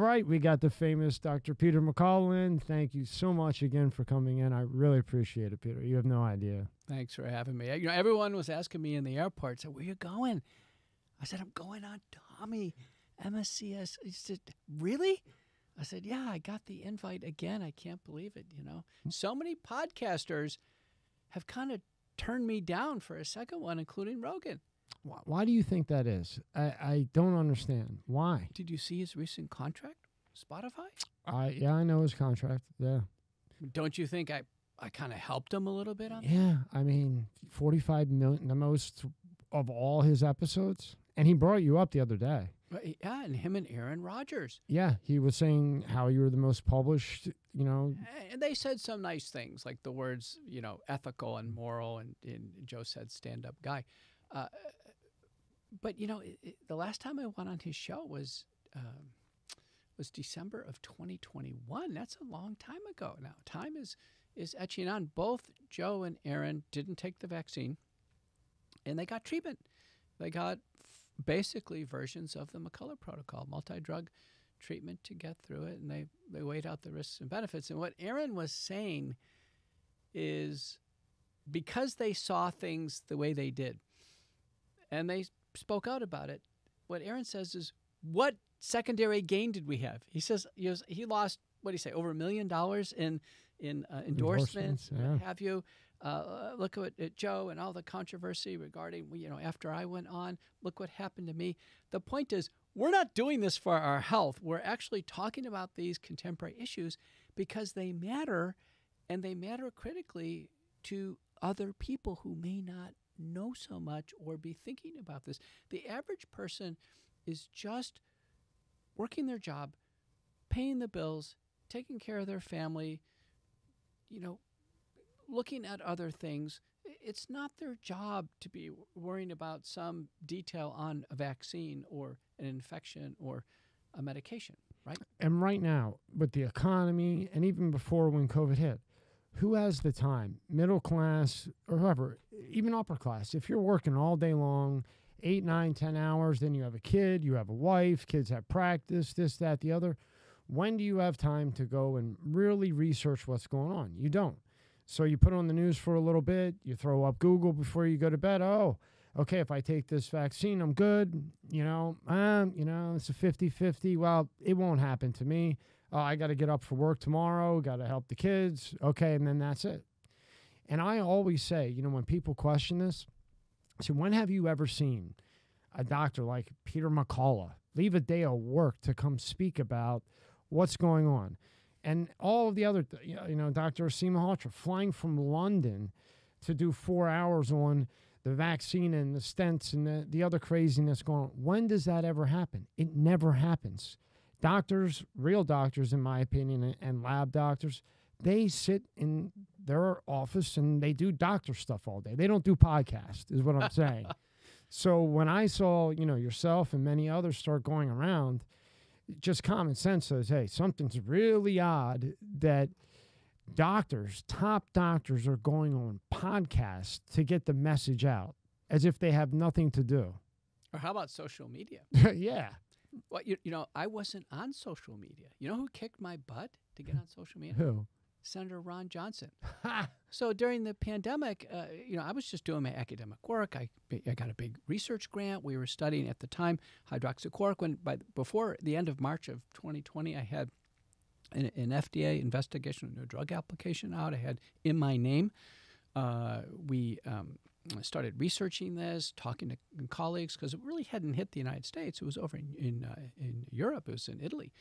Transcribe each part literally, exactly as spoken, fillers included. right, we got the famous Doctor Peter McCall in. Thank you so much again for coming in. I really appreciate it, Peter. You have no idea. Thanks for having me. You know, everyone was asking me in the airport, so where you going? I said, I'm going on Tommy, M S C S. He said, really? I said, yeah, I got the invite again. I can't believe it, you know. So many podcasters have kind of turned me down for a second one, including Rogan. Why do you think that is? I, I don't understand. Why? Did you see his recent contract, Spotify? Uh, yeah, I know his contract, yeah. Don't you think I, I kind of helped him a little bit on that? Yeah, I mean, forty-five million, the most of all his episodes. And he brought you up the other day. Yeah, and him and Aaron Rodgers. Yeah, he was saying how you were the most published, you know. And they said some nice things, like the words, you know, ethical and moral, and, and Joe said stand-up guy. Uh, but, you know, it, it, the last time I went on his show was um, was December of twenty twenty-one. That's a long time ago now. Time is, is etching on. Both Joe and Aaron didn't take the vaccine, and they got treatment. They got basically versions of the McCullough protocol, multi-drug treatment to get through it, and they, they weighed out the risks and benefits. And what Aaron was saying is because they saw things the way they did and they spoke out about it, what Aaron says is, what secondary gain did we have? He says he lost, what do you say, over a million dollars in, in uh, endorsements, endorsements yeah. What have you. Uh, look at, at Joe and all the controversy regarding, you know, after I went on, look what happened to me. The point is, we're not doing this for our health. We're actually talking about these contemporary issues because they matter, and they matter critically to other people who may not know so much or be thinking about this. The average person is just working their job, paying the bills, taking care of their family, you know, looking at other things. It's not their job to be worrying about some detail on a vaccine or an infection or a medication, right? And right now, with the economy and even before when COVID hit, who has the time? Middle class or whoever, even upper class. If you're working all day long, eight, nine, ten hours, then you have a kid, you have a wife, kids have practice, this, that, the other. When do you have time to go and really research what's going on? You don't. So you put on the news for a little bit. You throw up Google before you go to bed. Oh, okay, if I take this vaccine, I'm good. You know, um, you know, it's a fifty fifty. Well, it won't happen to me. Uh, I got to get up for work tomorrow. Got to help the kids. Okay, and then that's it. And I always say, you know, when people question this, I say, when have you ever seen a doctor like Peter McCullough leave a day of work to come speak about what's going on? And all of the other, you know, Doctor Seema Haltra flying from London to do four hours on the vaccine and the stents and the, the other craziness going on. When does that ever happen? It never happens. Doctors, real doctors, in my opinion, and lab doctors, they sit in their office and they do doctor stuff all day. They don't do podcasts, is what I'm saying. So when I saw, you know, yourself and many others start going around, just common sense says, hey, something's really odd that doctors, top doctors, are going on podcasts to get the message out as if they have nothing to do. Or how about social media? Yeah. Well, you, you know, I wasn't on social media. You know who kicked my butt to get on social media? Who? Senator Ron Johnson. So during the pandemic, uh, you know, I was just doing my academic work. I, I got a big research grant. We were studying at the time hydroxychloroquine. By before the end of March of twenty twenty, I had an, an F D A investigation of new drug application out. I had in my name. Uh, we um, started researching this, talking to colleagues, because it really hadn't hit the United States. It was over in in, uh, in Europe. It was in Italy.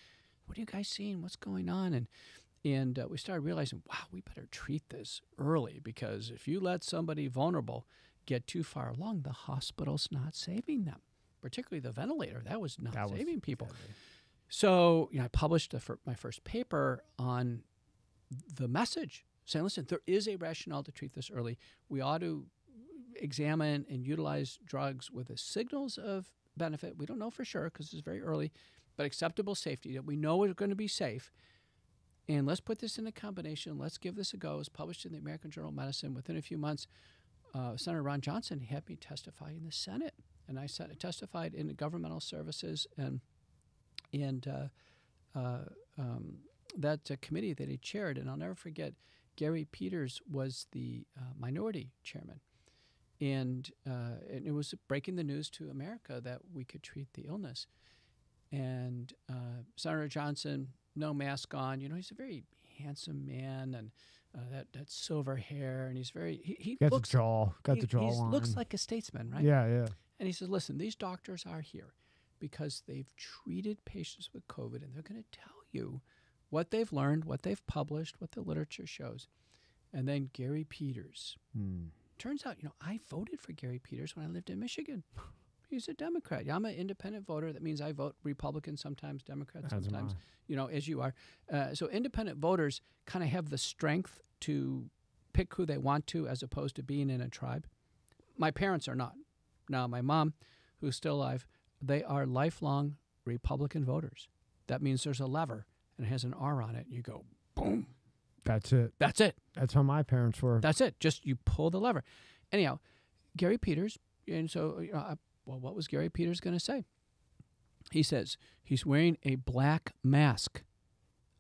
What are you guys seeing? What's going on? And And uh, we started realizing, wow, we better treat this early, because if you let somebody vulnerable get too far along, the hospital's not saving them, particularly the ventilator. That was not that saving was people. Deadly. So you know, I published a, my first paper on the message, saying, listen, there is a rationale to treat this early. We ought to examine and utilize drugs with the signals of benefit. We don't know for sure because it's very early, but acceptable safety that we know is going to be safe. And let's put this in a combination. Let's give this a go. It was published in the American Journal of Medicine. Within a few months, uh, Senator Ron Johnson had me testify in the Senate. And I testified in the governmental services and, and uh, uh, um, that uh, committee that he chaired, and I'll never forget, Gary Peters was the uh, minority chairman. And, uh, and it was breaking the news to America that we could treat the illness. And uh, Senator Johnson, no mask on. You know, he's a very handsome man, and uh, that that silver hair, and he's very he, he got looks, the jaw, got he, the jaw. He looks like a statesman, right? Yeah, yeah. And he says, "Listen, these doctors are here because they've treated patients with COVID, and they're going to tell you what they've learned, what they've published, what the literature shows." And then Gary Peters. Hmm. Turns out, you know, I voted for Gary Peters when I lived in Michigan. He's a Democrat. I'm an independent voter. That means I vote Republican sometimes, Democrat sometimes, you know, as you are. Uh, so independent voters kind of have the strength to pick who they want to as opposed to being in a tribe. My parents are not. Now, my mom, who's still alive, they are lifelong Republican voters. That means there's a lever and it has an R on it. You go, boom. That's it. That's it. That's how my parents were. That's it. Just you pull the lever. Anyhow, Gary Peters, and so, you know, I, well, what was Gary Peters going to say? He says, he's wearing a black mask.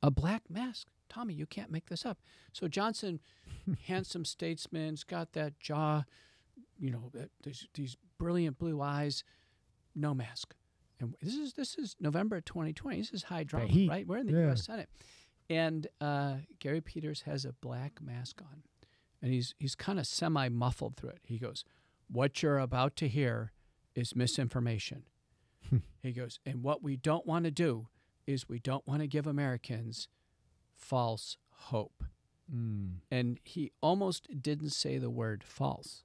A black mask. Tommy, you can't make this up. So Johnson, handsome statesman's got that jaw, you know, these, these brilliant blue eyes, no mask. And this is this is November twenty twenty. This is high drama, he, right? We're in the yeah. U S Senate. And uh, Gary Peters has a black mask on. And he's, he's kind of semi-muffled through it. He goes, "What you're about to hear is misinformation." He goes, "And what we don't want to do is we don't want to give Americans false hope." Mm. And he almost didn't say the word false.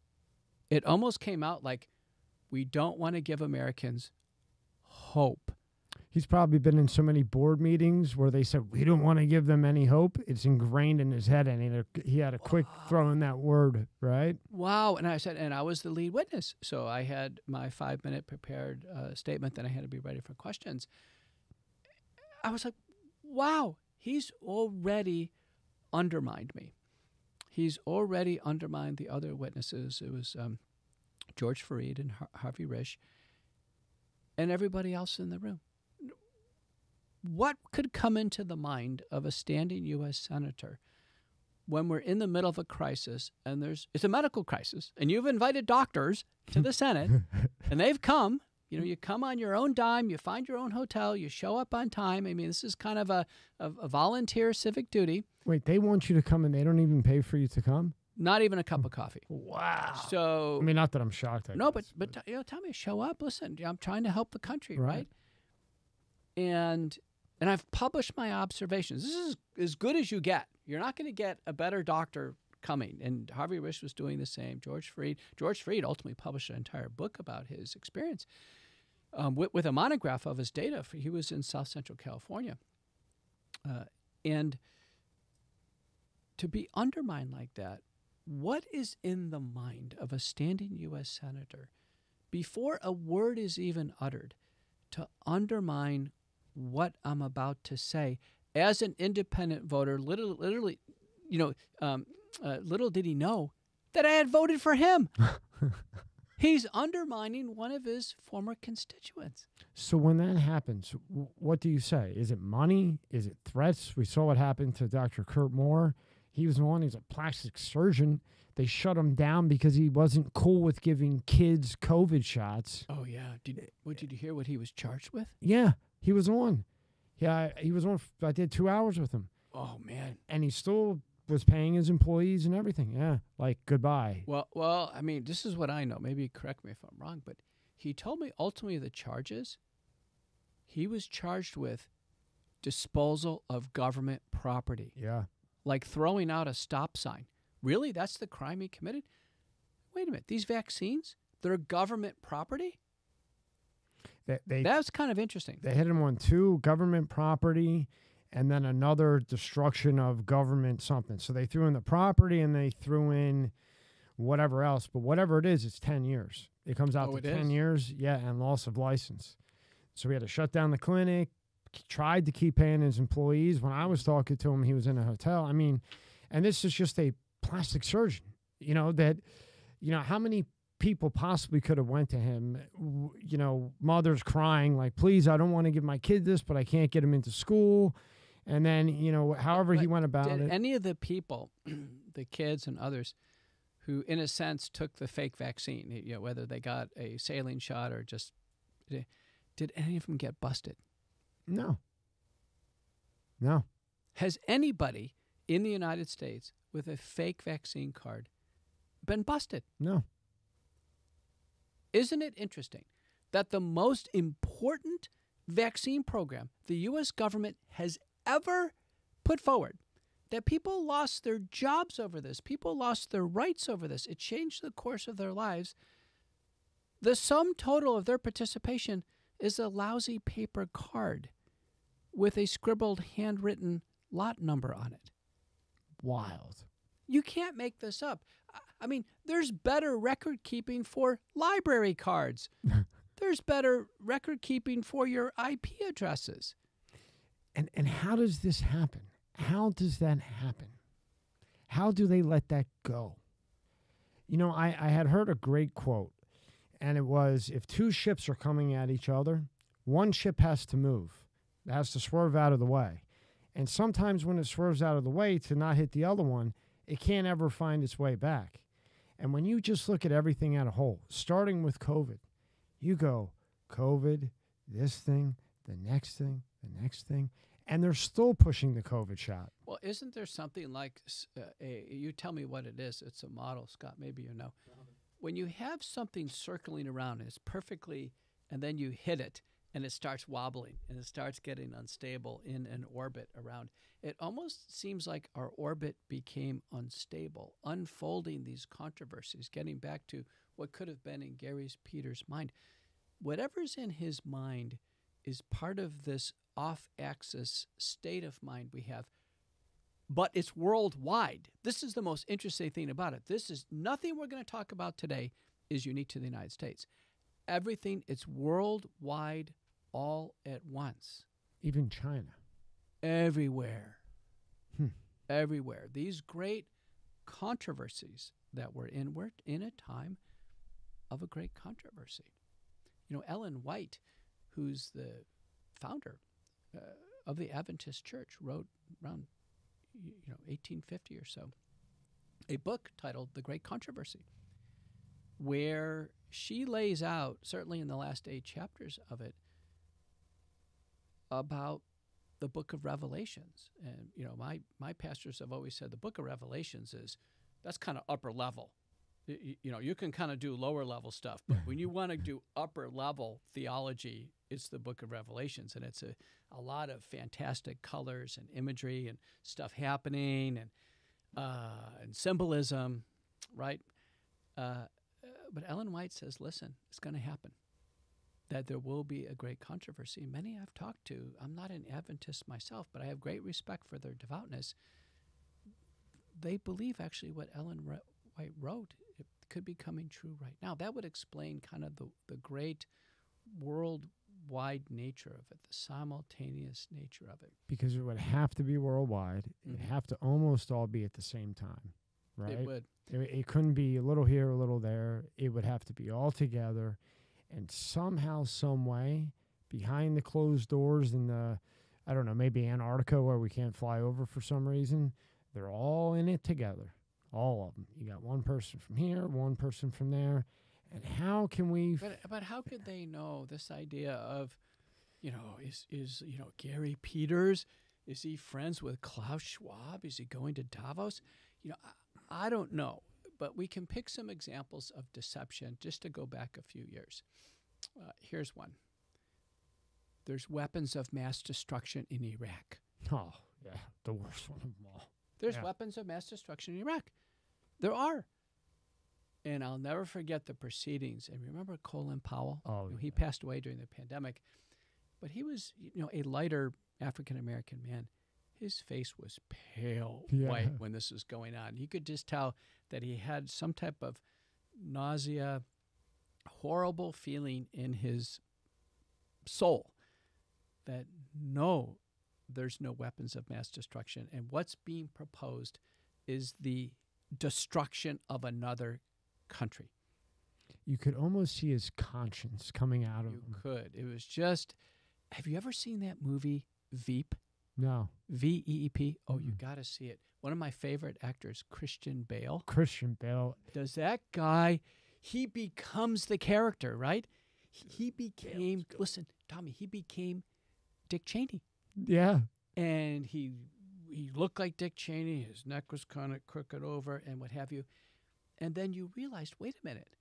It almost came out like, we don't want to give Americans hope. He's probably been in so many board meetings where they said, we don't want to give them any hope. It's ingrained in his head, and he had a quick wow. throw in that word, right? Wow. And I said, and I was the lead witness. So I had my five-minute prepared uh, statement that I had to be ready for questions. I was like, wow, he's already undermined me. He's already undermined the other witnesses. It was um, George Fareed and Har Harvey Risch and everybody else in the room. What could come into the mind of a standing U S senator when we're in the middle of a crisis, and there's it's a medical crisis, and you've invited doctors to the Senate, and they've come. You know, you come on your own dime, you find your own hotel, you show up on time. I mean, this is kind of a, a, a volunteer civic duty. Wait, they want you to come, and they don't even pay for you to come? Not even a cup of coffee. Wow. So I mean, not that I'm shocked. I no, guess, but, but, but you know, tell me, show up. Listen, I'm trying to help the country, right? right? And... And I've published my observations. This is as good as you get. You're not going to get a better doctor coming. And Harvey Risch was doing the same. George Fareed. George Fareed ultimately published an entire book about his experience um, with, with a monograph of his data. For, he was in South Central California. Uh, and to be undermined like that, what is in the mind of a standing U S senator before a word is even uttered to undermine what I'm about to say? As an independent voter, literally, literally you know, um, uh, little did he know that I had voted for him. He's undermining one of his former constituents. So when that happens, what do you say? Is it money? Is it threats? We saw what happened to Doctor Kurt Moore. He was one, he's a plastic surgeon. They shut him down because he wasn't cool with giving kids COVID shots. Oh, yeah. Did, what, did you hear what he was charged with? Yeah. He was on. Yeah, he was on. I did two hours with him. Oh, man. And he still was paying his employees and everything. Yeah, like, goodbye. Well, well, I mean, this is what I know. Maybe correct me if I'm wrong, but he told me ultimately the charges, he was charged with disposal of government property. Yeah. Like throwing out a stop sign. Really? That's the crime he committed? Wait a minute. These vaccines, they're government property? They, they, that was kind of interesting. They hit him on two, government property, and then another destruction of government something. So they threw in the property and they threw in whatever else. But whatever it is, it's ten years. It comes out oh, to ten years, yeah, and loss of license. So we had to shut down the clinic, tried to keep paying his employees. When I was talking to him, he was in a hotel. I mean, and this is just a plastic surgeon, you know, that, you know, how many people possibly could have went to him. You know, mothers crying like, please, I don't want to give my kid this, but I can't get him into school. And then, you know, however but he went about did it. Any of the people, the kids and others, who in a sense took the fake vaccine, you know, whether they got a saline shot or just, did any of them get busted? No. No. Has anybody in the United States with a fake vaccine card been busted? No. Isn't it interesting that the most important vaccine program the U S government has ever put forward, that people lost their jobs over this, people lost their rights over this, it changed the course of their lives, the sum total of their participation is a lousy paper card with a scribbled handwritten lot number on it? Wild. You can't make this up. I mean, there's better record keeping for library cards. There's better record keeping for your I P addresses. And and how does this happen? How does that happen? How do they let that go? You know, I, I had heard a great quote, and it was, if two ships are coming at each other, one ship has to move. It has to swerve out of the way. And sometimes when it swerves out of the way to not hit the other one, it can't ever find its way back. And when you just look at everything at a whole, starting with COVID, you go, COVID, this thing, the next thing, the next thing, and they're still pushing the COVID shot. Well, isn't there something like, uh, a, you tell me what it is, it's a model, Scott, maybe you know. When you have something circling around, it's perfectly, and then you hit it, and it starts wobbling, and it starts getting unstable in an orbit around. It almost seems like our orbit became unstable, unfolding these controversies, getting back to what could have been in Gary Peters' mind. Whatever's in his mind is part of this off-axis state of mind we have, but it's worldwide. This is the most interesting thing about it. This is nothing we're going to talk about today is unique to the United States. Everything, it's worldwide all at once. Even China. Everywhere. Hmm. Everywhere. These great controversies that we're in, we're in a time of a great controversy. You know, Ellen White, who's the founder uh, of the Adventist Church, wrote around you know eighteen fifty or so a book titled The Great Controversy, where she lays out, certainly in the last eight chapters of it, about the book of Revelations. And you know, my my pastors have always said the book of Revelations is, that's kind of upper level. You, you know, you can kind of do lower level stuff, but when you want to do upper level theology, it's the book of Revelations. And it's a, a lot of fantastic colors and imagery and stuff happening and, uh, and symbolism, right? Uh, but Ellen White says, listen, it's going to happen, that there will be a great controversy. Many I've talked to, I'm not an Adventist myself, but I have great respect for their devoutness. They believe actually what Ellen White wrote, it could be coming true right now. That would explain kind of the, the great worldwide nature of it, the simultaneous nature of it. Because it would have to be worldwide. Mm-hmm. It would have to almost all be at the same time, right? It would. It, it couldn't be a little here, a little there. It would have to be all together. And somehow, some way, behind the closed doors in the, I don't know, maybe Antarctica where we can't fly over for some reason, they're all in it together, all of them. You got one person from here, one person from there. And how can we... But, but how could they know this idea of, you know, is, is you know, Gary Peters, is he friends with Klaus Schwab? Is he going to Davos? You know, I, I don't know. But we can pick some examples of deception just to go back a few years. Uh, here's one. There's weapons of mass destruction in Iraq. Oh, yeah, the worst one of them all. There's yeah. weapons of mass destruction in Iraq. There are. And I'll never forget the proceedings. And remember Colin Powell? Oh, you know, he yeah. passed away during the pandemic. But he was, you know, a lighter African-American man. His face was pale yeah. white when this was going on. You could just tell that he had some type of nausea, horrible feeling in his soul that no, there's no weapons of mass destruction. And what's being proposed is the destruction of another country. you could almost see his conscience coming out of you him. You could. It was just, have you ever seen that movie Veep? No. V E E P? Oh, mm-hmm. You got to see it. One of my favorite actors, Christian Bale. Christian Bale. Does that guy, he becomes the character, right? He became, listen, Tommy, he became Dick Cheney. Yeah. And he he looked like Dick Cheney. His neck was kind of crooked over and what have you. And then you realized, wait a minute.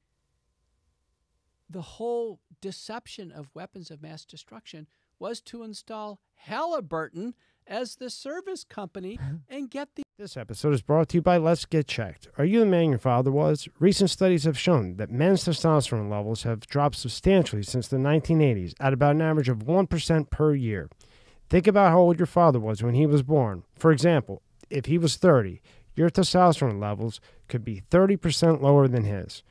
The whole deception of weapons of mass destruction was to install Halliburton as the service company and get the... This episode is brought to you by Let's Get Checked. Are you the man your father was? Recent studies have shown that men's testosterone levels have dropped substantially since the nineteen eighties at about an average of one percent per year. Think about how old your father was when he was born. For example, if he was thirty, your testosterone levels could be thirty percent lower than his.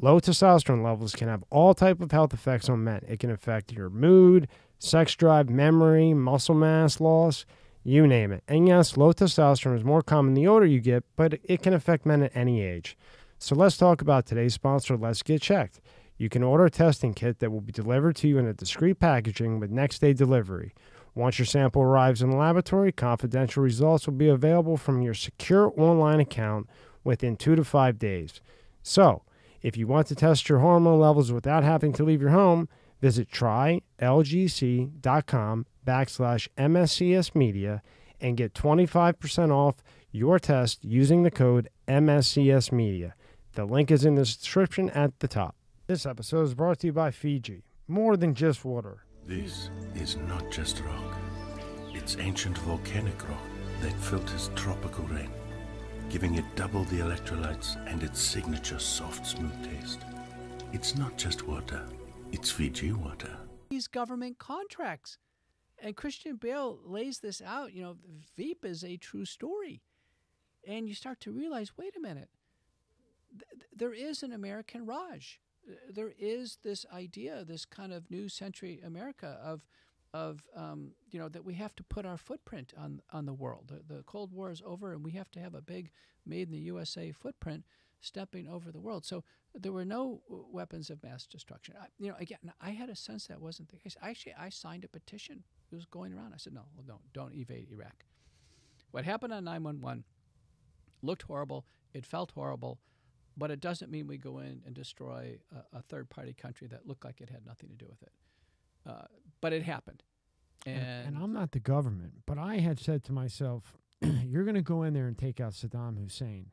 Low testosterone levels can have all types of health effects on men. It can affect your mood, sex drive, memory, muscle mass loss, you name it. And yes, low testosterone is more common the older you get, but it can affect men at any age. So let's talk about today's sponsor, Let's Get Checked. You can order a testing kit that will be delivered to you in a discreet packaging with next day delivery. Once your sample arrives in the laboratory, confidential results will be available from your secure online account within two to five days. So, if you want to test your hormone levels without having to leave your home, visit try L G C dot com backslash M S C S Media and get twenty-five percent off your test using the code M S C S Media. The link is in the description at the top. This episode is brought to you by Fiji. More than just water. This is not just rock. It's ancient volcanic rock that filters tropical rain, giving it double the electrolytes and its signature soft, smooth taste. It's not just water, it's Fiji water. These government contracts. And Christian Bale lays this out, you know, Veep is a true story. And you start to realize, wait a minute, th there is an American Raj. There is this idea, this kind of new century America of, of um, you know, that we have to put our footprint on on the world. The, the Cold War is over, and we have to have a big made in the U S A footprint stepping over the world. So there were no weapons of mass destruction. I, you know, again, I had a sense that wasn't the case. Actually, I signed a petition. It was going around. I said, no, no, don't invade Iraq. What happened on nine one one looked horrible. It felt horrible. But it doesn't mean we go in and destroy a, a third-party country that looked like it had nothing to do with it. Uh, but it happened. And, and, and I'm not the government, but I had said to myself, you're going to go in there and take out Saddam Hussein,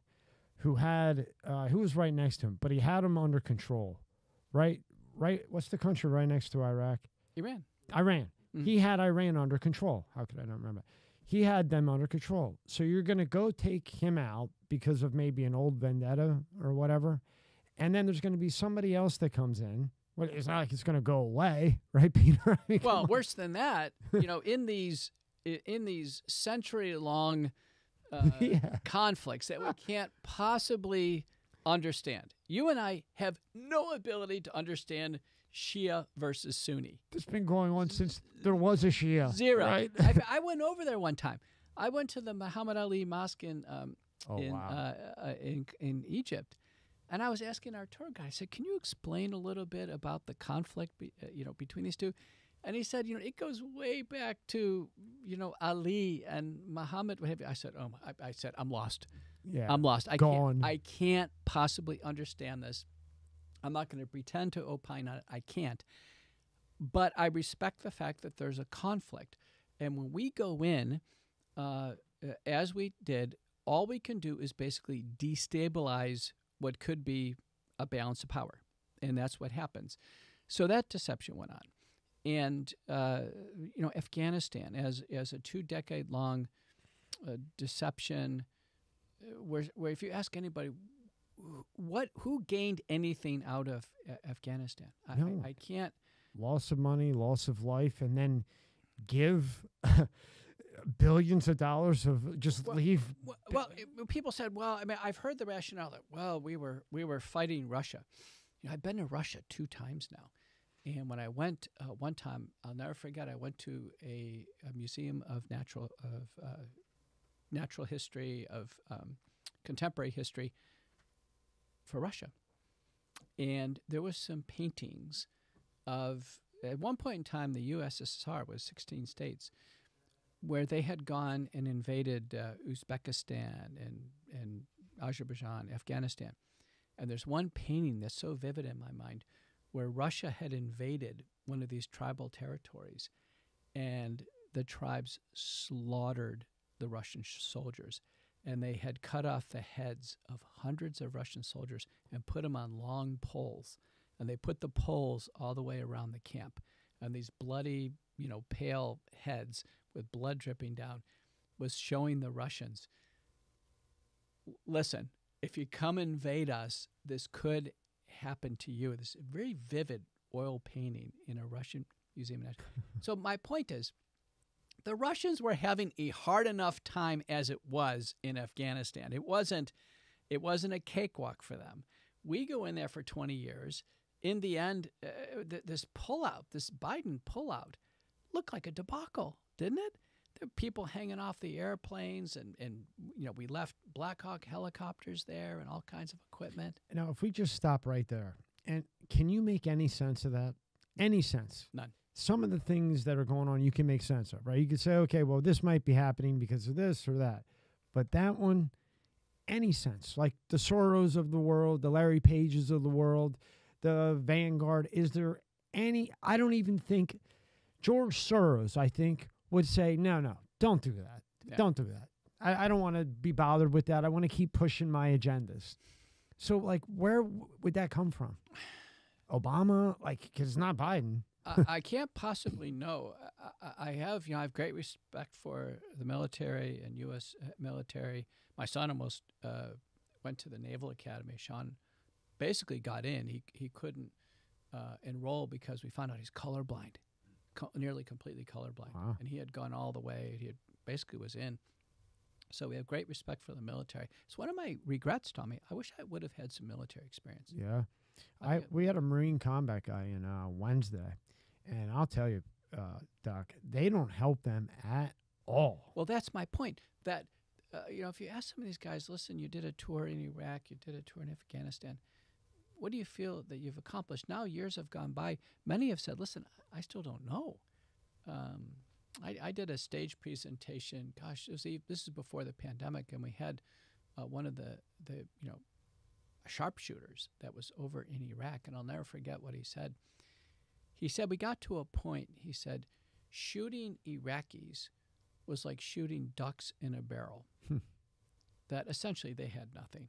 who had uh, who was right next to him, but he had him under control. Right? Right? What's the country right next to Iraq? Iran. Iran. Mm-hmm. He had Iran under control. How could I not remember? He had them under control. So you're going to go take him out because of maybe an old vendetta or whatever. And then there's going to be somebody else that comes in. Well, it's not like it's going to go away, right, Peter? I mean, well, worse than that, you know, in these in these century-long uh, yeah. conflicts that we can't possibly understand. You and I have no ability to understand Shia versus Sunni. It's been going on since there was a Shia. Zero. Right? I, I went over there one time. I went to the Muhammad Ali Mosque in um, oh, in, wow. uh, in in Egypt, and I was asking our tour guide. I said, "Can you explain a little bit about the conflict, be, uh, you know, between these two?" And he said, "You know, it goes way back to you know Ali and Muhammad." What have you? I said, "Oh, I, I said I'm lost. Yeah, I'm lost. I gone. Can't, I can't possibly understand this." I'm not going to pretend to opine on it. I can't. But I respect the fact that there's a conflict. And when we go in, uh, as we did, all we can do is basically destabilize what could be a balance of power. And that's what happens. So that deception went on. And, uh, you know, Afghanistan, as, as a two-decade-long uh, deception, where, where if you ask anybody, What? Who gained anything out of uh, Afghanistan? I, no. I, I can't. Loss of money, loss of life, and then give billions of dollars of just well, leave. Well, well it, people said, "Well, I mean, I've heard the rationale that well, we were we were fighting Russia. You know, I've been to Russia two times now, and when I went uh, one time, I'll never forget. I went to a, a museum of natural of uh, natural history of um, contemporary history." For Russia. And there was some paintings of, at one point in time, the U S S R was sixteen states, where they had gone and invaded uh, Uzbekistan and, and Azerbaijan, Afghanistan. And there's one painting that's so vivid in my mind where Russia had invaded one of these tribal territories, and the tribes slaughtered the Russian soldiers. And they had cut off the heads of hundreds of Russian soldiers and put them on long poles. And they put the poles all the way around the camp. And these bloody, you know, pale heads with blood dripping down was showing the Russians, listen, if you come invade us, this could happen to you. This is a very vivid oil painting in a Russian museum. So my point is, the Russians were having a hard enough time as it was in Afghanistan. It wasn't, it wasn't a cakewalk for them. We go in there for twenty years. In the end, uh, th this pullout, this Biden pullout, looked like a debacle, didn't it? There were people hanging off the airplanes, and, and you know, we left Black Hawk helicopters there and all kinds of equipment. Now, if we just stop right there, and can you make any sense of that? Any sense? None. Some of the things that are going on, you can make sense of, right? You could say, okay, well, this might be happening because of this or that. But that one, any sense? Like the Soros of the world, the Larry Pages of the world, the Vanguard, is there any? I don't even think George Soros, I think, would say, no, no, don't do that. Yeah. Don't do that. I, I don't want to be bothered with that. I want to keep pushing my agendas. So, like, where would that come from? Obama? Like, because it's not Biden. I can't possibly know. I have, you know, I have great respect for the military and U S military. My son almost uh, went to the Naval Academy. Sean basically got in. He he couldn't uh, enroll because we found out he's colorblind, co nearly completely colorblind, wow. And he had gone all the way. He had basically was in. So we have great respect for the military. It's one of my regrets, Tommy. I wish I would have had some military experience. Yeah, I, I we had a Marine combat guy in uh, Wednesday. And I'll tell you, uh, Doc, they don't help them at all. Well, that's my point. That, uh, you know, if you ask some of these guys, listen, you did a tour in Iraq, you did a tour in Afghanistan. What do you feel that you've accomplished? Now years have gone by. Many have said, listen, I still don't know. Um, I, I did a stage presentation. Gosh, it was, this is before the pandemic, and we had uh, one of the, the, you know, sharpshooters that was over in Iraq. And I'll never forget what he said. He said, we got to a point, he said, shooting Iraqis was like shooting ducks in a barrel. Hmm. That essentially they had nothing,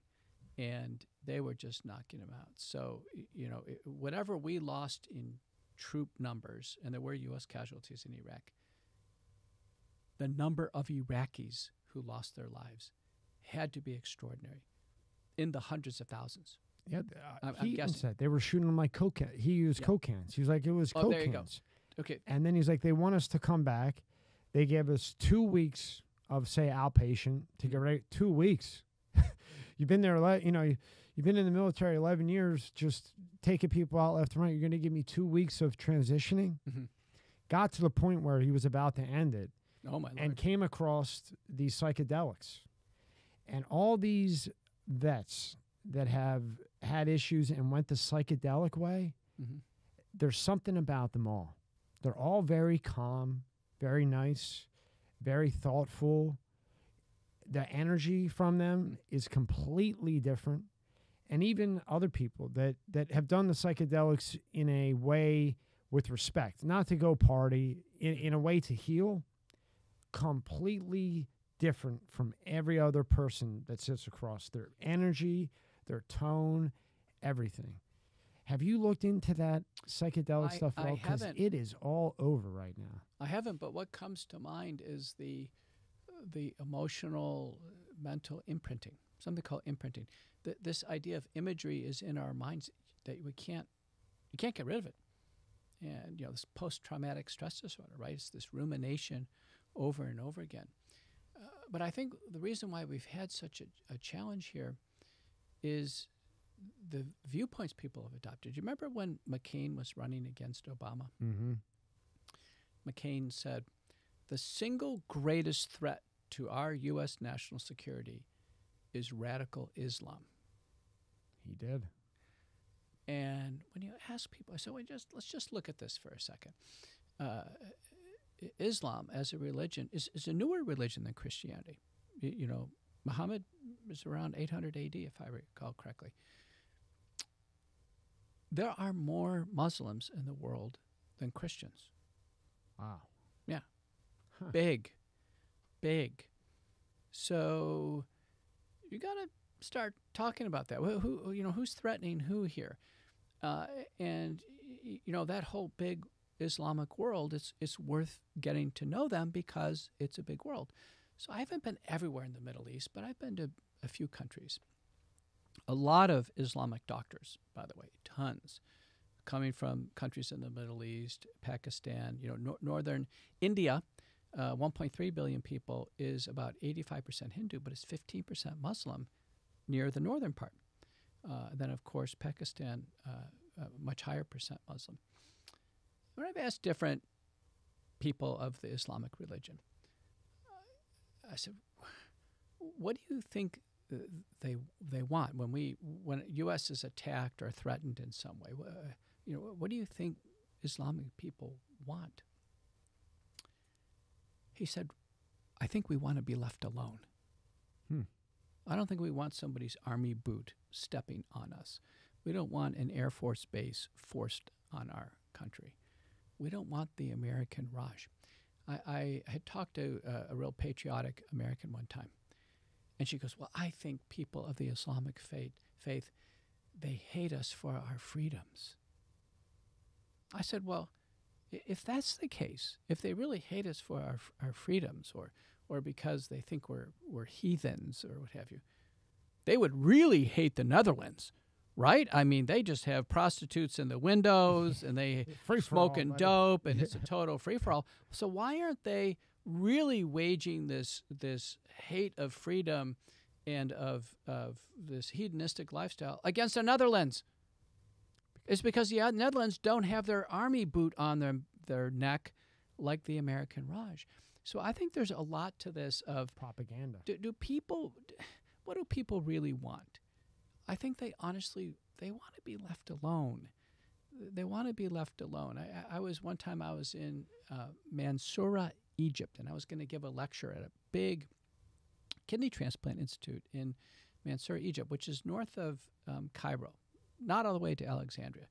and they were just knocking them out. So, you know, it, whatever we lost in troop numbers, and there were U S casualties in Iraq, the number of Iraqis who lost their lives had to be extraordinary, in the hundreds of thousands. Yeah, uh, he even said they were shooting them like coke. He used yeah. coke cans. He was like, it was oh, coke there you cans. Go. Okay. And then he's like, they want us to come back. They gave us two weeks of, say, outpatient to get ready. Two weeks. You've been there, you know, you've been in the military eleven years, just taking people out left and right. You're going to give me two weeks of transitioning? Mm-hmm. Got to the point where he was about to end it. Oh, my Lord. And came across these psychedelics. And all these vets that have had issues and went the psychedelic way, mm-hmm. There's something about them all. They're all very calm, very nice, very thoughtful. The energy from them is completely different. And even other people that, that have done the psychedelics in a way with respect, not to go party, in, in a way to heal, completely different from every other person that sits across. Their energy, their tone, everything. Have you looked into that psychedelic I, stuff at I all? Because it is all over right now. I haven't, but what comes to mind is the the emotional, mental imprinting, something called imprinting. The, this idea of imagery is in our minds that we can't, you can't get rid of it. And, you know, this post-traumatic stress disorder, right? It's this rumination over and over again. Uh, but I think the reason why we've had such a, a challenge here is the viewpoints people have adopted. You remember when McCain was running against Obama? Mm-hmm. McCain said, the single greatest threat to our U S national security is radical Islam. He did. And when you ask people, I said, well, just, let's just look at this for a second. Uh, Islam as a religion is, is a newer religion than Christianity. You, you know, Muhammad is around eight hundred A D, if I recall correctly. There are more Muslims in the world than Christians. Wow. Yeah. Huh. Big. Big. So you got to start talking about that. Well, who, you know, who's threatening who here? Uh, and, you know, that whole big Islamic world, it's, it's worth getting to know them because it's a big world. So I haven't been everywhere in the Middle East, but I've been to a few countries. A lot of Islamic doctors, by the way, tons, coming from countries in the Middle East, Pakistan, you know, nor northern India. Uh, one point three billion people is about eighty-five percent Hindu, but it's fifteen percent Muslim near the northern part. Uh, then, of course, Pakistan, uh, a much higher percent Muslim. When I've asked different people of the Islamic religion, I said, what do you think they they want when we when U S is attacked or threatened in some way? Uh, you know, what do you think Islamic people want? He said, I think we want to be left alone. Hmm. I don't think we want somebody's army boot stepping on us. We don't want an Air Force base forced on our country. We don't want the American Raj. I, I had talked to a, a real patriotic American one time, and she goes, well, I think people of the Islamic faith, faith, they hate us for our freedoms. I said, well, if that's the case, if they really hate us for our, our freedoms or, or because they think we're, we're heathens or what have you, they would really hate the Netherlands. Right? I mean, they just have prostitutes in the windows and they smoking dope and it's a total free-for-all. So why aren't they really waging this this hate of freedom and of, of this hedonistic lifestyle against the Netherlands? It's because the Netherlands don't have their army boot on their, their neck like the American Raj. So I think there's a lot to this of propaganda. Do, do people, what do people really want? I think they honestly, they want to be left alone. They want to be left alone. I, I was, one time I was in uh, Mansoura, Egypt, and I was going to give a lecture at a big kidney transplant institute in Mansoura, Egypt, which is north of um, Cairo, not all the way to Alexandria.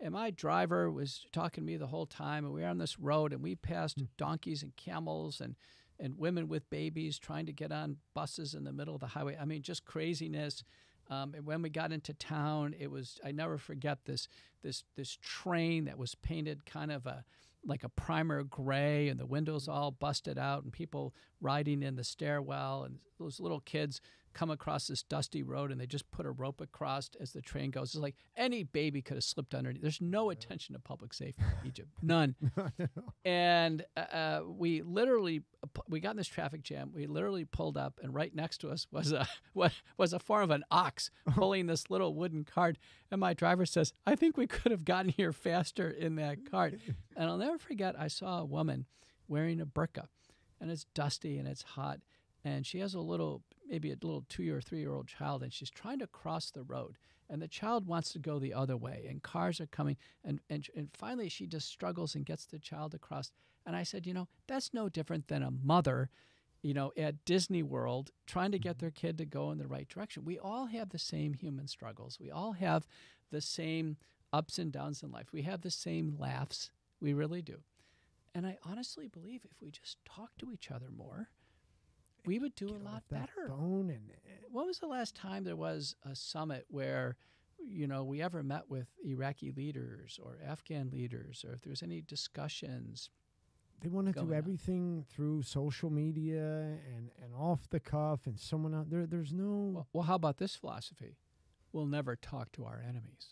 And my driver was talking to me the whole time, and we were on this road, and we passed mm-hmm. donkeys and camels and and women with babies trying to get on buses in the middle of the highway. I mean, just craziness. Um, and when we got into town, it was—I never forget this this this train that was painted kind of a like a primer gray, and the windows all busted out, and people riding in the stairwell, and those little kids come across this dusty road, and they just put a rope across as the train goes. It's like any baby could have slipped underneath. There's no attention to public safety in Egypt, none. And uh, we literally we got in this traffic jam. We literally pulled up, and right next to us was a was a form of an ox pulling this little wooden cart. And my driver says, "I think we could have gotten here faster in that cart." And I'll never forget, I saw a woman wearing a burqa, and it's dusty and it's hot. And she has a little, maybe a little two or three year old child, and she's trying to cross the road. And the child wants to go the other way, and cars are coming. And, and, and finally, she just struggles and gets the child across. And I said, you know, that's no different than a mother, you know, at Disney World trying to get their kid to go in the right direction. We all have the same human struggles. We all have the same ups and downs in life. We have the same laughs. We really do. And I honestly believe if we just talk to each other more, we would do a lot better. What was the last time there was a summit where, you know, we ever met with Iraqi leaders or Afghan leaders, or if there was any discussions? They want to do everything through social media and, and off the cuff and someone out there. There's no... Well, well, how about this philosophy? We'll never talk to our enemies.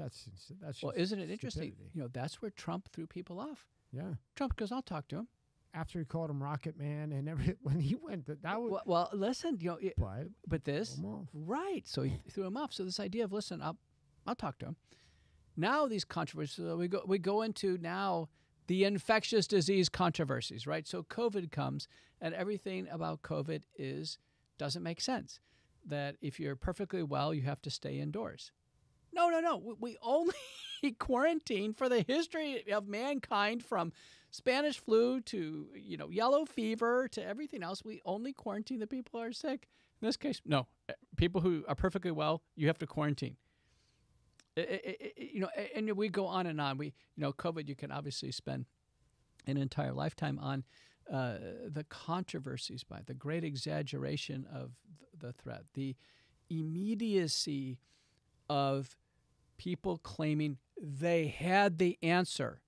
That's, that's well, isn't it interesting? You know, that's where Trump threw people off. Yeah. Trump goes, I'll talk to him. After he called him Rocket Man and every when he went, that was well, well. Listen, you know, it, but, but this right, so he threw him off. So this idea of listen, I'll I'll talk to him. Now these controversies, we go we go into now the infectious disease controversies, right? So COVID comes, and everything about COVID is doesn't make sense. That if you're perfectly well, you have to stay indoors. No, no, no. We only quarantine for the history of mankind, from Spanish flu to, you know, yellow fever to everything else. We only quarantine the people who are sick. In this case, no. People who are perfectly well, you have to quarantine. It, it, it, you know, and we go on and on. We, you know, COVID, you can obviously spend an entire lifetime on uh, the controversies by it, the great exaggeration of the threat, the immediacy of people claiming they had the answer.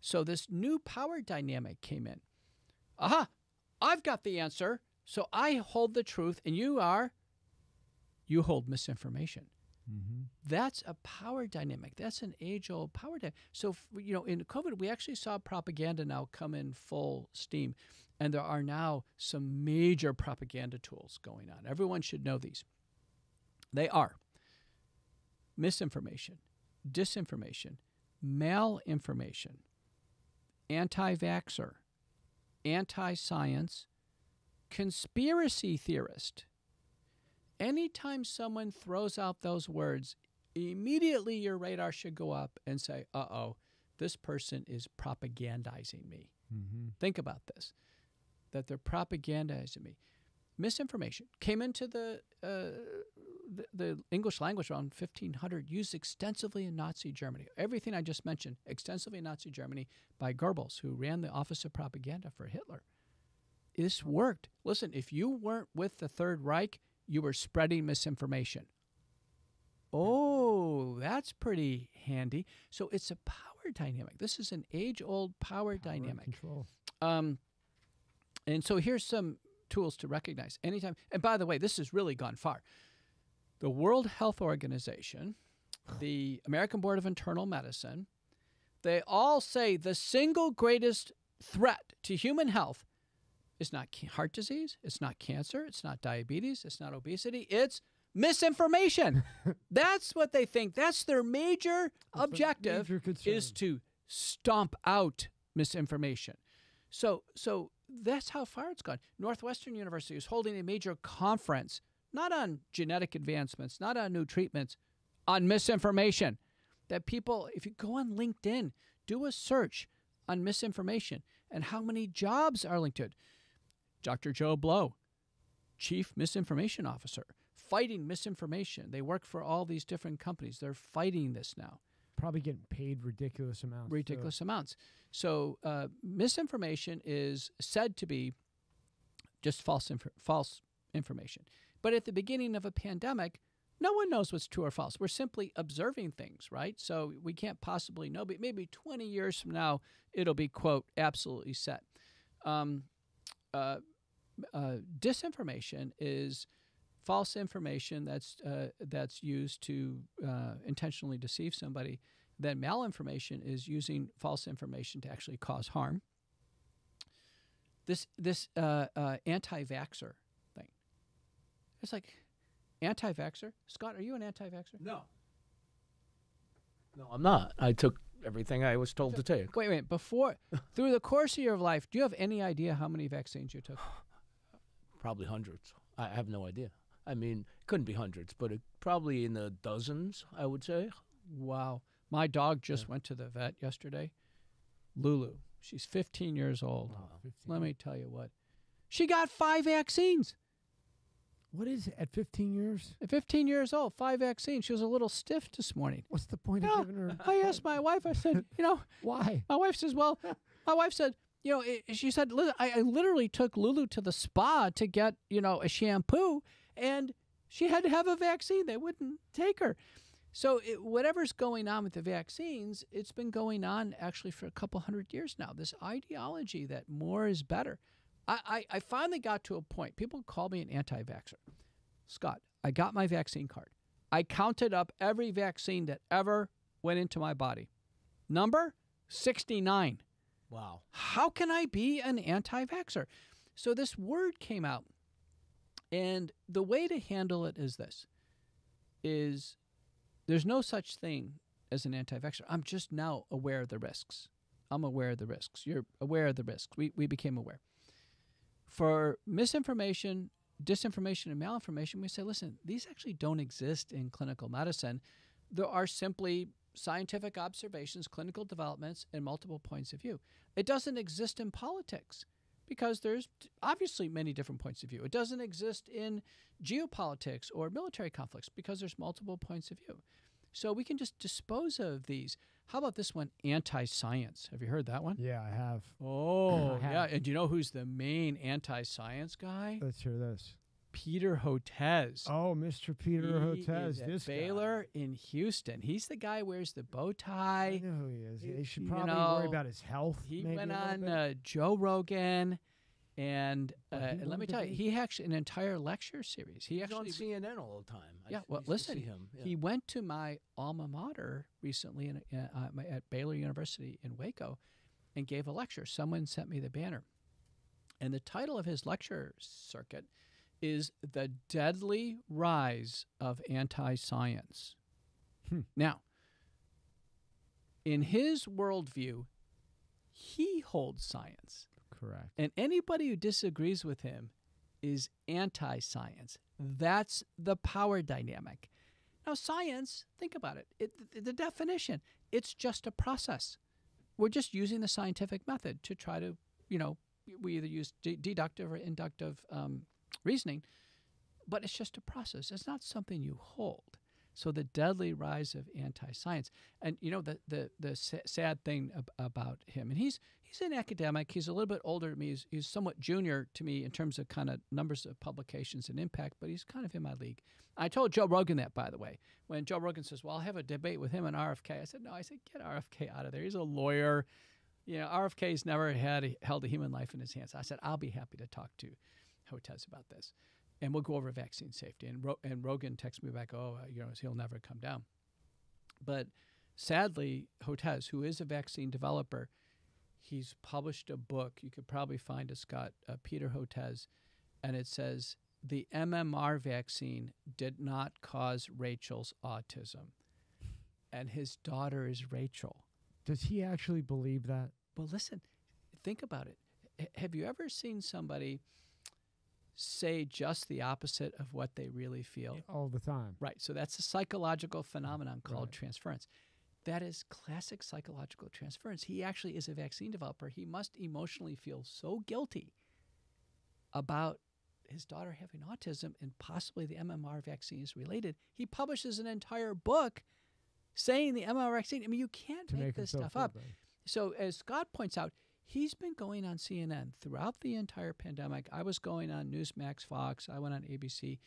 So this new power dynamic came in. Aha, I've got the answer, so I hold the truth, and you are, you hold misinformation. Mm-hmm. That's a power dynamic. That's an age-old power dynamic. So, you know, in COVID, we actually saw propaganda now come in full steam, and there are now some major propaganda tools going on. Everyone should know these. They are misinformation, disinformation, malinformation, anti-vaxxer, anti-science, conspiracy theorist. Anytime someone throws out those words, immediately your radar should go up and say, uh-oh, this person is propagandizing me. Mm-hmm. Think about this, that they're propagandizing me. Misinformation came into the, uh, the, the English language around fifteen hundred, used extensively in Nazi Germany. Everything I just mentioned, extensively in Nazi Germany by Goebbels, who ran the Office of Propaganda for Hitler. This worked. Listen, if you weren't with the Third Reich, you were spreading misinformation. Oh, that's pretty handy. So it's a power dynamic. This is an age-old power, power dynamic. Control. Um, and so here's some tools to recognize anytime. And by the way, this has really gone far. The World Health Organization, the American Board of Internal Medicine, they all say the single greatest threat to human health is not heart disease, it's not cancer, it's not diabetes, it's not obesity, it's misinformation. That's what they think. That's their major That's objective major is to stomp out misinformation. So, so that's how far it's gone. Northwestern University is holding a major conference, not on genetic advancements, not on new treatments, on misinformation. That people, if you go on LinkedIn, do a search on misinformation and how many jobs are linked to it. Doctor Joe Blow, chief misinformation officer, fighting misinformation. They work for all these different companies. They're fighting this now. Probably getting paid ridiculous amounts. Ridiculous too. amounts. So uh, misinformation is said to be just false, inf false information. But at the beginning of a pandemic, no one knows what's true or false. We're simply observing things, right? So we can't possibly know, but maybe twenty years from now, it'll be, quote, absolutely set. Um, uh, Uh, disinformation is false information that's uh, that's used to uh, intentionally deceive somebody. Then malinformation is using false information to actually cause harm. This this uh, uh, anti-vaxxer thing. It's like anti-vaxxer. Scott, are you an anti-vaxxer? No. No, I'm not. I took everything I was told so, to take. Wait, wait. Before, through the course of your life, do you have any idea how many vaccines you took? Probably hundreds. I have no idea. I mean, it couldn't be hundreds, but it probably in the dozens, I would say. Wow. My dog just yeah. went to the vet yesterday. Lulu. She's fifteen years old. Wow. fifteen. Let me tell you what. She got five vaccines. What is it, at fifteen years? At fifteen years old, five vaccines. She was a little stiff this morning. What's the point no, of giving her? I asked my wife, I said, you know. Why? My wife says, well, my wife said, you know, it, she said, I, I literally took Lulu to the spa to get, you know, a shampoo, and she had to have a vaccine. They wouldn't take her. So it, whatever's going on with the vaccines, it's been going on actually for a couple hundred years now, this ideology that more is better. I, I, I finally got to a point. People call me an anti-vaxxer. Scott, I got my vaccine card. I counted up every vaccine that ever went into my body. Number sixty-nine. Wow. How can I be an anti-vaxxer? So this word came out, and the way to handle it is this, is there's no such thing as an anti-vaxxer. I'm just now aware of the risks. I'm aware of the risks. You're aware of the risks. We, we became aware. For misinformation, disinformation, and malinformation, we say, listen, these actually don't exist in clinical medicine. there are simply scientific observations, clinical developments, and multiple points of view. It doesn't exist in politics because there's obviously many different points of view. It doesn't exist in geopolitics or military conflicts because there's multiple points of view. So we can just dispose of these. How about this one, anti-science? Have you heard that one? Yeah, I have. Oh, I have. Yeah. And do you know who's the main anti-science guy? Let's hear this. Peter Hotez. Oh, Mister Peter he Hotez. This Baylor guy. In Houston. He's the guy who wears the bow tie. I know who he is. He, he should probably you know, worry about his health. He maybe went on uh, Joe Rogan. And, uh, and let me tell you, he actually an entire lecture series. He He's actually on C N N all the time. Yeah, I well, listen, him. Yeah. He went to my alma mater recently in, uh, at Baylor University in Waco and gave a lecture. Someone sent me the banner. And the title of his lecture circuit is The Deadly Rise of Anti-Science. Hmm. Now, in his worldview, he holds science. Correct. And anybody who disagrees with him is anti-science. That's the power dynamic. Now, science, think about it. it the, the definition, it's just a process. We're just using the scientific method to try to, you know, we either use de deductive or inductive um, reasoning, but it's just a process. It's not something you hold. So the deadly rise of anti-science. And, you know, the, the, the sa sad thing ab about him, and he's he's an academic. He's a little bit older than me. He's, he's somewhat junior to me in terms of kind of numbers of publications and impact, but he's kind of in my league. I told Joe Rogan that, by the way. When Joe Rogan says, well, I'll have a debate with him and R F K, I said, no, I said, get R F K out of there. He's a lawyer. You know, R F K's never had a, held a human life in his hands. I said, I'll be happy to talk to Hotez about this. And we'll go over vaccine safety. And, Ro and Rogan texts me back, oh, you know, he'll never come down. But sadly, Hotez, who is a vaccine developer, he's published a book. You could probably find it, Scott, uh, Peter Hotez, and it says, the M M R vaccine did not cause Rachel's autism. And his daughter is Rachel. Does he actually believe that? Well, listen, think about it. H- have you ever seen somebody say just the opposite of what they really feel? All the time. Right. So that's a psychological phenomenon called right. transference. That is classic psychological transference. He actually is a vaccine developer. He must emotionally feel so guilty about his daughter having autism and possibly the M M R vaccine is related. He publishes an entire book saying the M M R vaccine. I mean, you can't make, make this stuff up. Bad. So as Scott points out, he's been going on C N N throughout the entire pandemic. I was going on Newsmax, Fox. I went on A B C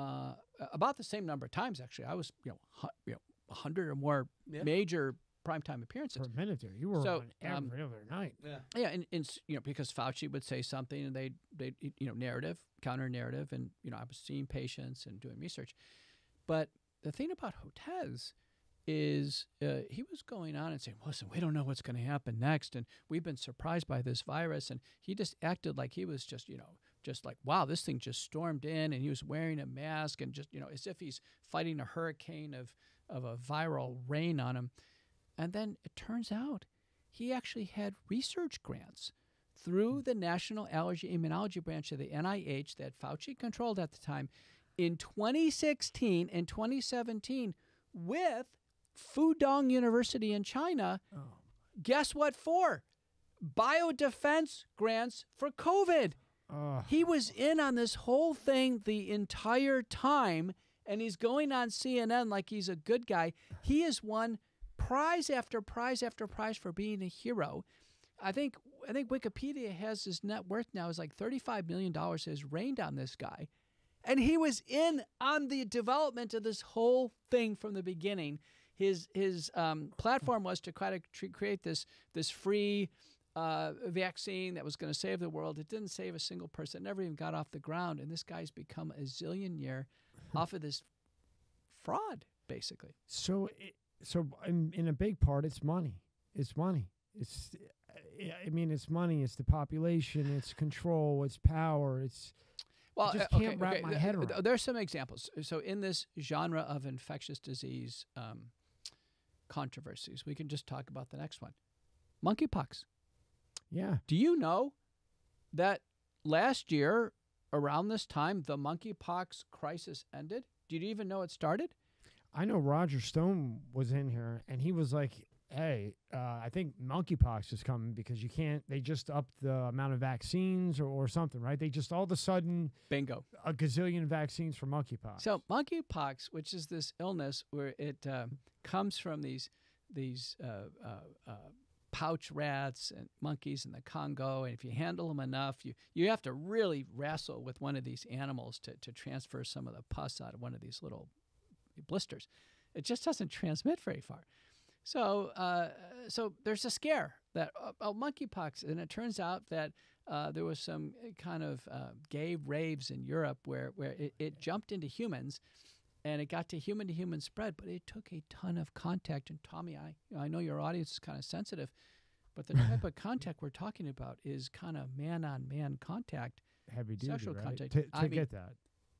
uh, about the same number of times, actually. I was, you know, you know one hundred or more yeah. major primetime appearances. For a minute there, you were so, on every um, other night. Yeah, yeah and, and, you know, because Fauci would say something and they'd, they'd, you know, narrative, counter-narrative, and, you know, I was seeing patients and doing research. But the thing about Hotez is uh, he was going on and saying, listen, we don't know what's going to happen next, and we've been surprised by this virus. And he just acted like he was just, you know, just like, wow, this thing just stormed in, and he was wearing a mask and just, you know, as if he's fighting a hurricane of, of a viral rain on him. And then it turns out he actually had research grants through the National Allergy Immunology Branch of the N I H that Fauci controlled at the time in twenty sixteen and twenty seventeen with Fudong University in China, oh. guess what for? Biodefense grants for COVID. Oh. He was in on this whole thing the entire time, and he's going on C N N like he's a good guy. He has won prize after prize after prize for being a hero. I think I think Wikipedia has his net worth now is like thirty-five million dollars has rained on this guy. And he was in on the development of this whole thing from the beginning. His his um, platform was to try to create this this free uh, vaccine that was going to save the world. It didn't save a single person. It never even got off the ground. And this guy's become a zillionaire off of this fraud, basically. So, it, so in, in a big part, it's money. It's money. It's I mean, it's money. It's the population. It's control. It's power. It's Well, I just can't okay, wrap okay. my head around. There are some examples. So in this genre of infectious disease Um, controversies, we can just talk about the next one. Monkeypox. Yeah. Do you know that last year, around this time, the monkeypox crisis ended? Did you even know it started? I know Roger Stone was in here, and he was like, hey, uh, I think monkeypox is coming because you can't, they just upped the amount of vaccines or, or something, right? They just all of a sudden, bingo, a gazillion vaccines for monkeypox. So monkeypox, which is this illness where it uh, comes from these, these uh, uh, uh, pouch rats and monkeys in the Congo. And if you handle them enough, you, you have to really wrestle with one of these animals to, to transfer some of the pus out of one of these little blisters. It just doesn't transmit very far. So, uh, so there's a scare that uh, oh, monkeypox, and it turns out that uh, there was some kind of uh, gay raves in Europe where where it, it jumped into humans, and it got to human to human spread. But it took a ton of contact. And Tommy, I you know, I know your audience is kind of sensitive, but the type of contact we're talking about is kind of man on man contact, heavy duty, sexual right? contact. To, to I get mean, that.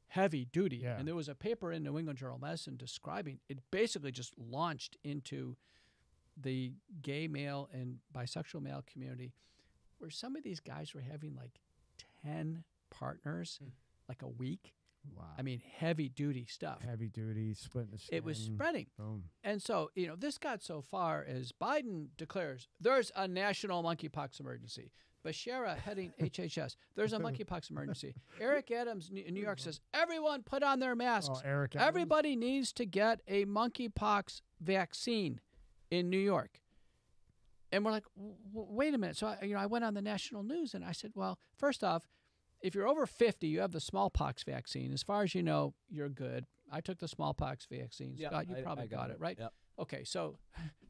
Heavy duty. Yeah. And there was a paper in New England Journal of Medicine describing it basically just launched into the gay male and bisexual male community where some of these guys were having like ten partners mm. like a week. Wow. I mean, heavy duty stuff. Heavy duty, splitting the skin. It was spreading. Boom. And so, you know, this got so far as Biden declares there's a national monkeypox emergency. Bashara heading H H S, there's a monkeypox emergency. Eric Adams in New York says, everyone put on their masks. Oh, Eric Adams. Everybody needs to get a monkeypox vaccine in New York. And we're like, wait a minute. So I, you know, I went on the national news and I said, well, first off, if you're over fifty, you have the smallpox vaccine. As far as you know, you're good. I took the smallpox vaccine. Yep, Scott, you I, probably I got, got it, it right? Yep. Okay, so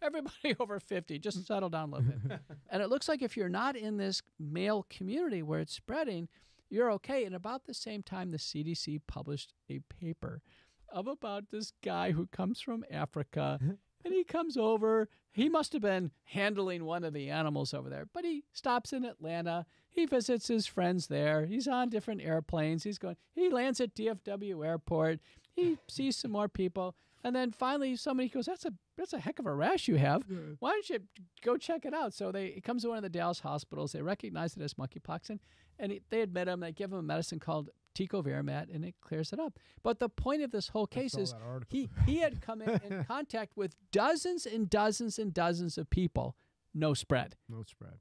everybody over fifty, just settle down a little bit. And it looks like if you're not in this male community where it's spreading, you're okay. And about the same time, the C D C published a paper of about this guy who comes from Africa. And he comes over. He must have been handling one of the animals over there. But he stops in Atlanta. He visits his friends there. He's on different airplanes. He's going. He lands at D F W airport. He sees some more people. And then finally somebody goes, that's a, that's a heck of a rash you have. Why don't you go check it out? So they, he comes to one of the Dallas hospitals. They recognize it as monkeypox. And, and he, they admit him. They give him a medicine called tecovirimat, and it clears it up. But the point of this whole case is he, he had come in, in contact with dozens and dozens and dozens of people. No spread. No spread.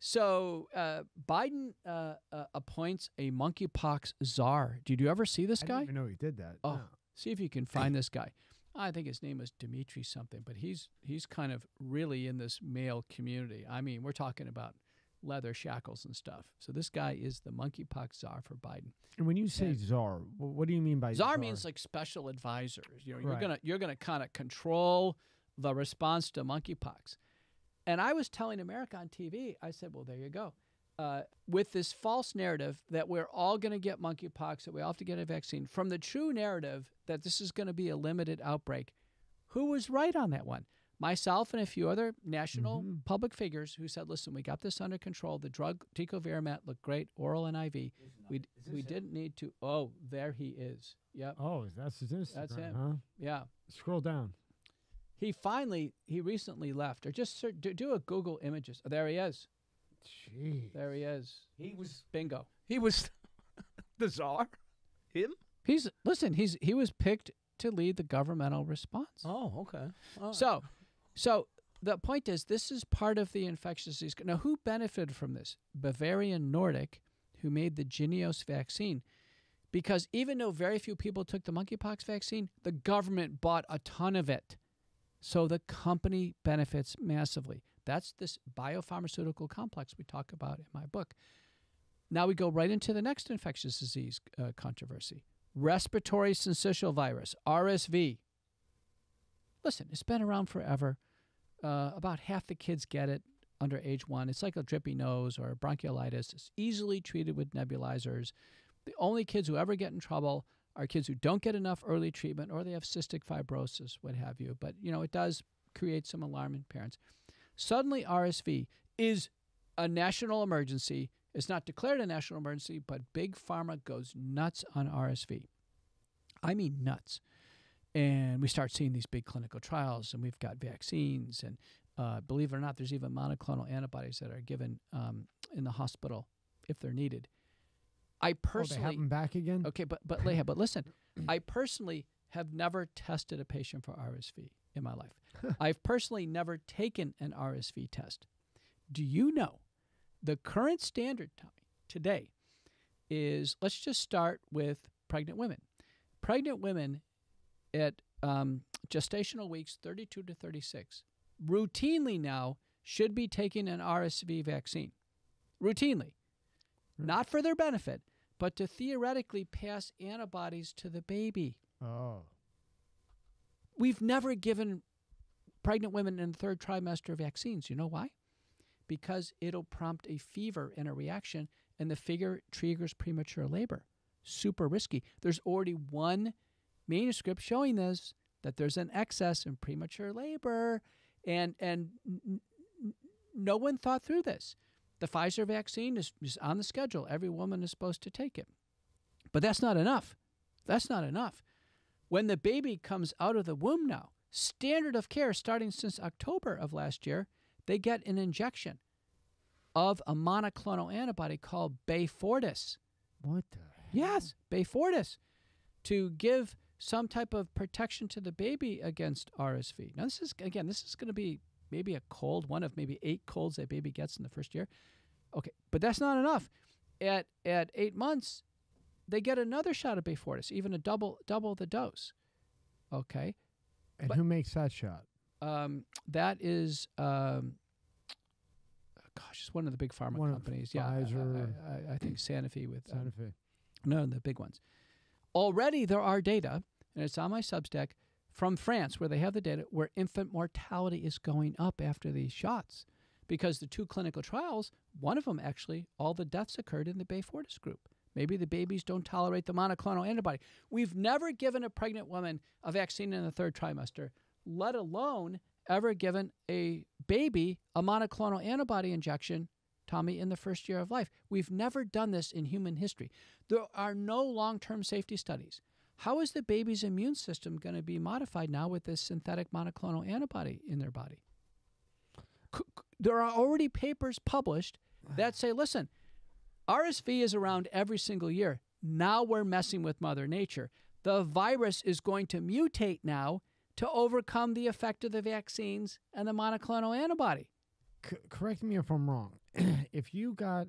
So uh, Biden uh, uh, appoints a monkeypox czar. Did you ever see this guy? I didn't even know he did that. Oh, no. See if you can find this guy. I think his name is Dimitri something, but he's he's kind of really in this male community. I mean, we're talking about leather shackles and stuff. So this guy is the monkeypox czar for Biden. And when you say and czar, what do you mean by czar? Czar means like special advisors. You know, you're right. gonna you're gonna kind of control the response to monkeypox. And I was telling America on T V, I said, well, there you go. Uh, with this false narrative that we're all going to get monkeypox, that we all have to get a vaccine, from the true narrative that this is going to be a limited outbreak. Who was right on that one? Myself and a few other national mm-hmm. public figures who said, listen, we got this under control. The drug tecovirimat looked great, oral and I V. Not, we we him? didn't need to. Oh, there he is. Yep. Oh, that's his Instagram, That's him. Huh? Yeah. Scroll down. He finally, he recently left. Or just search, do, do a Google images. Oh, there he is. Jeez. There he is. He was bingo. He was the czar. Him? He's listen. He's he was picked to lead the governmental response. Oh, okay. All so, right. so the point is, this is part of the infectious disease. Now, who benefited from this? Bavarian Nordic, who made the Jynneos vaccine, because even though very few people took the monkeypox vaccine, the government bought a ton of it. So the company benefits massively. That's this biopharmaceutical complex we talk about in my book. Now we go right into the next infectious disease uh, controversy. Respiratory syncytial virus, R S V. Listen, it's been around forever. Uh, about half the kids get it under age one. It's like a drippy nose or bronchiolitis. It's easily treated with nebulizers. The only kids who ever get in trouble are kids who don't get enough early treatment, or they have cystic fibrosis, what have you. But, you know, it does create some alarm in parents. Suddenly, R S V is a national emergency. It's not declared a national emergency, but Big Pharma goes nuts on R S V. I mean nuts. And we start seeing these big clinical trials, and we've got vaccines. And uh, believe it or not, there's even monoclonal antibodies that are given um, in the hospital if they're needed. I personally oh, they have them back again. Okay, but but Leha, but listen, I personally have never tested a patient for R S V in my life. I've personally never taken an R S V test. Do you know the current standard, Tommy, today is, let's just start with pregnant women. Pregnant women at um, gestational weeks thirty-two to thirty-six routinely now should be taking an R S V vaccine. Routinely. Really? Not for their benefit, but to theoretically pass antibodies to the baby. Oh. We've never given pregnant women in the third trimester vaccines. You know why? Because it'll prompt a fever and a reaction, and the fever triggers premature labor. Super risky. There's already one manuscript showing this, that there's an excess in premature labor, and and n n no one thought through this. The Pfizer vaccine is, is on the schedule. Every woman is supposed to take it. But that's not enough. That's not enough. When the baby comes out of the womb now, standard of care starting since October of last year, they get an injection of a monoclonal antibody called Beyfortus. What the hell? Yes, Beyfortus, to give some type of protection to the baby against R S V. Now, this is, again, this is going to be maybe a cold, one of maybe eight colds that baby gets in the first year. Okay, but that's not enough. At, at eight months, they get another shot of Beyfortus, even a double, double the dose. Okay. And but, who makes that shot? Um, that is, um, gosh, it's one of the big pharma one companies. Yeah, Pfizer. I, I, I think Sanofi with um, Sanofi. No, the big ones. Already there are data, and it's on my Substack, from France, where they have the data, where infant mortality is going up after these shots. Because the two clinical trials, one of them actually, all the deaths occurred in the Beyfortus group. Maybe the babies don't tolerate the monoclonal antibody. We've never given a pregnant woman a vaccine in the third trimester, let alone ever given a baby a monoclonal antibody injection, Tommy, in the first year of life. We've never done this in human history. There are no long-term safety studies. How is the baby's immune system going to be modified now with this synthetic monoclonal antibody in their body? C there are already papers published that say, listen, R S V is around every single year. Now we're messing with Mother Nature. The virus is going to mutate now to overcome the effect of the vaccines and the monoclonal antibody. C correct me if I'm wrong. If you got,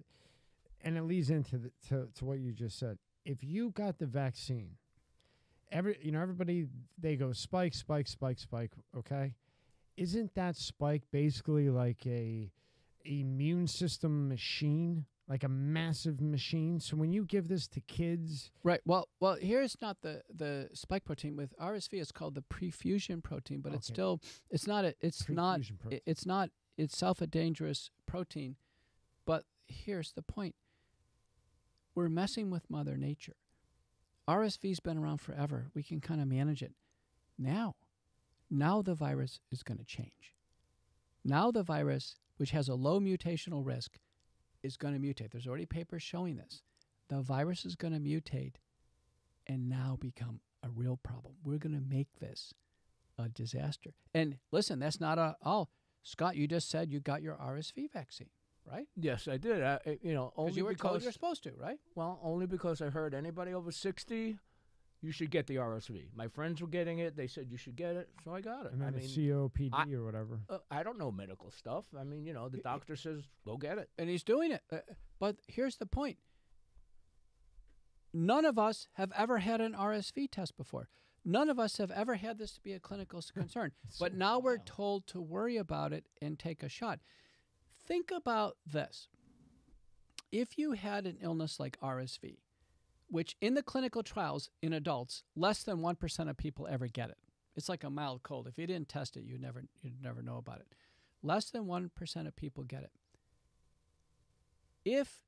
and it leads into the, to, to what you just said, if you got the vaccine, every you know everybody, they go spike, spike, spike, spike, okay? Isn't that spike basically like a immune system machine, like a massive machine? So when you give this to kids... Right. Well, well, here's not the, the spike protein. With R S V, it's called the prefusion protein, but okay. it's still... It's not... A, it's not it, It's not itself a dangerous protein. But here's the point. We're messing with Mother Nature. R S V's been around forever. We can kind of manage it. Now, now the virus is going to change. Now the virus, which has a low mutational risk, is going to mutate. There's already papers showing this. The virus is going to mutate and now become a real problem. We're going to make this a disaster. And listen, that's not a, oh, Scott, you just said you got your R S V vaccine, right? Yes, I did. I, you know, only you were because told you're supposed to, right? Well, only because I heard anybody over sixty, you should get the R S V. My friends were getting it. They said you should get it, so I got it. And then I mean, C O P D I, or whatever. Uh, I don't know medical stuff. I mean, you know, the doctor it, says go get it, and he's doing it. Uh, but here's the point: none of us have ever had an R S V test before. None of us have ever had this to be a clinical concern. But so now wild. We're told to worry about it and take a shot. Think about this: if you had an illness like R S V, which in the clinical trials in adults, less than one percent of people ever get it. It's like a mild cold. If you didn't test it, you'd never, you'd never know about it. Less than one percent of people get it. If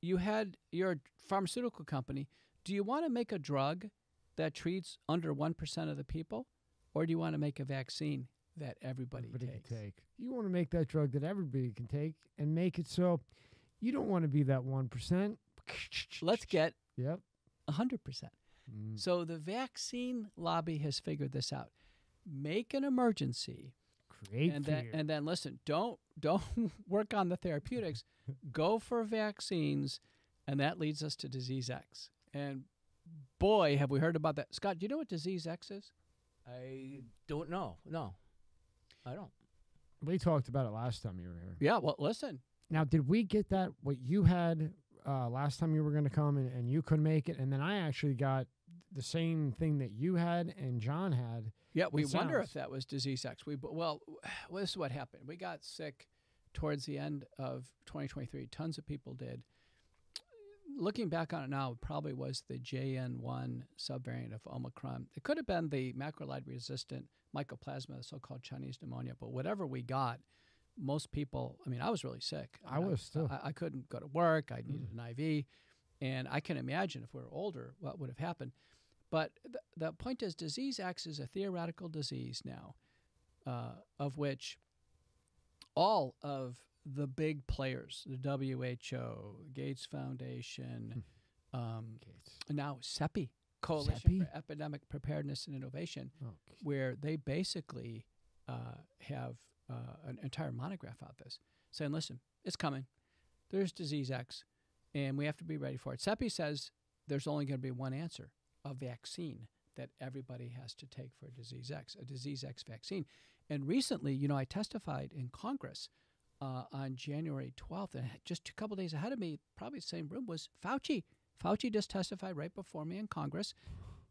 you had your pharmaceutical company, do you want to make a drug that treats under one percent of the people, or do you want to make a vaccine that everybody, everybody takes? Can take? You want to make that drug that everybody can take and make it so you don't want to be that one percent. Let's get... Yep. one hundred percent. Mm. So the vaccine lobby has figured this out. Make an emergency. Create and then, and then listen, don't don't work on the therapeutics. Go for vaccines, and that leads us to disease X. And boy, have we heard about that. Scott, do you know what Disease X is? I don't know. No, I don't. We talked about it last time you were here. Yeah, well, listen. Now, did we get that, what you had uh, last time you were going to come and, and you couldn't make it? And then I actually got the same thing that you had and John had. Yeah, we wonder if that was Disease X. We, well, well, this is what happened. We got sick towards the end of twenty twenty-three. Tons of people did. Looking back on it now, it probably was the J N one subvariant of Omicron. It could have been the macrolide-resistant mycoplasma, the so-called Chinese pneumonia. But whatever we got, most people, I mean, I was really sick. I, I mean, was still. I, I couldn't go to work. I needed mm. an I V. And I can imagine if we were older what would have happened. But th the point is, Disease X is a theoretical disease now, uh, of which all of the big players, the W H O, Gates Foundation, hmm. um, Gates. And now CEPI, Coalition CEPI? for Epidemic Preparedness and Innovation, oh, where they basically uh, have uh, an entire monograph on this, saying, listen, it's coming. There's Disease X, and we have to be ready for it. CEPI says there's only going to be one answer, a vaccine that everybody has to take for Disease X, a Disease X vaccine. And recently, you know, I testified in Congress Uh, on January twelfth, and just a couple days ahead of me, probably the same room, was Fauci. Fauci just testified right before me in Congress.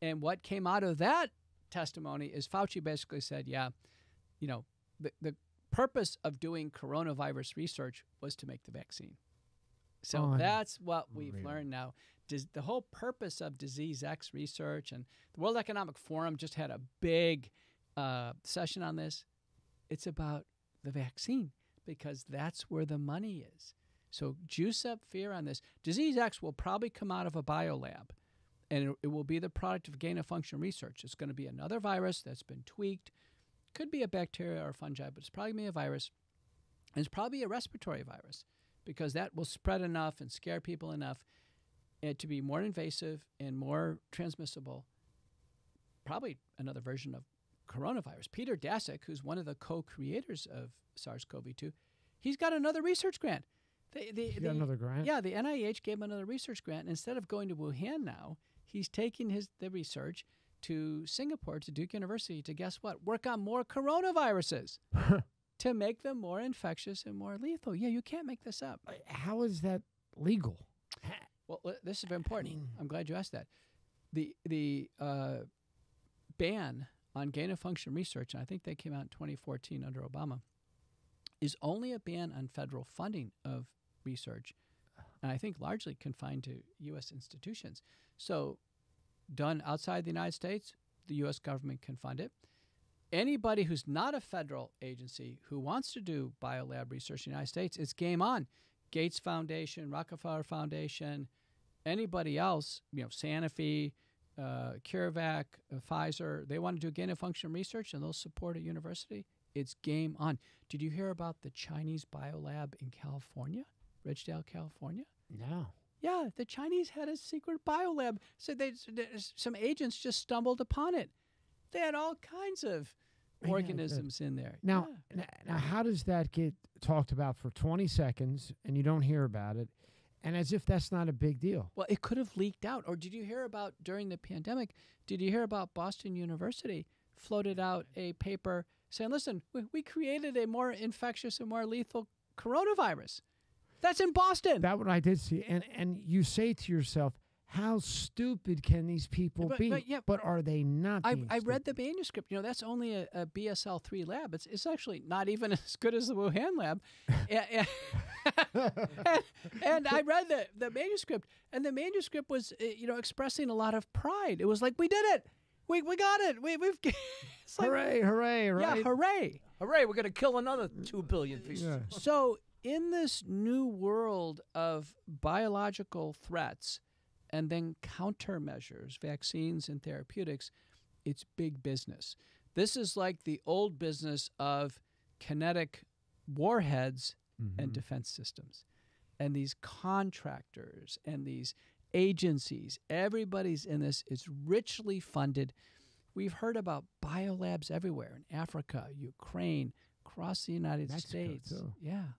And what came out of that testimony is Fauci basically said, yeah, you know, the, the purpose of doing coronavirus research was to make the vaccine. So oh, that's what we've really. learned now. Does, the whole purpose of Disease X research, and the World Economic Forum just had a big uh, session on this. It's about the vaccine, because that's where the money is. So juice up fear on this. Disease X will probably come out of a biolab, and it will be the product of gain-of-function research. It's going to be another virus that's been tweaked. Could be a bacteria or a fungi, but it's probably going to be a virus. And it's probably a respiratory virus, because that will spread enough and scare people enough to be more invasive and more transmissible. Probably another version of coronavirus. Peter Daszak, who's one of the co-creators of SARS CoV two, he's got another research grant. They, they, they, got another grant? Yeah, the N I H gave him another research grant. And instead of going to Wuhan now, he's taking his the research to Singapore, to Duke University, to guess what? Work on more coronaviruses to make them more infectious and more lethal. Yeah, you can't make this up. How is that legal? Well, this is important. I mean, I'm glad you asked that. The, the uh, ban on gain-of-function research, and I think they came out in twenty fourteen under Obama, is only a ban on federal funding of research, and I think largely confined to U S institutions. So done outside the United States, the U S government can fund it. Anybody who's not a federal agency who wants to do biolab research in the United States, it's game on. Gates Foundation, Rockefeller Foundation, anybody else, you know, Sanofi, Uh, CureVac, uh, Pfizer, they want to do gain-of-function research and they'll support a university, it's game on. Did you hear about the Chinese biolab in California, Ridgedale, California? No. Yeah, the Chinese had a secret biolab. So they, some agents just stumbled upon it. They had all kinds of organisms yeah, the, in there. Now, yeah. now, how does that get talked about for twenty seconds and you don't hear about it? And as if that's not a big deal. Well, it could have leaked out. Or did you hear about, during the pandemic, did you hear about Boston University floated out a paper saying, listen, we, we created a more infectious and more lethal coronavirus. That's in Boston. That one I did see. And, and you say to yourself, how stupid can these people but, be? But, yeah, but are they not I, I read the manuscript. You know, that's only a, a B S L three lab. It's, it's actually not even as good as the Wuhan lab. and, and, and I read the, the manuscript, and the manuscript was, you know, expressing a lot of pride. It was like, we did it. We, we got it. We, we've it's like, hooray, hooray, right? Yeah, hooray. Hooray, we're going to kill another two billion people. Yeah. So in this new world of biological threats, and then countermeasures, vaccines and therapeutics, it's big business. This is like the old business of kinetic warheads mm-hmm. and defense systems. And these contractors and these agencies, everybody's in this. It's richly funded. We've heard about biolabs everywhere, in Africa, Ukraine, across the United Mexico States. Too. Yeah.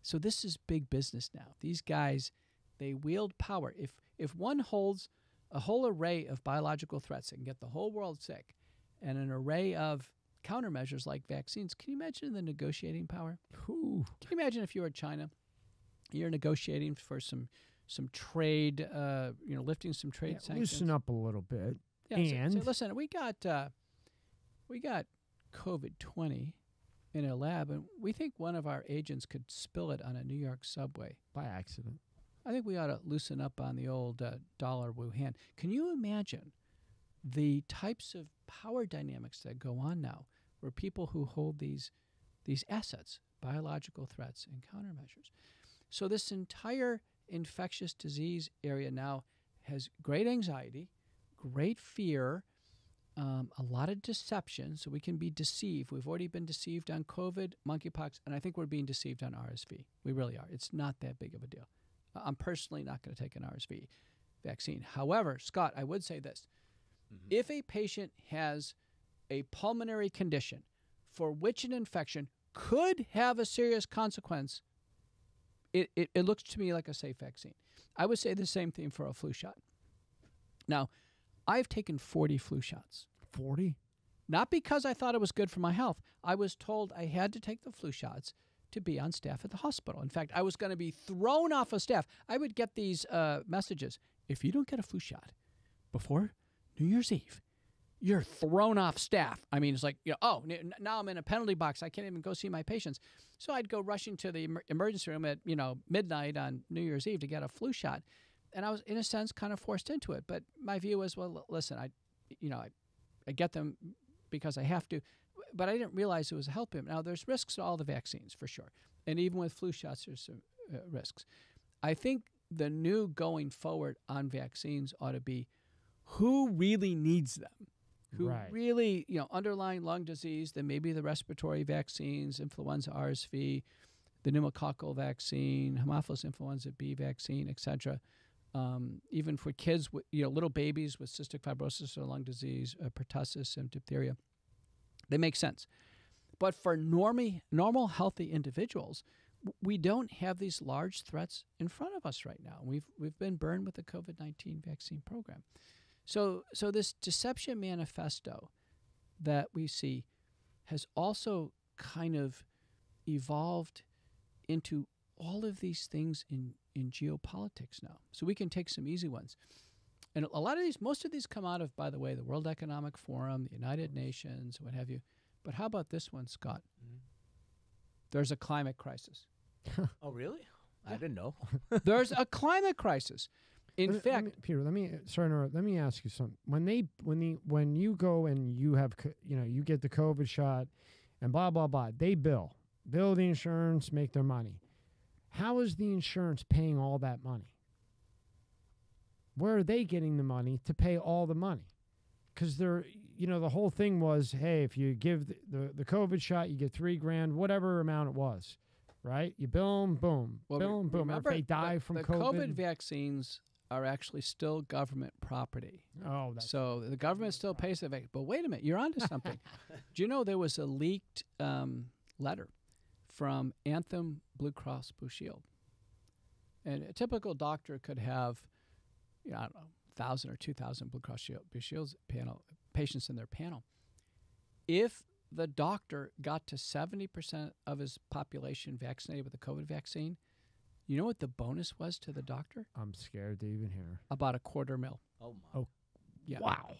So this is big business now. These guys, they wield power. If if one holds a whole array of biological threats that can get the whole world sick and an array of countermeasures like vaccines. Can you imagine the negotiating power? Ooh. Can you imagine if you were China, you're negotiating for some some trade, uh, you know, lifting some trade yeah, sanctions. Loosen up a little bit. Yeah, and say, say, listen, we got uh, we got COVID twenty in a lab, and we think one of our agents could spill it on a New York subway. By accident. I think we ought to loosen up on the old uh, dollar Wuhan. Can you imagine the types of power dynamics that go on now where people who hold these, these assets, biological threats and countermeasures? So this entire infectious disease area now has great anxiety, great fear, Um, a lot of deception, so we can be deceived. We've already been deceived on COVID, monkeypox, and I think we're being deceived on R S V. We really are. It's not that big of a deal. I'm personally not going to take an R S V vaccine. However, Scott, I would say this. Mm-hmm. If a patient has a pulmonary condition for which an infection could have a serious consequence, it, it, it looks to me like a safe vaccine. I would say the same thing for a flu shot. Now, I've taken forty flu shots. forty? Not because I thought it was good for my health. I was told I had to take the flu shots to be on staff at the hospital. In fact, I was going to be thrown off of staff. I would get these uh, messages. If you don't get a flu shot before New Year's Eve, you're thrown off staff. I mean, it's like, you know, oh, now I'm in a penalty box. I can't even go see my patients. So I'd go rushing to the emergency room at, you know, midnight on New Year's Eve to get a flu shot. And I was, in a sense, kind of forced into it. But my view was, well, listen, I, you know, I, I get them because I have to. But I didn't realize it was a health boom. Now, there's risks to all the vaccines, for sure. And even with flu shots, there's some uh, risks. I think the new going forward on vaccines ought to be who really needs them, who right. really, you know, underlying lung disease, then maybe the respiratory vaccines, influenza, R S V, the pneumococcal vaccine, Haemophilus influenza B vaccine, et cetera. Um, even for kids, with, you know, little babies with cystic fibrosis or lung disease, uh, pertussis and diphtheria, they make sense. But for normie, normal, healthy individuals, we don't have these large threats in front of us right now. We've we've been burned with the COVID nineteen vaccine program. So so this deception manifesto that we see has also kind of evolved into all of these things in. in geopolitics now. So we can take some easy ones. And a lot of these, most of these come out of, by the way, the World Economic Forum, the United Nations, what have you. But how about this one, Scott? Mm-hmm. There's a climate crisis. Oh, really? I didn't know. There's a climate crisis. In let, fact, let me, Peter, let me sorry, let me ask you something. When they, when the, when you go and you have, you know, you get the COVID shot, and blah blah blah, they bill, bill the insurance, make their money. How is the insurance paying all that money? Where are they getting the money to pay all the money? Because they're, you know, the whole thing was, hey, if you give the, the, the COVID shot, you get three grand, whatever amount it was, right? You bill them, boom, well, bill them, boom. Remember, or if they die the, from the COVID. The COVID vaccines are actually still government property. Oh, that's so the government still pays the vaccine. But wait a minute, you're onto something. Do you know there was a leaked um, letter from Anthem Blue Cross Blue Shield. And a typical doctor could have, you know, I don't know, one thousand or two thousand Blue Cross Shield, Blue Shield's panel, patients in their panel. If the doctor got to seventy percent of his population vaccinated with the COVID vaccine, you know what the bonus was to the doctor? I'm scared to even hear. About a quarter mil. Oh, my. Oh, yeah. Wow.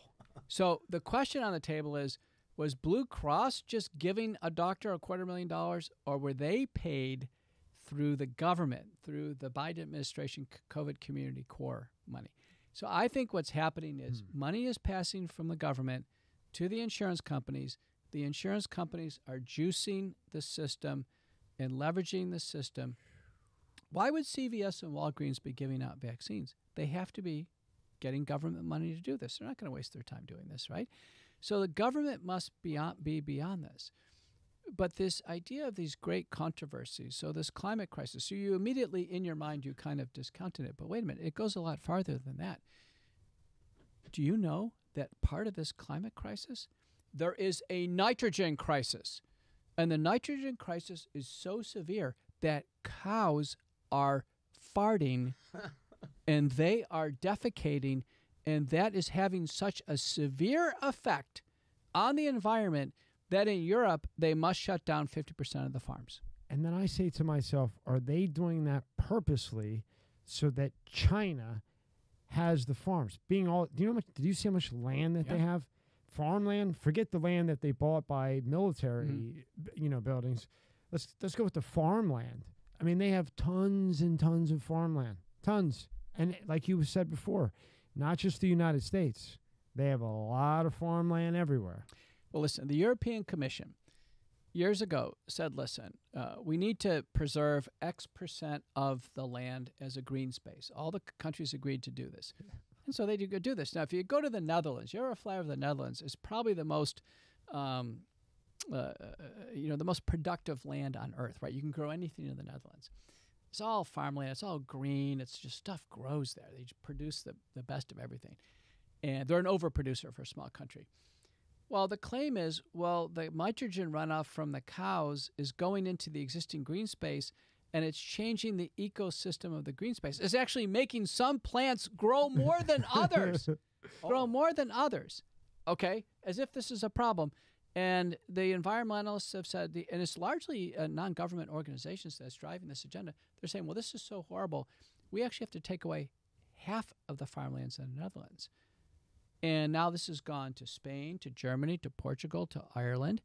So the question on the table is, was Blue Cross just giving a doctor a quarter million dollars, or were they paid through the government, through the Biden administration COVID community core money? So I think what's happening is mm. money is passing from the government to the insurance companies. The insurance companies are juicing the system and leveraging the system. Why would C V S and Walgreens be giving out vaccines? They have to be getting government money to do this. They're not going to waste their time doing this, right? So the government must be beyond this. But this idea of these great controversies, so this climate crisis, so you immediately in your mind, you kind of discounted it. But wait a minute, it goes a lot farther than that. Do you know that part of this climate crisis, there is a nitrogen crisis? And the nitrogen crisis is so severe that cows are farting and they are defecating and that is having such a severe effect on the environment that in Europe they must shut down fifty percent of the farms. And then I say to myself, are they doing that purposely so that China has the farms? Being all, do you know? Much, did you see how much land that yeah. they have? Farmland. Forget the land that they bought by military, mm-hmm. you know, buildings. Let's let's go with the farmland. I mean, they have tons and tons of farmland, tons. And like you said before, not just the United States. They have a lot of farmland everywhere. Well, listen, the European Commission years ago said, listen, uh, we need to preserve X percent of the land as a green space. All the countries agreed to do this. And so they do, do this. Now, if you go to the Netherlands, Euroflyer of the Netherlands is probably the most... Um, Uh, you know, the most productive land on earth, right? You can grow anything in the Netherlands. It's all farmland. It's all green. It's just stuff grows there. They just produce the, the best of everything. And they're an overproducer for a small country. Well, the claim is, well, the nitrogen runoff from the cows is going into the existing green space, and it's changing the ecosystem of the green space. It's actually making some plants grow more than others. oh. Grow more than others. Okay? As if this is a problem. And the environmentalists have said, the, and it's largely uh, non-government organizations that's driving this agenda. They're saying, well, this is so horrible. We actually have to take away half of the farmlands in the Netherlands. And now this has gone to Spain, to Germany, to Portugal, to Ireland.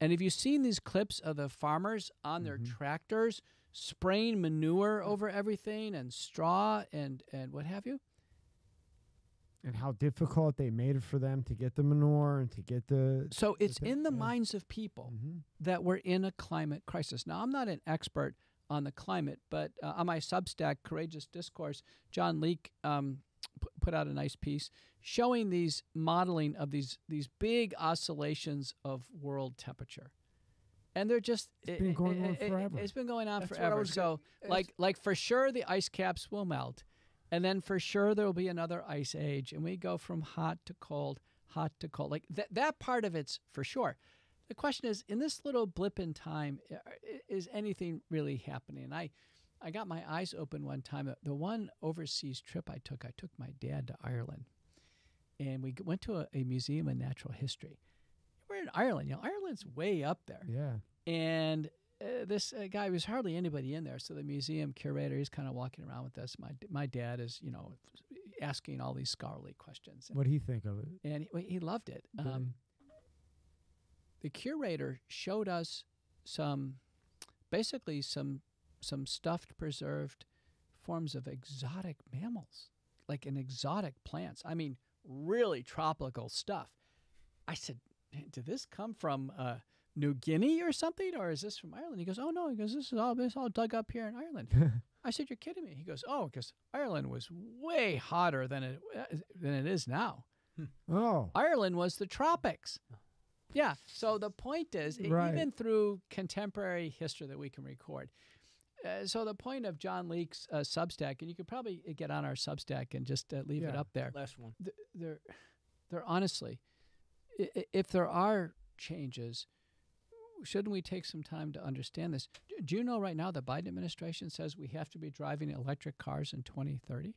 And have you seen these clips of the farmers on their mm-hmm. tractors spraying manure over everything and straw and, and what have you? And how difficult they made it for them to get the manure and to get the... So it's the, in the yeah. minds of people mm-hmm. that we're in a climate crisis. Now, I'm not an expert on the climate, but uh, on my Substack, Courageous Discourse, John Leake um, put out a nice piece showing these modeling of these, these big oscillations of world temperature. And they're just... It's it, been going it, on it, forever. It, it's been going on That's forever. So, gonna, like, like, for sure, the ice caps will melt. And then for sure there will be another ice age, and we go from hot to cold, hot to cold. Like th that part of it's for sure. The question is, in this little blip in time, is anything really happening? And I, I got my eyes open one time. The one overseas trip I took, I took my dad to Ireland, and we went to a, a museum of natural history. We're in Ireland. You know, Ireland's way up there. Yeah. And... Uh, this uh, guy, was hardly anybody in there, so the museum curator, he's kind of walking around with us. My my dad is, you know, asking all these scholarly questions. What did he think of it? And he, he loved it. Um, the curator showed us some, basically some some stuffed, preserved forms of exotic mammals, like in exotic plants. I mean, really tropical stuff. I said, did this come from... Uh, New Guinea or something, or is this from Ireland? He goes, oh no, he goes, this is all this is all dug up here in Ireland. I said, you're kidding me. He goes, oh, because Ireland was way hotter than it than it is now. Oh, Ireland was the tropics. Yeah. So the point is, right. even through contemporary history that we can record. Uh, so the point of John Leake's uh, Substack, and you could probably get on our Substack and just uh, leave yeah, it up there. Last one. Th they're, they're honestly, if there are changes. Shouldn't we take some time to understand this? Do you know right now the Biden administration says we have to be driving electric cars in twenty thirty?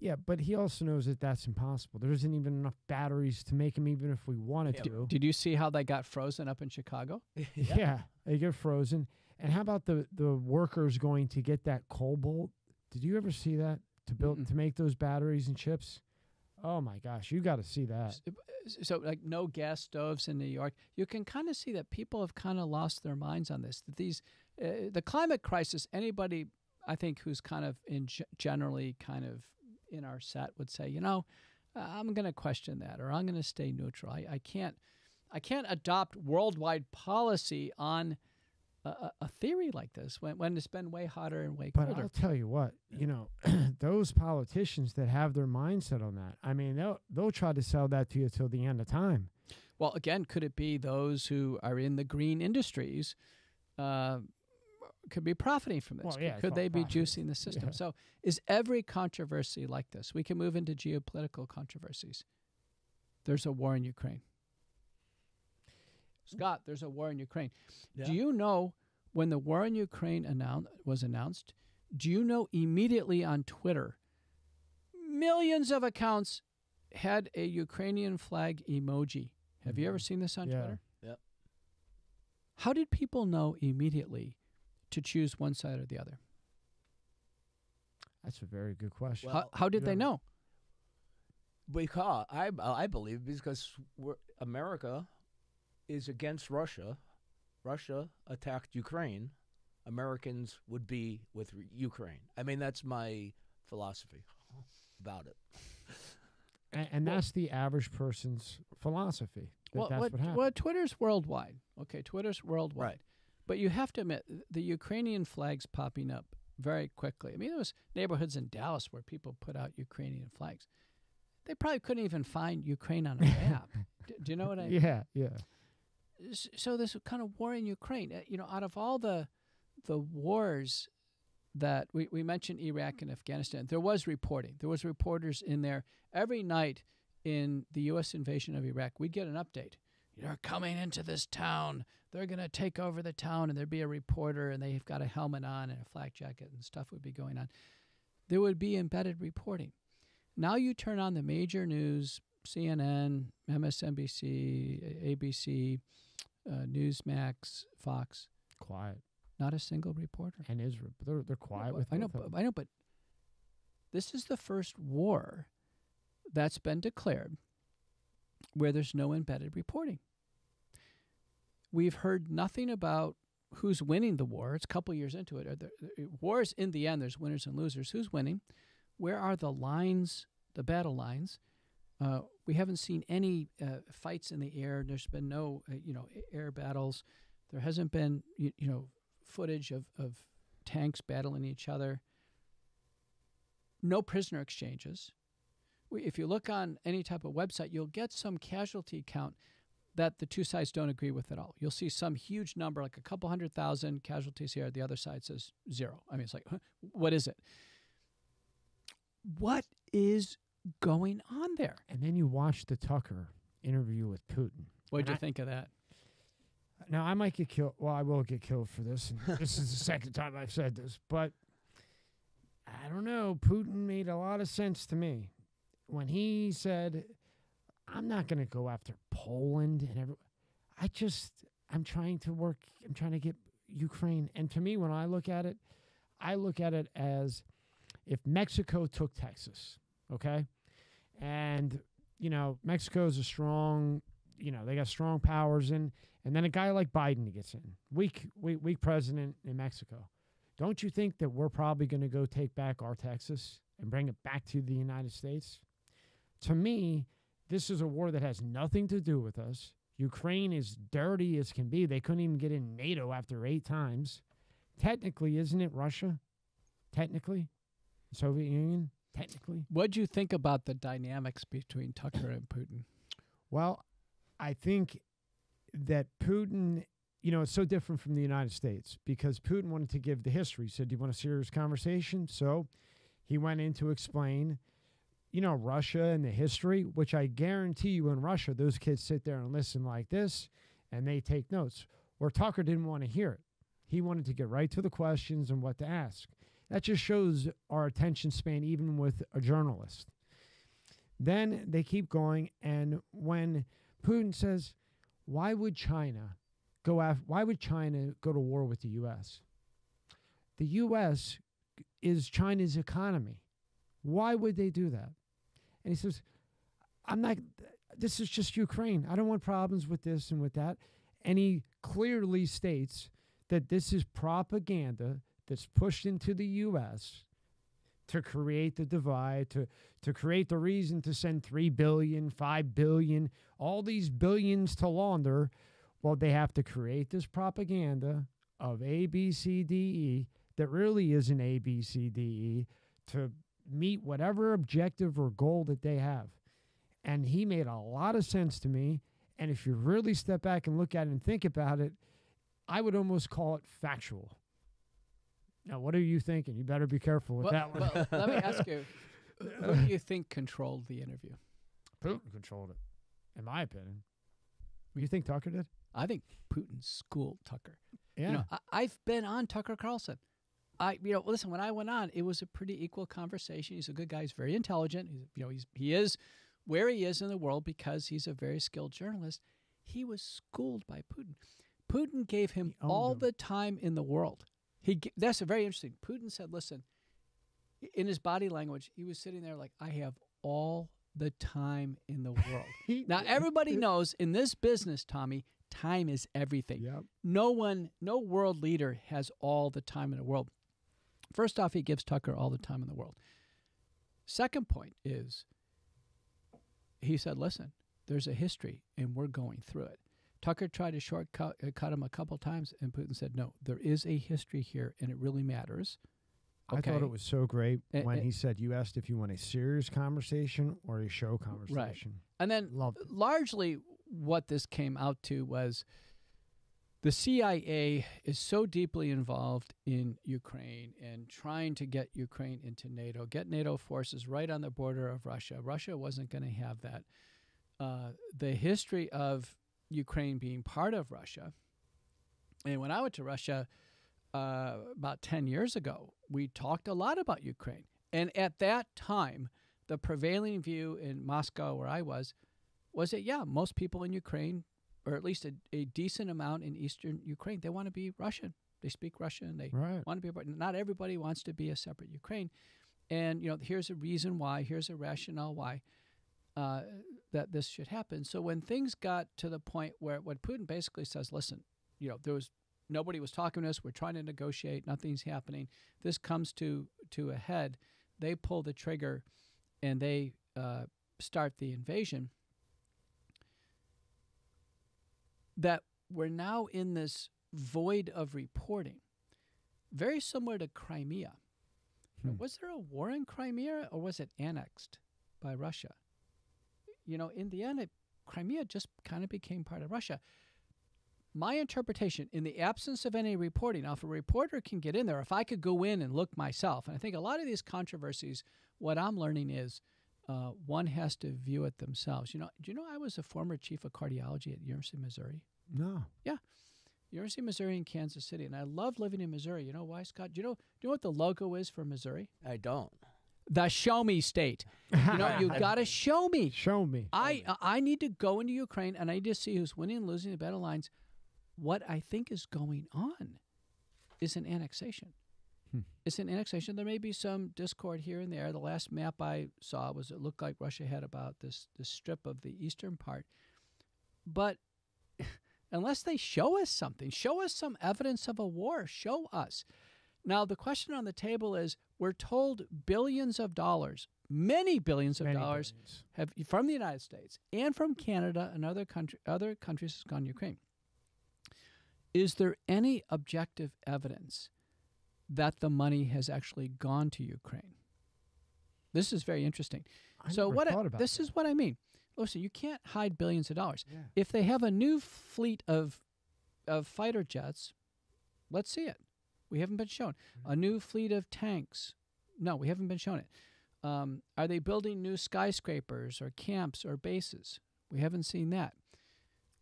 Yeah, but he also knows that that's impossible. There isn't even enough batteries to make them even if we wanted yeah. to. Did you see how they got frozen up in Chicago? yeah. yeah, they get frozen. And how about the, the workers going to get that cobalt? Did you ever see that? To build mm-hmm. to make those batteries and chips? Oh, my gosh, you got to see that. So, like, no gas stoves in New York. You can kind of see that people have kind of lost their minds on this. That these, uh, the climate crisis, anybody, I think, who's kind of in generally kind of in our set would say, you know, uh, I'm going to question that, or I'm going to stay neutral. I, I, can't, I can't adopt worldwide policy on a, a theory like this when, when it's been way hotter and way colder. But I'll tell you what, you know, those politicians that have their mindset on that, I mean, they'll, they'll try to sell that to you till the end of time. Well, again, could it be those who are in the green industries uh, could be profiting from this? Well, yeah, could they be juicing the system? Yeah. So is every controversy like this? We can move into geopolitical controversies. There's a war in Ukraine. Scott, there's a war in Ukraine. Yeah. Do you know when the war in Ukraine annou- was announced, do you know immediately on Twitter, millions of accounts had a Ukrainian flag emoji. Have mm-hmm. you ever seen this on yeah. Twitter? Yep. How did people know immediately to choose one side or the other? That's a very good question. Well, how, how did they know? Because I, I believe because we're, America is against Russia. Russia attacked Ukraine. Americans would be with Ukraine. I mean, that's my philosophy about it. And, and well, that's the average person's philosophy. That well, that's what, what happened. Well, Twitter's worldwide. Okay, Twitter's worldwide. Right. But you have to admit, the Ukrainian flag's popping up very quickly. I mean, there was neighborhoods in Dallas where people put out Ukrainian flags. They probably couldn't even find Ukraine on a map. do, do you know what I mean? Yeah, yeah. So this kind of war in Ukraine, you know, out of all the the wars that we, we mentioned, Iraq and Afghanistan, there was reporting. There was reporters in there. Every night in the U S invasion of Iraq, we'd get an update. They're coming into this town. They're going to take over the town, and there'd be a reporter, and they've got a helmet on and a flak jacket, and stuff would be going on. There would be embedded reporting. Now you turn on the major news, C N N, M S N B C, A B C, uh, Newsmax, Fox. Quiet. Not a single reporter. And Israel. They're, they're quiet no, with I know, but, I know, but this is the first war that's been declared where there's no embedded reporting. We've heard nothing about who's winning the war. It's a couple years into it. Are there, wars, in the end, there's winners and losers. Who's winning? Where are the lines, the battle lines? Uh, we haven't seen any uh, fights in the air. There's been no, uh, you know, air battles. There hasn't been, you, you know, footage of, of tanks battling each other. No prisoner exchanges. We, if you look on any type of website, you'll get some casualty count that the two sides don't agree with at all. You'll see some huge number, like a couple hundred thousand casualties here. The other side says zero. I mean, it's like, huh, what is it? What is going on there? And then you watch the Tucker interview with Putin. What'd you I, think of that? Now, I might get killed. Well, I will get killed for this. And this is the second time I've said this. But I don't know. Putin made a lot of sense to me when he said, I'm not going to go after Poland. and every, I just, I'm trying to work. I'm trying to get Ukraine. And to me, when I look at it, I look at it as if Mexico took Texas, okay? And, you know, Mexico's a strong, you know, they got strong powers in. And then a guy like Biden gets in, weak, weak, weak president in Mexico. Don't you think that we're probably going to go take back our Texas and bring it back to the United States? To me, this is a war that has nothing to do with us. Ukraine is dirty as can be. They couldn't even get in NATO after eight times. Technically, isn't it Russia? Technically? Soviet Union, technically. What do you think about the dynamics between Tucker and Putin? Well, I think that Putin, you know, it's so different from the United States because Putin wanted to give the history. He said, do you want a serious conversation? So he went in to explain, you know, Russia and the history, which I guarantee you in Russia, those kids sit there and listen like this, and they take notes. Where Tucker didn't want to hear it. He wanted to get right to the questions and what to ask. That just shows our attention span, even with a journalist. Then they keep going, and when Putin says, "Why would China go after? Why would China go to war with the U S? The U S is China's economy. Why would they do that?" And he says, "I'm not. This is just Ukraine. I don't want problems with this and with that." And he clearly states that this is propaganda that's pushed into the U S to create the divide, to, to create the reason to send three billion dollars, five billion dollars, all these billions to launder. Well, they have to create this propaganda of A, B, C, D, E that really isn't A, B, C, D, E to meet whatever objective or goal that they have. And he made a lot of sense to me. And if you really step back and look at it and think about it, I would almost call it factual. Now, what are you thinking? You better be careful with well, that one. Well, let me ask you, who do you think controlled the interview? Putin controlled it, in my opinion. You think Tucker did? I think Putin schooled Tucker. Yeah. You know, I, I've been on Tucker Carlson. I, you know, listen, when I went on, it was a pretty equal conversation. He's a good guy. He's very intelligent. He's, you know, he's he is where he is in the world because he's a very skilled journalist. He was schooled by Putin. Putin gave him all him. the time in the world. He That's a very interesting. Putin said, listen, in his body language, he was sitting there like, I have all the time in the world. he, now, everybody knows in this business, Tommy, time is everything. Yep. No one, no world leader has all the time in the world. First off, he gives Tucker all the time in the world. Second point is, he said, listen, there's a history, and we're going through it. Tucker tried to shortcut cut him a couple times, and Putin said, no, there is a history here, and it really matters. Okay. I thought it was so great and, when and, he said, you asked if you want a serious conversation or a show conversation. Right. And then Loved it. largely what this came out to was the C I A is so deeply involved in Ukraine and trying to get Ukraine into NATO, get NATO forces right on the border of Russia. Russia wasn't going to have that. Uh, the history of Ukraine being part of Russia, and when I went to Russia uh, about ten years ago, we talked a lot about Ukraine. And at that time, the prevailing view in Moscow where I was, was that, yeah, most people in Ukraine, or at least a, a decent amount in eastern Ukraine, they want to be Russian. They speak Russian. They right. want to be, not everybody wants to be a separate Ukraine. And, you know, here's a reason why, here's a rationale why. Uh, that this should happen. So when things got to the point where what Putin basically says, listen, you know, there was nobody was talking to us. We're trying to negotiate. Nothing's happening. This comes to to a head. They pull the trigger, and they uh, start the invasion. That we're now in this void of reporting, very similar to Crimea. Hmm. Was there a war in Crimea, or was it annexed by Russia? You know, in the end, it, Crimea just kind of became part of Russia. My interpretation, in the absence of any reporting, now if a reporter can get in there, if I could go in and look myself, and I think a lot of these controversies, what I'm learning is uh, one has to view it themselves. You know, do you know I was a former chief of cardiology at the University of Missouri? No. Yeah. University of Missouri in Kansas City, and I love living in Missouri. You know why, Scott? Do you know, do you know what the logo is for Missouri? I don't. The show me state. You know, you got to show me. Show me. I I need to go into Ukraine, and I need to see who's winning and losing the battle lines. What I think is going on is an annexation. Hmm. It's an annexation. There may be some discord here and there. The last map I saw was it looked like Russia had about this, this strip of the eastern part. But unless they show us something, show us some evidence of a war, show us. Now, the question on the table is, we're told billions of dollars, many billions of many dollars billions. have from the United States and from Canada and other, country, other countries has gone to Ukraine. Is there any objective evidence that the money has actually gone to Ukraine? This is very interesting. I so never what thought I, about this that. is what I mean. Listen, you can't hide billions of dollars. Yeah. If they have a new fleet of, of fighter jets, let's see it. We haven't been shown. A new fleet of tanks. No, we haven't been shown it. Um, are they building new skyscrapers or camps or bases? We haven't seen that.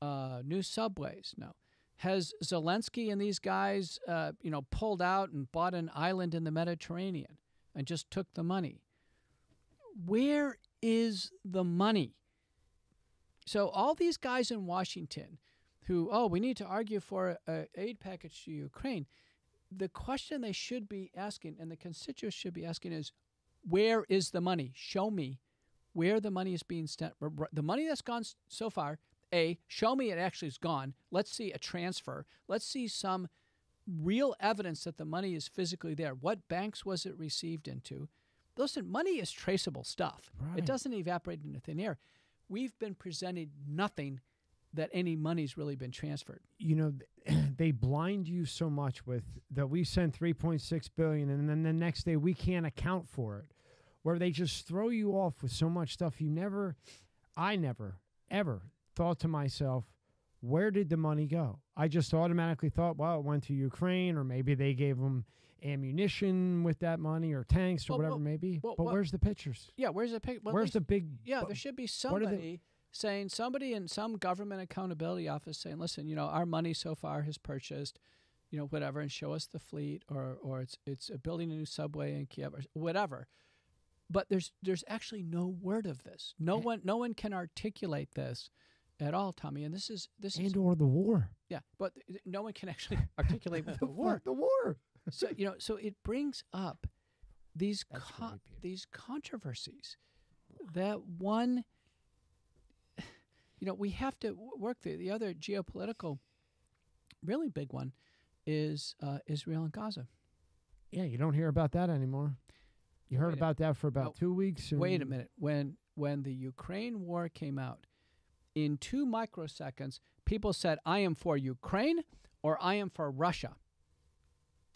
Uh, new subways? No. Has Zelensky and these guys uh, you know, pulled out and bought an island in the Mediterranean and just took the money? Where is the money? So all these guys in Washington who, oh, we need to argue for an aid package to Ukraine, the question they should be asking and the constituents should be asking is, where is the money? Show me where the money is being spent. The money that's gone so far, A, show me it actually is gone. Let's see a transfer. Let's see some real evidence that the money is physically there. What banks was it received into? Listen, money is traceable stuff. Right. It doesn't evaporate into thin air. We've been presented nothing that any money's really been transferred. You know, they blind you so much with that we send three point six billion dollars and then the next day we can't account for it, where they just throw you off with so much stuff you never, I never, ever thought to myself, where did the money go? I just automatically thought, well, it went to Ukraine, or maybe they gave them ammunition with that money, or tanks, or well, whatever well, it may be. Well, but well, where's the pictures? Yeah, where's the pictures? Well, where's least, the big... Yeah, there should be somebody... saying somebody in some government accountability office saying, listen, you know, our money so far has purchased, you know, whatever, and show us the fleet, or or it's it's building a new subway in Kiev or whatever. But there's there's actually no word of this. No and, one no one can articulate this at all, Tommy. And this is this and is, or the war. Yeah, but no one can actually articulate the, the war. The war. So you know, so it brings up these con really these controversies that one. You know, we have to work through. The other geopolitical, really big one, is uh, Israel and Gaza. Yeah, you don't hear about that anymore. You heard about that for about oh, two weeks. Wait a minute. When when the Ukraine war came out, in two microseconds, people said, I am for Ukraine or I am for Russia.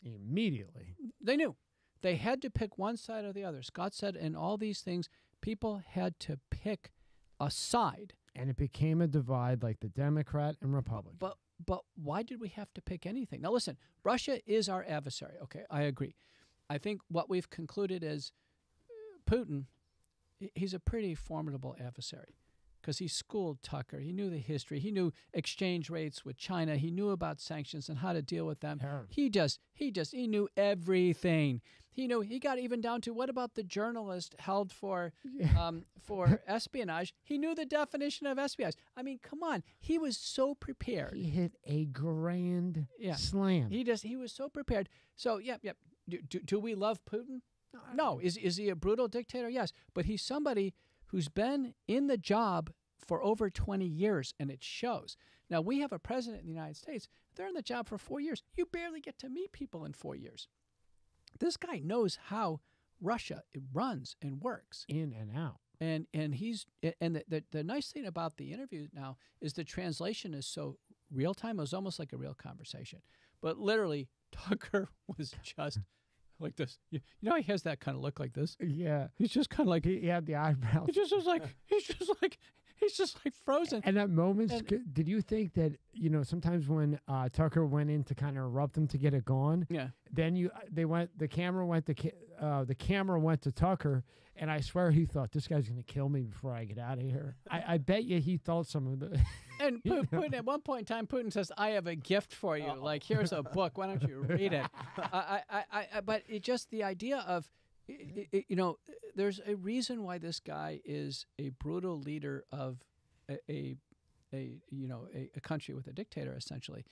Immediately. They knew. They had to pick one side or the other. Scott said in all these things, people had to pick a side. And it became a divide like the Democrat and Republican. But, but why did we have to pick anything? Now, listen, Russia is our adversary. Okay, I agree. I think what we've concluded is Putin, he's a pretty formidable adversary because he schooled Tucker. He knew the history. He knew exchange rates with China. He knew about sanctions and how to deal with them. Yeah. He just, he just, he knew everything. He knew, he got even down to what about the journalist held for, yeah. um, for espionage? He knew the definition of espionage. I mean, come on. He was so prepared. He hit a grand yeah. slam. He just, he was so prepared. So, yep, yep. Do, do, do we love Putin? No. no. Is, is he a brutal dictator? Yes. But he's somebody who's been in the job for over twenty years, and it shows. Now, we have a president in the United States. They're in the job for four years. You barely get to meet people in four years. This guy knows how Russia it runs and works. In and out. And and he's and the, the, the nice thing about the interview now is the translation is so real-time. It was almost like a real conversation. But literally, Tucker was just like this. You, you know, he has that kind of look like this. Yeah, he's just kind of like he, he had the eyebrows. He just was like he's just like he's just like frozen. And at moments, and, did you think that you know sometimes when uh, Tucker went in to kind of erupt him to get it gone? Yeah. Then you they went the camera went to uh, the camera went to Tucker, and I swear he thought this guy's going to kill me before I get out of here. I, I bet you he thought some of the. And Putin, at one point in time, Putin says, "I have a gift for you. Uh-oh. Like here's a book. Why don't you read it?" I, I, I, I, but it just the idea of, it, it, you know, there's a reason why this guy is a brutal leader of a, a, a you know, a, a country with a dictator essentially,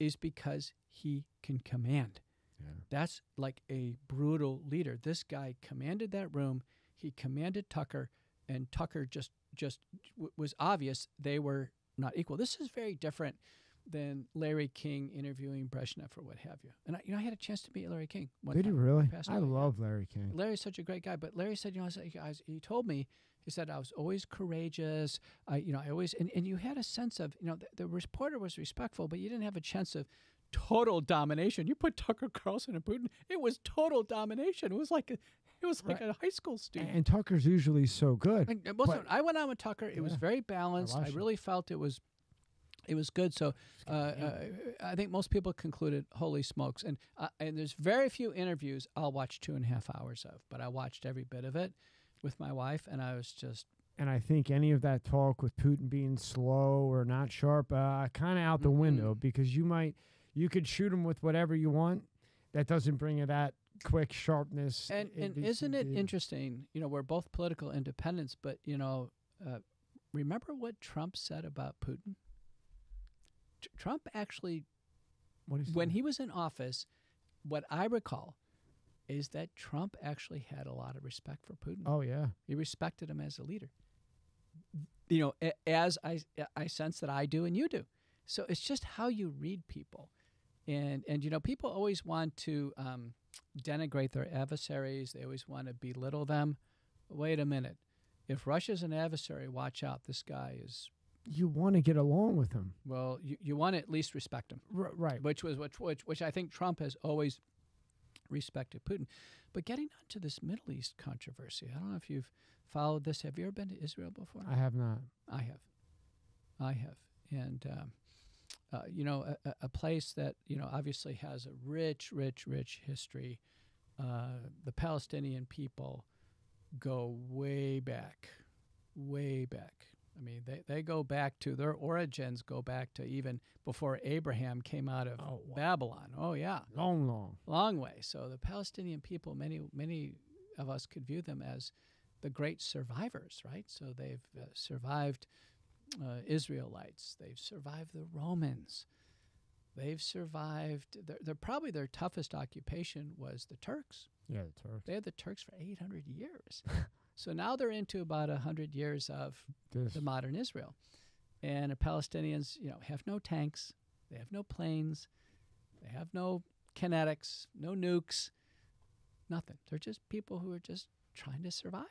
is because he can command. Yeah. That's like a brutal leader. This guy commanded that room. He commanded Tucker, and Tucker just. just w was obvious they were not equal. This is very different than Larry King interviewing Brezhnev or what have you. And I, you know, I had a chance to meet Larry King. One Did time. you really? I love Larry King. Larry's such a great guy. But Larry said, you know, I was, I was, he told me, he said, I was always courageous. I, you know, I always, and, and you had a sense of, you know, the, the reporter was respectful, but you didn't have a chance of total domination. You put Tucker Carlson and Putin, it was total domination. It was like a, It was like right. a high school student. And Tucker's usually so good. And, and also, I went on with Tucker. It yeah, was very balanced. I, I really felt it was it was good. So uh, uh, I think most people concluded, holy smokes. And, uh, and there's very few interviews I'll watch two and a half hours of, but I watched every bit of it with my wife, and I was just... And I think any of that talk with Putin being slow or not sharp, uh, kind of out the mm-hmm. window, because you might you could shoot him with whatever you want. That doesn't bring you that... quick sharpness. And, and isn't it interesting, you know, we're both political independents, but, you know, uh, remember what Trump said about Putin? T Trump actually, what is when that? he was in office, what I recall is that Trump actually had a lot of respect for Putin. Oh, yeah. He respected him as a leader. You know, as I, I sense that I do and you do. So it's just how you read people. And, and you know, people always want to... Um, denigrate their adversaries. They always want to belittle them. Wait a minute. If Russia's an adversary, watch out. This guy is... You want to get along with him. Well, you, you want to at least respect him. R right. Which, was, which, which, which I think Trump has always respected Putin. But getting on to this Middle East controversy, I don't know if you've followed this. Have you ever been to Israel before? I have not. I have. I have. And... Um, Uh, you know, a, a place that, you know, obviously has a rich, rich, rich history. Uh, the Palestinian people go way back, way back. I mean, they, they go back to, their origins go back to even before Abraham came out of oh, wow. Babylon. Oh, yeah. Long, long. Long way. So the Palestinian people, many, many of us could view them as the great survivors, right? So they've uh, survived uh, Israelites. They've survived the Romans. They've survived, they're, they're probably their toughest occupation was the Turks. Yeah, the Turks. They had the Turks for eight hundred years. So now they're into about one hundred years of this. The modern Israel. And the Palestinians, you know, have no tanks. They have no planes. They have no kinetics, no nukes, nothing. They're just people who are just trying to survive.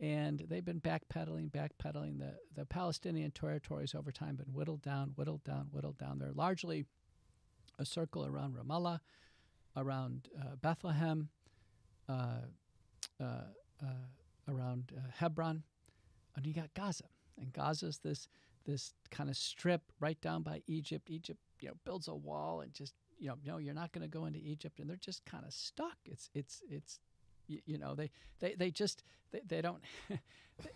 And they've been backpedaling, backpedaling. The, the Palestinian territories over time have been whittled down, whittled down, whittled down. They're largely a circle around Ramallah, around uh, Bethlehem, uh, uh, uh, around uh, Hebron, and you got Gaza. And Gaza's this this kind of strip right down by Egypt. Egypt, you know, builds a wall and just, you know, no, you're not going to go into Egypt, and they're just kind of stuck. It's it's it's. You know, they, they, they just, they, they don't,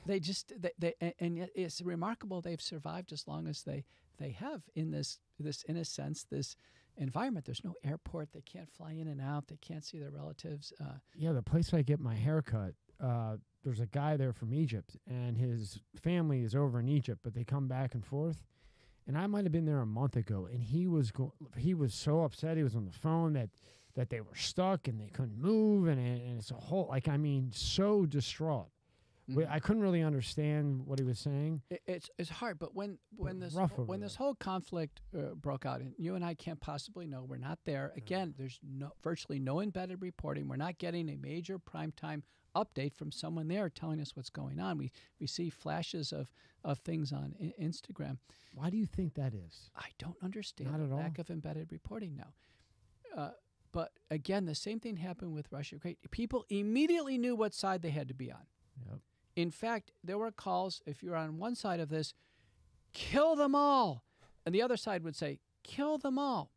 they just, they, they and it's remarkable they've survived as long as they, they have in this, this, in a sense, this environment. There's no airport. They can't fly in and out. They can't see their relatives. Uh, yeah, the place I get my haircut, uh, there's a guy there from Egypt, and his family is over in Egypt, but they come back and forth. And I might have been there a month ago, and he was go he was so upset. He was on the phone that that they were stuck and they couldn't move, and and it's a whole, like, I mean, so distraught. Mm-hmm. I couldn't really understand what he was saying. It, it's it's hard, but when when this when this whole conflict uh, broke out, and you and I can't possibly know, we're not there. Again, there's no virtually no embedded reporting. We're not getting a major primetime update from someone there telling us what's going on. We we see flashes of of things on I Instagram. Why do you think that is? I don't understand. Not at all. Lack of embedded reporting now. Uh, but again, the same thing happened with Russia. Great. People immediately knew what side they had to be on. Yep. In fact, there were calls, if you're on one side of this, kill them all. And the other side would say, kill them all.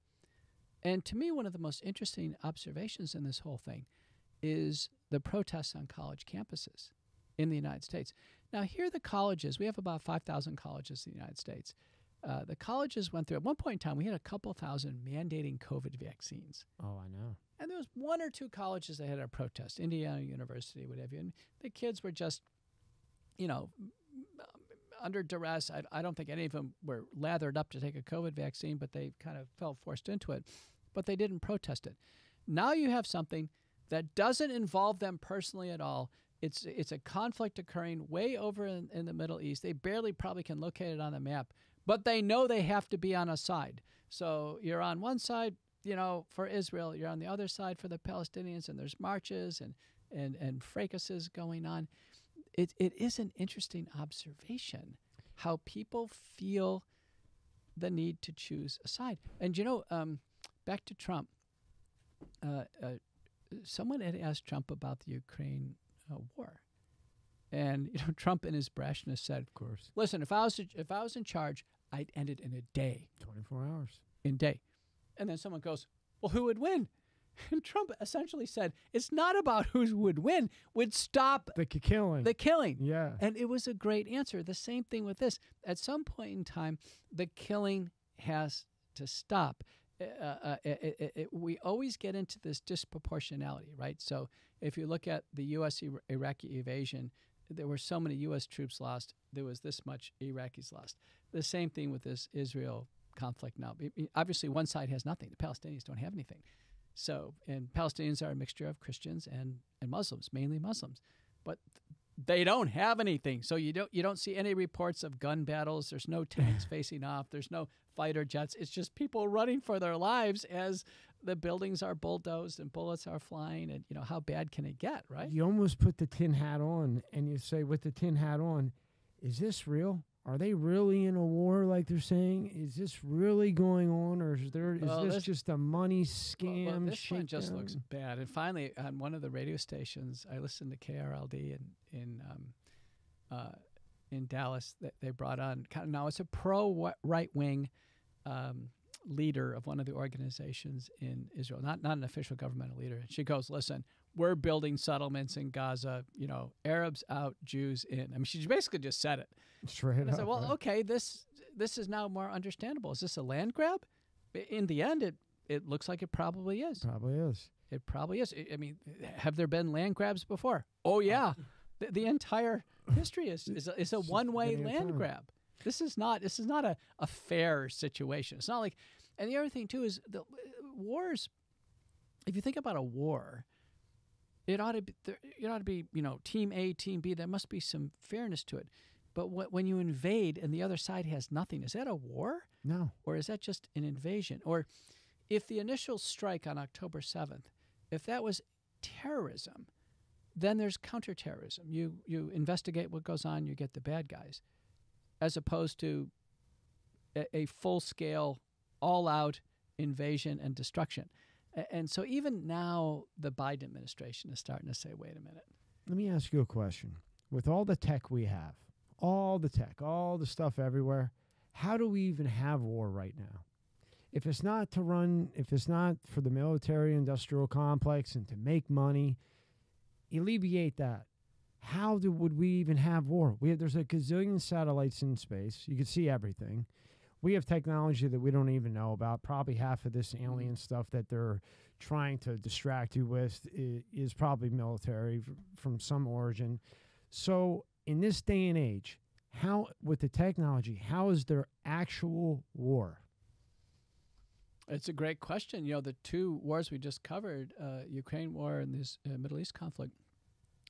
And to me, one of the most interesting observations in this whole thing is the protests on college campuses in the United States. Now, here are the colleges. We have about five thousand colleges in the United States. Uh, the colleges went through, at one point in time, we had a couple thousand mandating COVID vaccines. Oh, I know. And there was one or two colleges that had a protest, Indiana University, what have you. And the kids were just, you know, under duress. I, I don't think any of them were lathered up to take a COVID vaccine, but they kind of felt forced into it. But they didn't protest it. Now you have something that doesn't involve them personally at all. It's it's a conflict occurring way over in, in the Middle East. They barely probably can locate it on the map, but they know they have to be on a side. So you're on one side, you know, for Israel. You're on the other side for the Palestinians, and there's marches and and and fracases going on. It it is an interesting observation how people feel the need to choose a side. And you know, um, back to Trump. Uh, uh, Someone had asked Trump about the Ukraine uh, war, and you know, Trump in his brashness said, "Of course, listen, if I was if I was in charge, I'd end it in a day, twenty-four hours, in day." And then someone goes, "Well, who would win?" And Trump essentially said, "It's not about who would win; would stop the killing, the killing." Yeah, and it was a great answer. The same thing with this. At some point in time, the killing has to stop. Uh, uh, it, it, it, we always get into this disproportionality, right? So if you look at the U S Iraqi invasion, there were so many U S troops lost, there was this much Iraqis lost. The same thing with this Israel conflict now. Obviously, one side has nothing. The Palestinians don't have anything. So, and Palestinians are a mixture of Christians and, and Muslims, mainly Muslims. But they don't have anything. So you don't you don't see any reports of gun battles. There's no tanks facing off. There's no fighter jets. It's just people running for their lives as the buildings are bulldozed and bullets are flying. And, you know, how bad can it get, right? You almost put the tin hat on and you say, with the tin hat on, is this real? Are they really in a war like they're saying? Is this really going on, or is there is well, this, this just a money scam? Well, well, this one just looks bad. And finally, on one of the radio stations, I listened to K R L D in in um, uh, in Dallas. That they brought on kind of now it's a pro right wing um, leader of one of the organizations in Israel, not not an official governmental leader. And she goes, "Listen, we're building settlements in Gaza, you know, Arabs out, Jews in." I mean, she basically just said it. Straight and I said, up, well, right? Okay, this this is now more understandable. Is this a land grab? In the end, it, it looks like it probably is. Probably is. It probably is. I mean, have there been land grabs before? Oh, yeah. The, the entire history is, is a, is a one-way land time. grab. This is not this is not a, a fair situation. It's not like, and the other thing, too, is the wars, if you think about a war, it ought to be, it ought to be, you know, team A, team B. There must be some fairness to it. But what, when you invade and the other side has nothing, is that a war? No. Or is that just an invasion? Or if the initial strike on October seventh, if that was terrorism, then there's counterterrorism. You, you investigate what goes on, you get the bad guys, as opposed to a, a full-scale, all-out invasion and destruction. And so even now, the Biden administration is starting to say, wait a minute. Let me ask you a question. With all the tech we have, all the tech, all the stuff everywhere, how do we even have war right now? If it's not to run, if it's not for the military-industrial complex and to make money, alleviate that. How do, would we even have war? We have, there's a gazillion satellites in space. You can see everything. We have technology that we don't even know about. Probably half of this alien stuff that they're trying to distract you with is probably military from some origin. So in this day and age, how, with the technology, how is there actual war? It's a great question. You know, the two wars we just covered, uh, Ukraine war and this uh, Middle East conflict,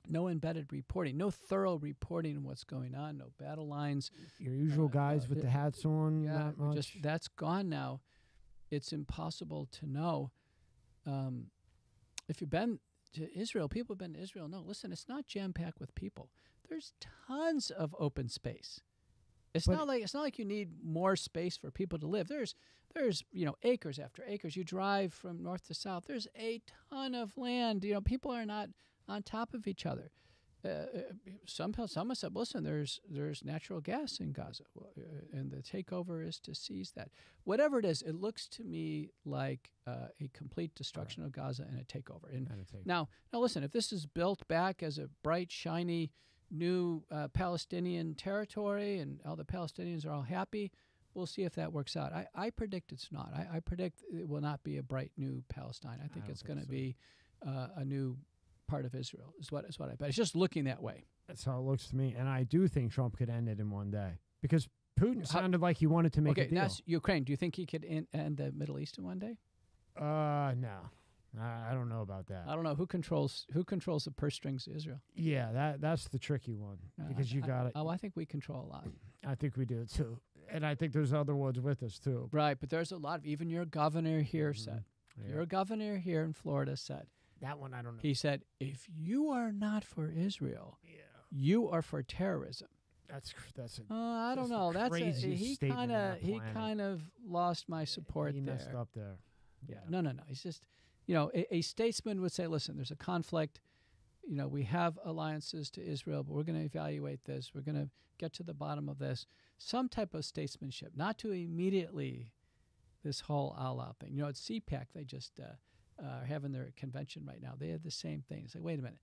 no embedded reporting, no thorough reporting on what's going on, no battle lines. Your usual uh, guys uh, with it, the hats on, yeah, not much. Just, that's gone now. It's impossible to know. Um, if you've been to Israel, people have been to Israel. No, listen, it's not jam-packed with people. There's tons of open space. It's but, not like it's not like you need more space for people to live. There's there's you know acres after acres. You drive from north to south. There's a ton of land. You know people are not on top of each other. Uh, some some have said, listen, there's there's natural gas in Gaza, and the takeover is to seize that. Whatever it is, it looks to me like uh, a complete destruction right. of Gaza and a takeover. And, and a takeover. Now now listen, if this is built back as a bright shiny new uh, Palestinian territory and all the Palestinians are all happy, we'll see if that works out. I, I predict it's not. I, I predict it will not be a bright new Palestine. I think I it's going to so. be uh, a new part of Israel is what, is what I bet. It's just looking that way. That's how it looks to me. And I do think Trump could end it in one day because Putin sounded how, like he wanted to make okay, a deal. That's Ukraine. Do you think he could in, end the Middle East in one day? Uh, no. I don't know about that. I don't know who controls who controls the purse strings of Israel. Yeah, that that's the tricky one because I, you got it. Oh, I think we control a lot. I think we do too, and I think there's other ones with us too. Right, but there's a lot of even your governor here mm-hmm. said, yeah. your governor here in Florida said that one. I don't know. He said, if you are not for Israel, yeah. you are for terrorism. That's that's. A, uh, I don't know. That's a, he kind of he kind of lost my support he there. He messed up there. Yeah. yeah. No, no, no. He's just. You know, a, a statesman would say, listen, there's a conflict. You know, we have alliances to Israel, but we're going to evaluate this. We're going to get to the bottom of this. Some type of statesmanship, not to immediately this whole all-out thing. You know, at CPAC, they just uh, uh, are having their convention right now. They have the same thing. It's like, wait a minute.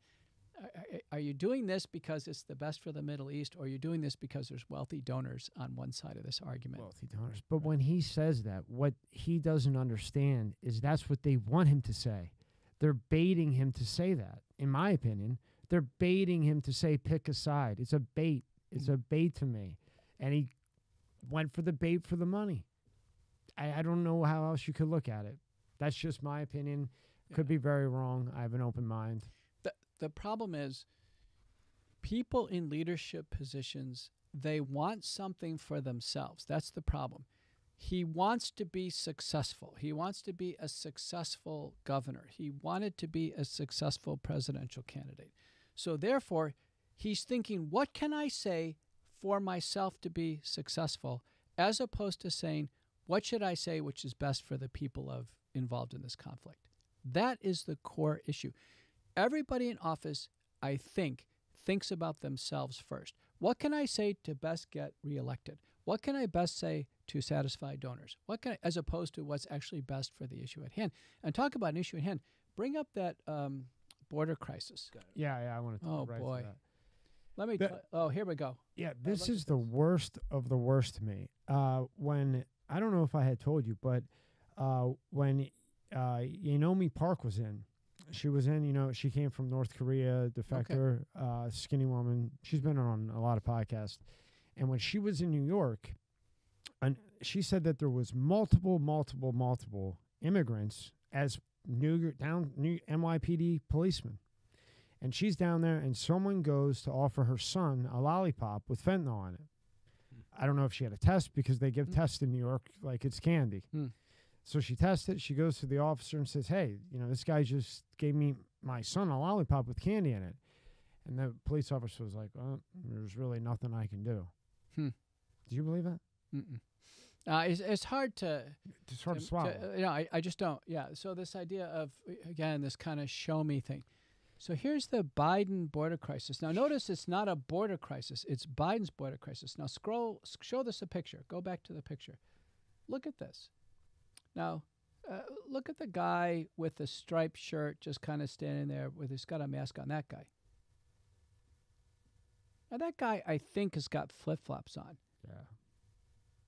Are, are you doing this because it's the best for the Middle East, or are you doing this because there's wealthy donors on one side of this argument? Wealthy donors. But right. when he says that, what he doesn't understand is that's what they want him to say. They're baiting him to say that, in my opinion. They're baiting him to say, pick a side. It's a bait. It's a bait to me. And he went for the bait for the money. I, I don't know how else you could look at it. That's just my opinion. Could yeah. be very wrong. I have an open mind. The problem is people in leadership positions, they want something for themselves. That's the problem. He wants to be successful. He wants to be a successful governor. He wanted to be a successful presidential candidate. So therefore, he's thinking, what can I say for myself to be successful, as opposed to saying, what should I say which is best for the people of involved in this conflict? That is the core issue. Everybody in office, I think, thinks about themselves first. What can I say to best get reelected? What can I best say to satisfy donors? What can I, as opposed to what's actually best for the issue at hand? And talk about an issue at hand. Bring up that um, border crisis. Yeah, yeah, I want to talk oh, right boy. to that. Let me. But, oh, here we go. Yeah, this is the this. worst of the worst to me. Uh, when I don't know if I had told you, but uh, when uh, Yanomi Park was in. She was in, you know, she came from North Korea, defector, okay. uh, skinny woman. She's been on a lot of podcasts. And when she was in New York, and she said that there was multiple, multiple, multiple immigrants as new down new N Y P D policemen. And she's down there, and someone goes to offer her son a lollipop with fentanyl on it. I don't know if she had a test, because they give mm. tests in New York like it's candy. Mm. So she tests it. She goes to the officer and says, hey, you know, this guy just gave me my son a lollipop with candy in it. And the police officer was like, oh, there's really nothing I can do. Hmm. Do you believe that? Mm-mm. Uh, it's, it's hard to... It's hard to, to swallow. To, uh, no, I, I just don't. Yeah. So this idea of, again, this kind of show me thing. So here's the Biden border crisis. Now, notice it's not a border crisis. It's Biden's border crisis. Now, scroll, show this a picture. Go back to the picture. Look at this. Now, uh, look at the guy with the striped shirt just kind of standing there with he's got a mask on, that guy. Now, that guy, I think, has got flip-flops on. Yeah.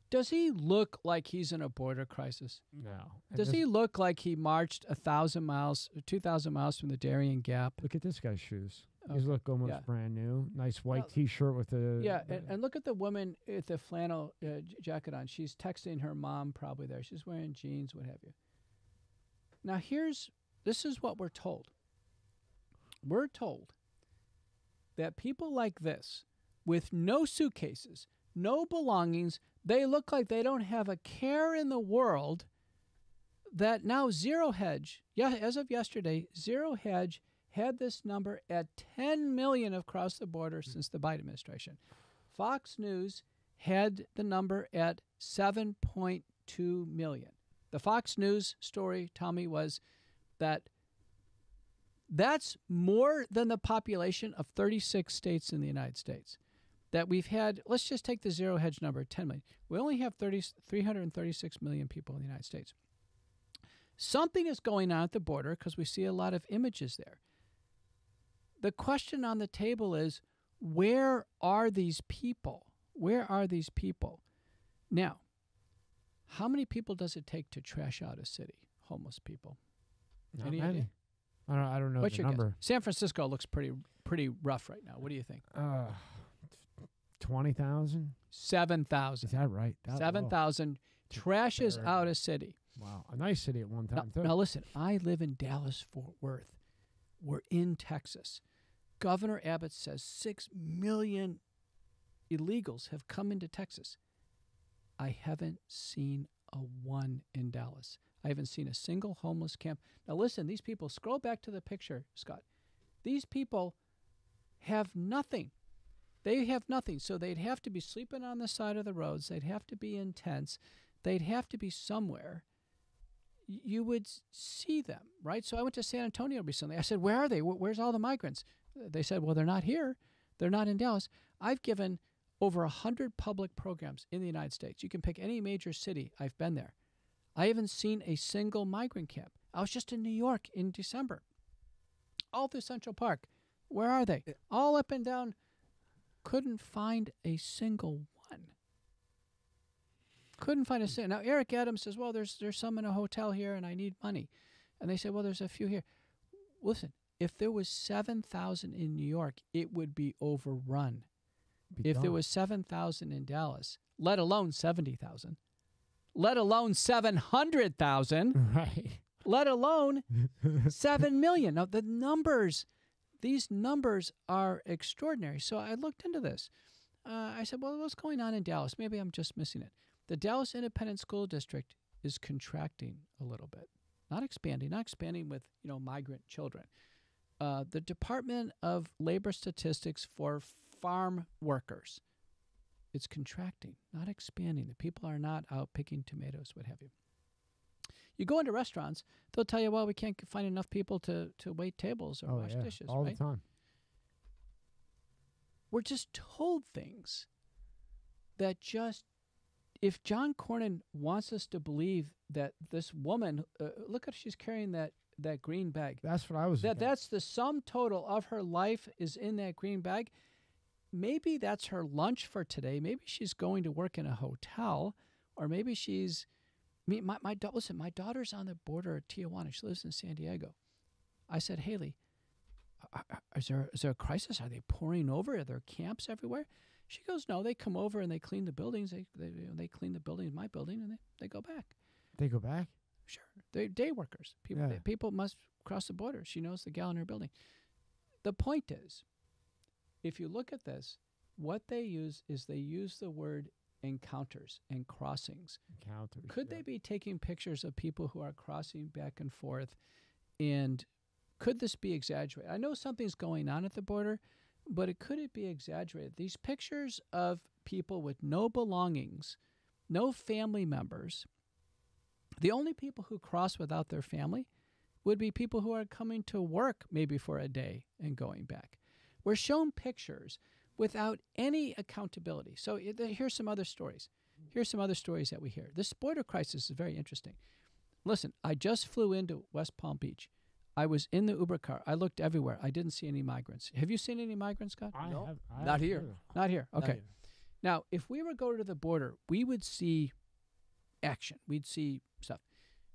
Does he look like he's in a border crisis? No. Does he look like he marched a thousand miles, two thousand miles from the Darien Gap? Look at this guy's shoes. Okay. These look almost yeah. brand new. Nice white well, T-shirt with the... Yeah, uh, and, and look at the woman with the flannel uh, jacket on. She's texting her mom probably there. She's wearing jeans, what have you. Now, here's... This is what we're told. We're told that people like this, with no suitcases, no belongings, they look like they don't have a care in the world, that now Zero Hedge, yeah, as of yesterday, Zero Hedge had this number at ten million across the border since the Biden administration. Fox News had the number at seven point two million. The Fox News story, Tommy, was that that's more than the population of thirty-six states in the United States. That we've had, let's just take the Zero Hedge number, ten million. We only have three hundred thirty-six million people in the United States. Something is going on at the border because we see a lot of images there. The question on the table is, where are these people? Where are these people? Now, how many people does it take to trash out a city? Homeless people. Not Any many. Idea? I don't, I don't know What's the your number. Guess? San Francisco looks pretty pretty rough right now. What do you think? Uh, twenty thousand? seven thousand. Is that right? seven thousand trashes out a city. Wow, a nice city at one time, now, too. Now, listen, I live in Dallas-Fort Worth. We're in Texas. Governor Abbott says six million illegals have come into Texas. I haven't seen a one in Dallas. I haven't seen a single homeless camp. Now, listen, these people, scroll back to the picture, Scott. These people have nothing. They have nothing. So they'd have to be sleeping on the side of the roads. They'd have to be in tents. They'd have to be somewhere. You would see them, right? So I went to San Antonio recently. I said, where are they? Where's all the migrants? They said, well, they're not here. They're not in Dallas. I've given over one hundred public programs in the United States. You can pick any major city. I've been there. I haven't seen a single migrant camp. I was just in New York in December. All through Central Park. Where are they? All up and down. Couldn't find a single one. Couldn't find a single. Now, Eric Adams says, well, there's, there's some in a hotel here, and I need money. And they say, well, there's a few here. Listen, if there was seven thousand in New York, it would be overrun. Be if gone. There was seven thousand in Dallas, let alone seventy thousand. Let alone seven hundred thousand, right. Let alone seven million. Now, the numbers, these numbers are extraordinary. So I looked into this. Uh, I said, well, what's going on in Dallas? Maybe I'm just missing it. The Dallas Independent School District is contracting a little bit, not expanding, not expanding with, you know, migrant children. Uh, the Department of Labor Statistics for farm workers. It's contracting, not expanding. The people are not out picking tomatoes, what have you. You go into restaurants, they'll tell you, well, we can't find enough people to, to wait tables or oh, wash yeah. dishes. All right? the time. We're just told things that just, if John Cornyn wants us to believe that this woman, uh, look at she's carrying that, that green bag. That's what I was that, That's the sum total of her life is in that green bag. Maybe that's her lunch for today. Maybe she's going to work in a hotel, or maybe she's. My my listen. My daughter's on the border of Tijuana. She lives in San Diego. I said, Haley, is there, is there a crisis? Are they pouring over? Are there camps everywhere? She goes, no, they come over and they clean the buildings. They they, you know, they clean the buildings, my building, and they, they go back. They go back? Sure. They're day workers. People, yeah. they, people must cross the border. She knows the gal in her building. The point is, if you look at this, what they use is they use the word encounters and crossings. Encounters. Could yeah. they be taking pictures of people who are crossing back and forth? And could this be exaggerated? I know something's going on at the border, but it, could it be exaggerated? These pictures of people with no belongings, no family members, the only people who cross without their family would be people who are coming to work maybe for a day and going back. We're shown pictures without any accountability. So here's some other stories. Here's some other stories that we hear. This border crisis is very interesting. Listen, I just flew into West Palm Beach. I was in the Uber car. I looked everywhere. I didn't see any migrants. Have you seen any migrants, Scott? I no. have. I Not have here. Either. Not here. Okay. Not here. Now, if we were to go to the border, we would see action. We'd see stuff.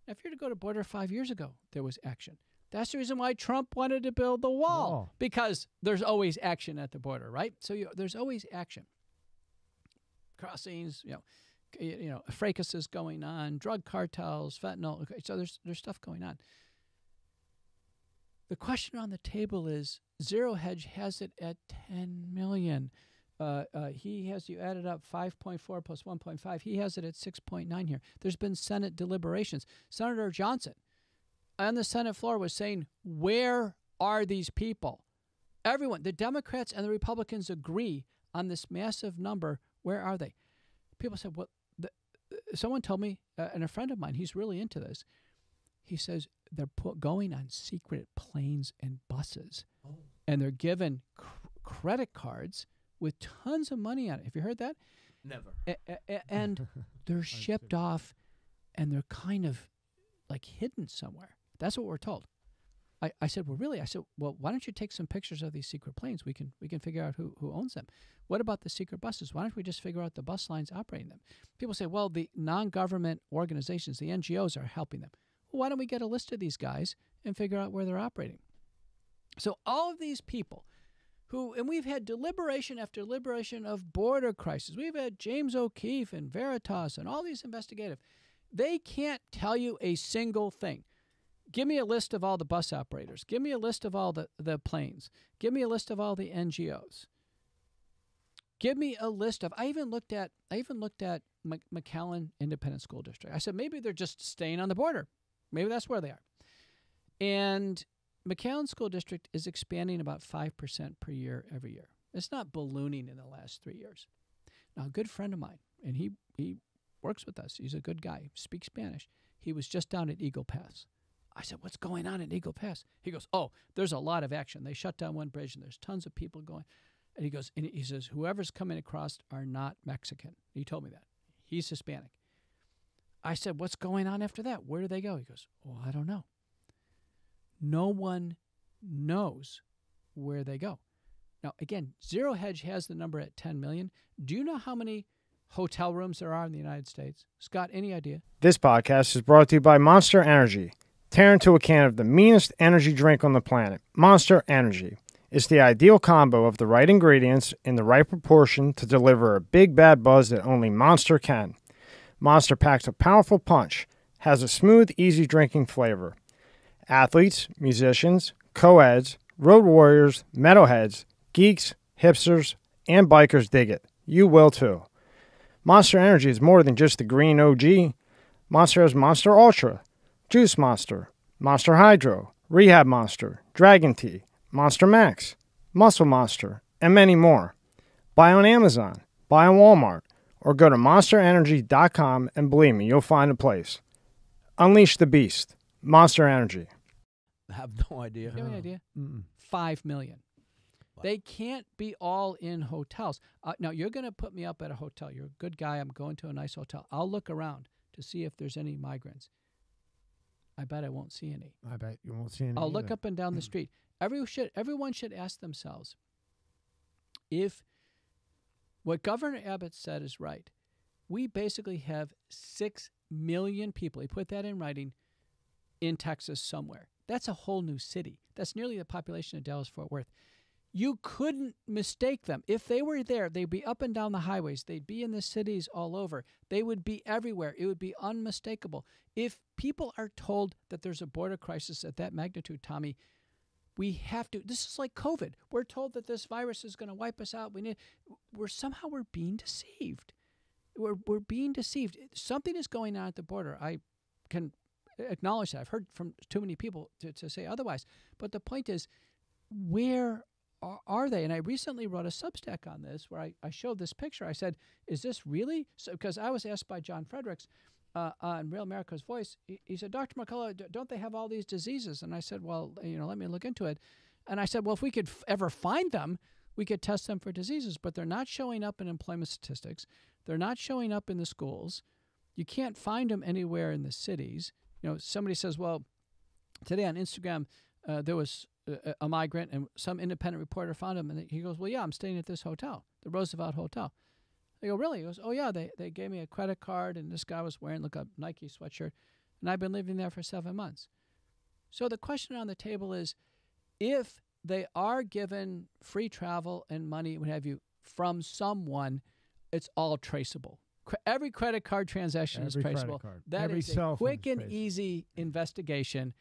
Now, if you were to go to border five years ago, there was action. That's the reason why Trump wanted to build the wall, wall. because there's always action at the border, right? So you, there's always action. Crossings, you know, you know, fracases going on, drug cartels, fentanyl. Okay, so there's there's stuff going on. The question on the table is, Zero Hedge has it at ten million. Uh, uh, he has, you added up five point four plus one point five. He has it at six point nine here. There's been Senate deliberations. Senator Johnson on the Senate floor was saying, where are these people? Everyone, the Democrats and the Republicans agree on this massive number. Where are they? People said, well, the, someone told me, uh, and a friend of mine, he's really into this. He says, they're put going on secret planes and buses, oh. and they're given cr credit cards with tons of money on it. Have you heard that? Never. A a and they're shipped off, and they're kind of like hidden somewhere. That's what we're told. I, I said, well, really? I said, well, why don't you take some pictures of these secret planes? We can we can figure out who, who owns them. What about the secret buses? Why don't we just figure out the bus lines operating them? People say, well, the non-government organizations, the N G Os are helping them. Why don't we get a list of these guys and figure out where they're operating? So all of these people who, and we've had deliberation after deliberation of border crisis. We've had James O'Keefe and Veritas and all these investigative. They can't tell you a single thing. Give me a list of all the bus operators. Give me a list of all the, the planes. Give me a list of all the N G Os. Give me a list of, I even looked at, I even looked at McAllen Independent School District. I said, maybe they're just staying on the border. Maybe that's where they are. And McAllen School District is expanding about five percent per year every year. It's not ballooning in the last three years. Now, a good friend of mine, and he, he works with us. He's a good guy, speaks Spanish. He was just down at Eagle Pass. I said, what's going on at Eagle Pass? He goes, oh, there's a lot of action. They shut down one bridge, and there's tons of people going. And he goes, and he says, whoever's coming across are not Mexican. He told me that. He's Hispanic. I said, what's going on after that? Where do they go? He goes, oh, I don't know. No one knows where they go. Now, again, Zero Hedge has the number at ten million. Do you know how many hotel rooms there are in the United States? Scott, any idea? This podcast is brought to you by Monster Energy. Tear into a can of the meanest energy drink on the planet, Monster Energy. It's the ideal combo of the right ingredients in the right proportion to deliver a big bad buzz that only Monster can. Monster packs a powerful punch, has a smooth, easy-drinking flavor. Athletes, musicians, co-eds, road warriors, metalheads, geeks, hipsters, and bikers dig it. You will too. Monster Energy is more than just the green O G. Monster has Monster Ultra, Juice Monster, Monster Hydro, Rehab Monster, Dragon Tea, Monster Max, Muscle Monster, and many more. Buy on Amazon, buy on Walmart, or go to monster energy dot com, and believe me, you'll find a place. Unleash the beast. Monster Energy. I have no idea. Do you have any idea? Mm-mm. Five million. Wow. They can't be all in hotels. Uh, now, you're going to put me up at a hotel. You're a good guy. I'm going to a nice hotel. I'll look around to see if there's any migrants. I bet I won't see any. I bet you won't see any I'll either. Look up and down the street. Every should, everyone should ask themselves if... What Governor Abbott said is right. We basically have six million people, he put that in writing, in Texas somewhere. That's a whole new city. That's nearly the population of Dallas-Fort Worth. You couldn't mistake them. If they were there, they'd be up and down the highways. They'd be in the cities all over. They would be everywhere. It would be unmistakable. If people are told that there's a border crisis at that magnitude, Tommy, we have to. This is like COVID. We're told that this virus is going to wipe us out. We need. We're somehow we're being deceived. We're we're being deceived. Something is going on at the border. I can acknowledge that. I've heard from too many people to, to say otherwise. But the point is, where are, are they? And I recently wrote a Substack on this where I, I showed this picture. I said, is this really? So, because I was asked by John Fredericks uh, on Real America's Voice, he, he said, Doctor McCullough, don't they have all these diseases? And I said, well, you know, let me look into it. And I said, well, if we could f ever find them, we could test them for diseases, but they're not showing up in employment statistics. They're not showing up in the schools. You can't find them anywhere in the cities. You know, somebody says, well, today on Instagram, uh, there was a, a migrant and some independent reporter found him. And he goes, well, yeah, I'm staying at this hotel, the Roosevelt Hotel. I go, really? He goes, oh, yeah, they, they gave me a credit card and this guy was wearing, look up, Nike sweatshirt. And I've been living there for seven months. So the question on the table is, if they are given free travel and money, what have you, from someone, it's all traceable. Every credit card transaction Every is traceable. Card. That Every is a quick and traceable. Easy investigation.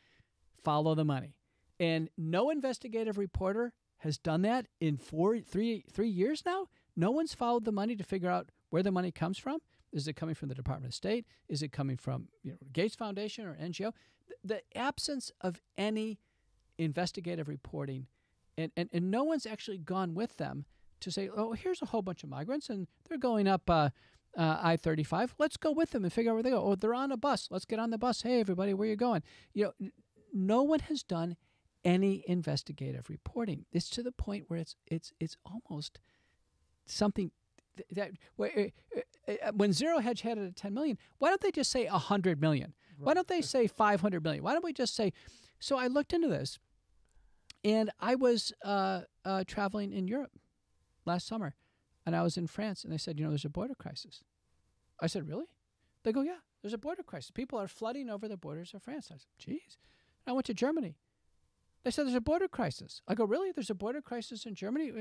Follow the money. And no investigative reporter has done that in four, three, three years now. No one's followed the money to figure out where the money comes from. Is it coming from the Department of State? Is it coming from you know, Gates Foundation or N G O? The, the absence of any investigative reporting, and, and, and no one's actually gone with them to say, oh, here's a whole bunch of migrants, and they're going up uh, uh, I thirty-five. Let's go with them and figure out where they go. Oh, they're on a bus. Let's get on the bus. Hey, everybody, where are you going? You know, no one has done any investigative reporting. It's to the point where it's it's it's almost something that when Zero Hedge had it at ten million, why don't they just say one hundred million? Right. Why don't they say five hundred million? Why don't we just say? So I looked into this, and I was uh, uh, traveling in Europe last summer, and I was in France, and they said, you know, there's a border crisis. I said, really? They go, yeah, there's a border crisis. People are flooding over the borders of France. I said, geez. And I went to Germany. They said, there's a border crisis. I go, really? There's a border crisis in Germany?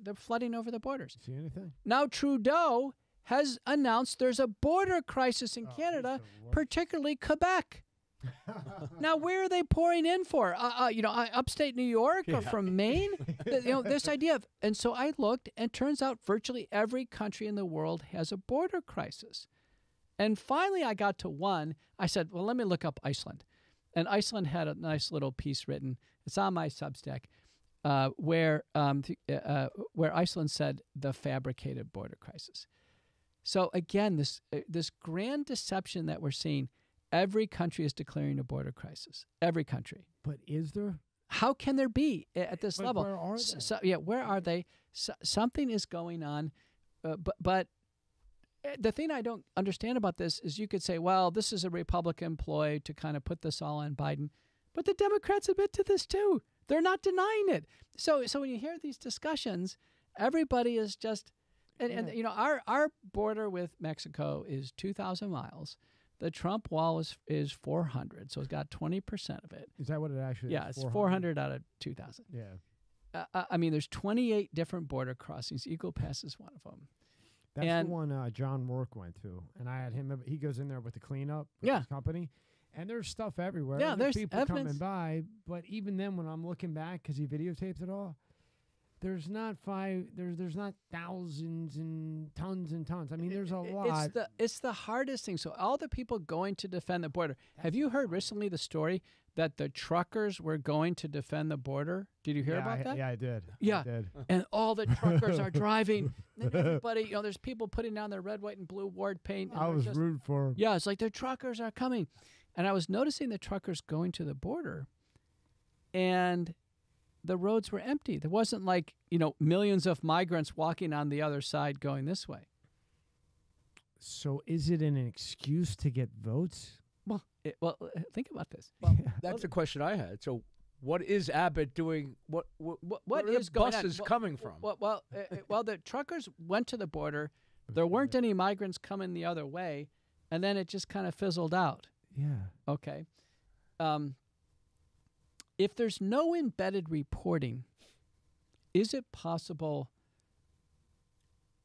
They're flooding over the borders. See anything? Now Trudeau has announced there's a border crisis in oh, Canada, particularly Quebec. Now, where are they pouring in for? Uh, uh, you know, uh, upstate New York or yeah. from Maine? The, you know, this idea of, and so I looked, and turns out virtually every country in the world has a border crisis. And finally, I got to one. I said, well, let me look up Iceland. And Iceland had a nice little piece written. It's on my Substack, uh, where um, uh, where Iceland said the fabricated border crisis. So again, this uh, this grand deception that we're seeing. Every country is declaring a border crisis. Every country. But is there? How can there be at this but level? Where are they? So, yeah, where are they? So, something is going on. Uh, but, but the thing I don't understand about this is you could say, well, this is a Republican ploy to kind of put this all on Biden. But the Democrats admit to this too. They're not denying it. So, so when you hear these discussions, everybody is just, and, yeah. and you know, our, our border with Mexico is two thousand miles. The Trump wall is is four hundred, so it's got twenty percent of it. Is that what it actually yeah, is? Yeah, it's four hundred out of two thousand. Yeah. Uh, I mean, there's twenty-eight different border crossings. Eagle Pass is one of them. That's and, the one uh, John Rourke went to, and I had him. He goes in there with the cleanup with yeah. his company, and there's stuff everywhere. Yeah, there's, there's people evidence. coming by, but even then, when I'm looking back, because he videotaped it all, There's not five. There's there's not thousands and tons and tons. I mean, there's a lot. It's the it's the hardest thing. So all the people going to defend the border. That's have you heard recently the story that the truckers were going to defend the border? Did you hear yeah, about I, that? Yeah, I did. Yeah, I did. And all the truckers are driving. And everybody, you know, there's people putting down their red, white, and blue ward paint. I was just, rude for them. Yeah, it's like the truckers are coming, and I was noticing the truckers going to the border, and the roads were empty. There wasn't like, you know, millions of migrants walking on the other side going this way. So is it an excuse to get votes? Well, it, well think about this. Well, yeah. That's the question I had. So what is Abbott doing? What, what, what, what is the buses well, coming from? Well, well, uh, well, the truckers went to the border. There weren't any migrants coming the other way. And then it just kind of fizzled out. Yeah. Okay. Um, if there's no embedded reporting, is it possible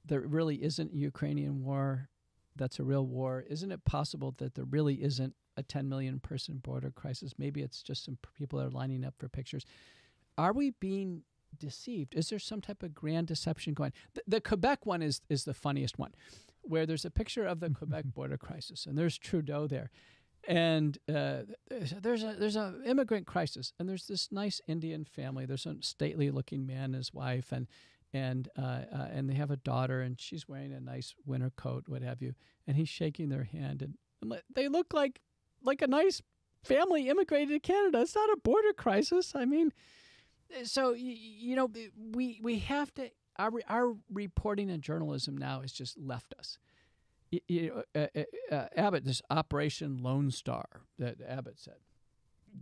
there really isn't a Ukrainian war that's a real war? Isn't it possible that there really isn't a ten million person border crisis? Maybe it's just some people that are lining up for pictures. Are we being deceived? Is there some type of grand deception going on? The, the Quebec one is, is the funniest one, where there's a picture of the Quebec border crisis, and there's Trudeau there. And uh, there's a there's an immigrant crisis, and there's this nice Indian family. There's a stately-looking man and his wife, and and uh, uh, and they have a daughter, and she's wearing a nice winter coat, what have you. And he's shaking their hand, and, and they look like like a nice family immigrated to Canada. It's not a border crisis. I mean, so you, you know, we we have to our our reporting and journalism now has just left us. You, you, uh, uh, uh, Abbott, this Operation Lone Star that Abbott said.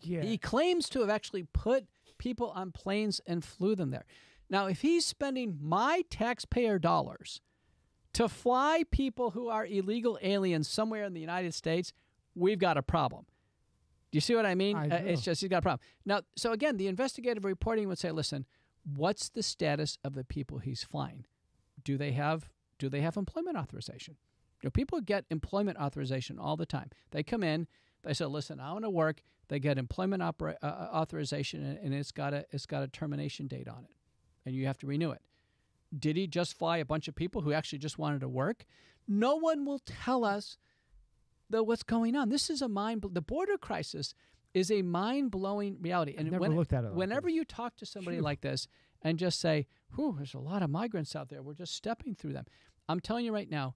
Yeah. He claims to have actually put people on planes and flew them there. Now, if he's spending my taxpayer dollars to fly people who are illegal aliens somewhere in the United States, we've got a problem. Do you see what I mean? I uh, it's just he's got a problem. Now, so again, the investigative reporting would say, listen, what's the status of the people he's flying? Do they have, do they have employment authorization? You know, people get employment authorization all the time. They come in, they say, listen, I want to work. They get employment opera, uh, authorization, and, and it's got a it's got a termination date on it, and you have to renew it. Did he just fly a bunch of people who actually just wanted to work? No one will tell us the, what's going on. This is a mind – the border crisis is a mind-blowing reality. And I've never when, looked at it like whenever this. You talk to somebody Shoot. like this and just say, whew, there's a lot of migrants out there. We're just stepping through them. I'm telling you right now,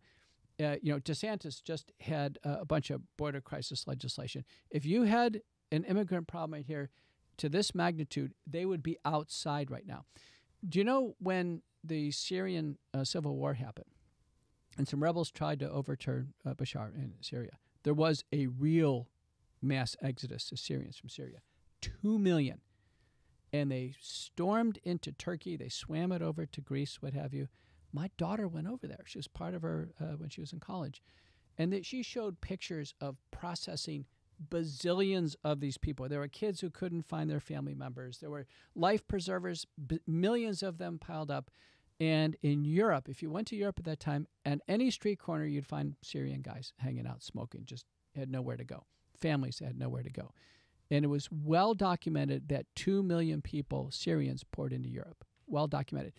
Uh, you know, DeSantis just had uh, a bunch of border crisis legislation. If you had an immigrant problem right here to this magnitude, they would be outside right now. Do you know when the Syrian uh, civil war happened and some rebels tried to overturn uh, Bashar in Syria, there was a real mass exodus of Syrians from Syria, two million. And they stormed into Turkey. They swam it over to Greece, what have you. My daughter went over there. She was part of her uh, when she was in college. And that she showed pictures of processing bazillions of these people. There were kids who couldn't find their family members. There were life preservers, b millions of them piled up. And in Europe, if you went to Europe at that time, at any street corner, you'd find Syrian guys hanging out, smoking, just had nowhere to go. Families had nowhere to go. And it was well documented that two million people, Syrians, poured into Europe. Well documented.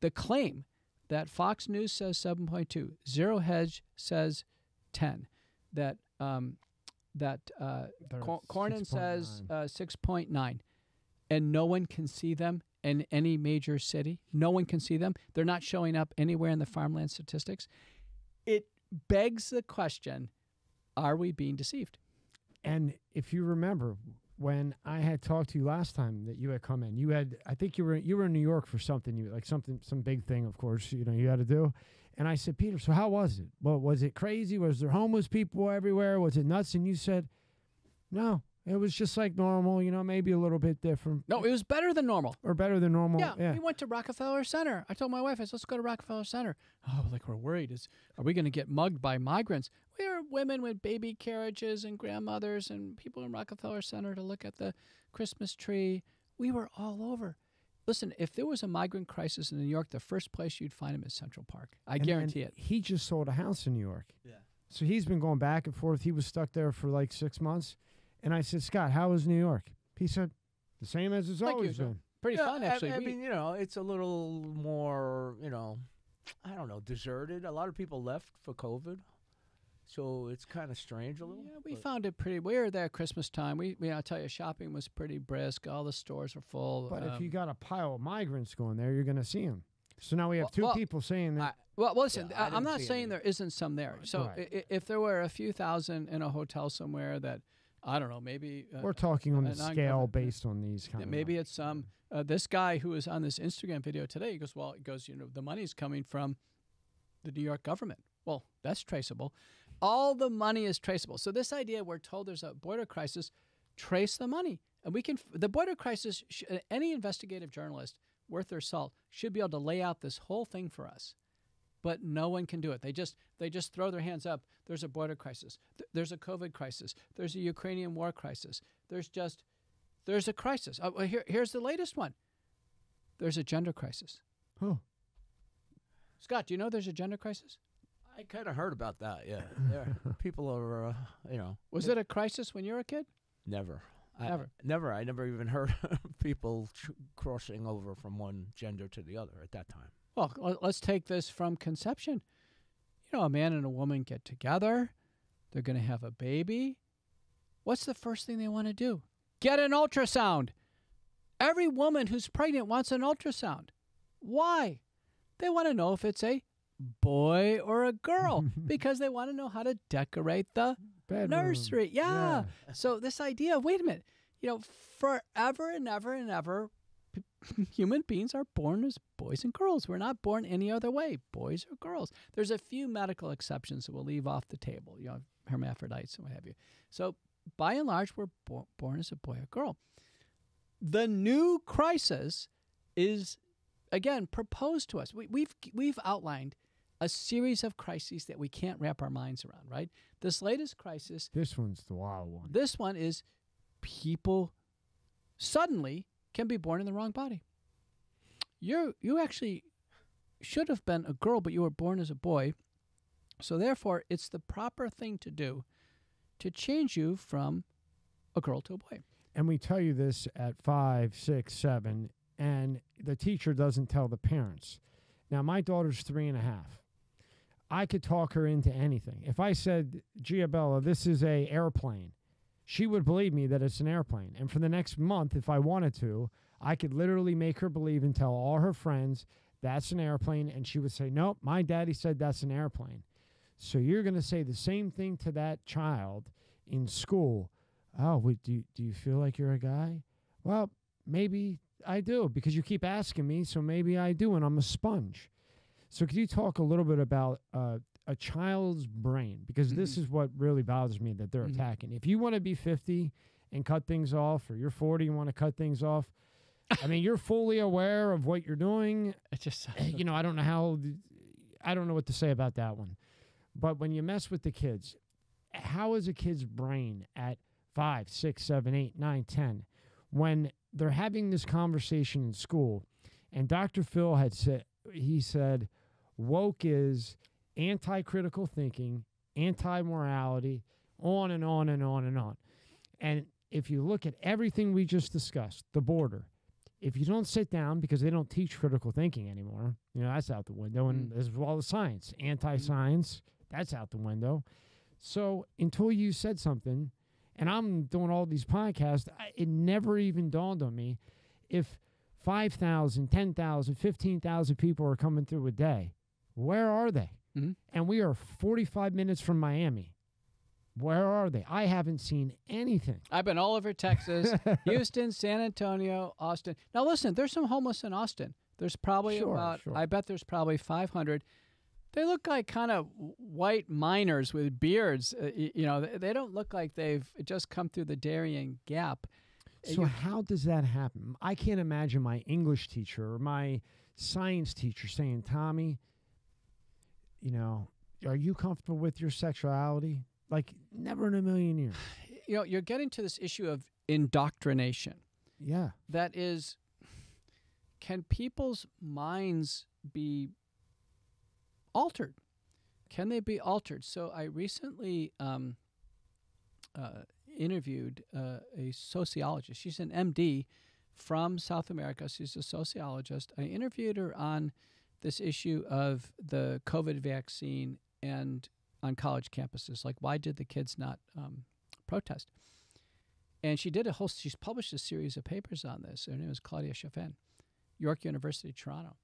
The claim that Fox News says seven point two, Zero Hedge says ten, that um, that uh, Cor Cornyn says uh, six point nine, and no one can see them in any major city. No one can see them. They're not showing up anywhere in the farmland statistics. It begs the question, are we being deceived? And if you remember, when I had talked to you last time that you had come in, you had, I think you were, you were in New York for something, you like something, some big thing, of course, you know, you had to do. And I said, Peter, so how was it? Well, was it crazy? Was there homeless people everywhere? Was it nuts? And you said, no, it was just like normal, you know, maybe a little bit different. No, it was better than normal. Or better than normal. Yeah, yeah. We went to Rockefeller Center. I told my wife, I said, let's go to Rockefeller Center. Oh, like we're worried. Is, are we going to get mugged by migrants? There are women with baby carriages and grandmothers and people in Rockefeller Center to look at the Christmas tree. We were all over. Listen, if there was a migrant crisis in New York, the first place you'd find him is Central Park. I and, guarantee and it. He just sold a house in New York. Yeah. So he's been going back and forth. He was stuck there for like six months. And I said, Scott, how is New York? He said, the same as it's Thank always you. been. Pretty yeah, fun, actually. I, I mean, you know, it's a little more, you know, I don't know, deserted. A lot of people left for COVID. So it's kind of strange a little. Yeah, we found it pretty. We were there Christmas time. We, we, I'll tell you, shopping was pretty brisk. All the stores were full. But um, if you got a pile of migrants going there, you're going to see them. So now we have well, two well, people saying that. I, well, listen, yeah, I I'm not saying any. there isn't some there. So right. I, if there were a few thousand in a hotel somewhere that, I don't know, maybe. Uh, we're talking on uh, the scale based on these kind yeah, of. Maybe it's some. Um, uh, this guy who was on this Instagram video today, he goes, well, it goes, you know, the money's coming from the New York government. Well, that's traceable. All the money is traceable. So this idea, we're told there's a border crisis, trace the money. And we can, the border crisis, sh any investigative journalist worth their salt should be able to lay out this whole thing for us. But no one can do it. They just, they just throw their hands up. There's a border crisis. Th there's a COVID crisis. There's a Ukrainian war crisis. There's just There's a crisis. Uh, here, here's the latest one. There's a gender crisis. Huh. Scott, do you know there's a gender crisis? I kind of heard about that, yeah. There, people are, uh, you know. Was it, it a crisis when you were a kid? Never. Never. I, never. I never even heard of people tr crossing over from one gender to the other at that time. Well, let's take this from conception. You know, a man and a woman get together. They're going to have a baby. What's the first thing they want to do? Get an ultrasound. Every woman who's pregnant wants an ultrasound. Why? They want to know if it's a boy or a girl because they want to know how to decorate the bedroom. Nursery. Yeah. yeah. So this idea of, wait a minute, you know, forever and ever and ever, p human beings are born as boys and girls. We're not born any other way, boys or girls. There's a few medical exceptions that we'll leave off the table, you know, hermaphrodites and what have you. So by and large, we're bo born as a boy or girl. The new crisis is, again, proposed to us. We, we've, we've outlined a series of crises that we can't wrap our minds around, right? This latest crisis... This one's the wild one. This one is people suddenly can be born in the wrong body. You're, you actually should have been a girl, but you were born as a boy. So therefore, it's the proper thing to do to change you from a girl to a boy. And we tell you this at five, six, seven, and the teacher doesn't tell the parents. Now, my daughter's three and a half. I could talk her into anything. If I said, Giabella, this is an airplane, she would believe me that it's an airplane. And for the next month, if I wanted to, I could literally make her believe and tell all her friends that's an airplane. And she would say, nope, my daddy said that's an airplane. So you're going to say the same thing to that child in school. Oh, wait, do, you, do you feel like you're a guy? Well, maybe I do, because you keep asking me, so maybe I do, and I'm a sponge. So could you talk a little bit about uh, a child's brain? Because mm-hmm. this is what really bothers me, that they're mm-hmm. attacking. If you want to be fifty and cut things off, or you're forty, you want to cut things off, I mean, you're fully aware of what you're doing. It just you know, I don't know how, I don't know what to say about that one. But when you mess with the kids, how is a kid's brain at five, six, seven, eight, nine, ten, when they're having this conversation in school, and Doctor Phil had said, he said, woke is anti-critical thinking, anti-morality, on and on and on and on. And if you look at everything we just discussed, the border, if you don't sit down, because they don't teach critical thinking anymore, you know, that's out the window, and mm. as well as science, anti-science, that's out the window. So until you said something, and I'm doing all these podcasts, I, it never even dawned on me if five thousand, ten thousand, fifteen thousand people are coming through a day, where are they? Mm-hmm. And we are forty-five minutes from Miami. Where are they? I haven't seen anything. I've been all over Texas, Houston, San Antonio, Austin. Now, listen, there's some homeless in Austin. There's probably sure, about, sure. I bet there's probably five hundred. They look like kind of white miners with beards. Uh, you know, they, they don't look like they've just come through the Darien Gap. So You're, how does that happen? I can't imagine my English teacher or my science teacher saying, Tommy, you know, are you comfortable with your sexuality? Like, never in a million years. You know, you're getting to this issue of indoctrination. Yeah. That is, can people's minds be altered? Can they be altered? So I recently um, uh, interviewed uh, a sociologist. She's an M D from South America. She's a sociologist. I interviewed her on this issue of the COVID vaccine and on college campuses. Like, why did the kids not um, protest? And she did a whole, she's published a series of papers on this. Her name is Claudia Chaffin, York University, Toronto.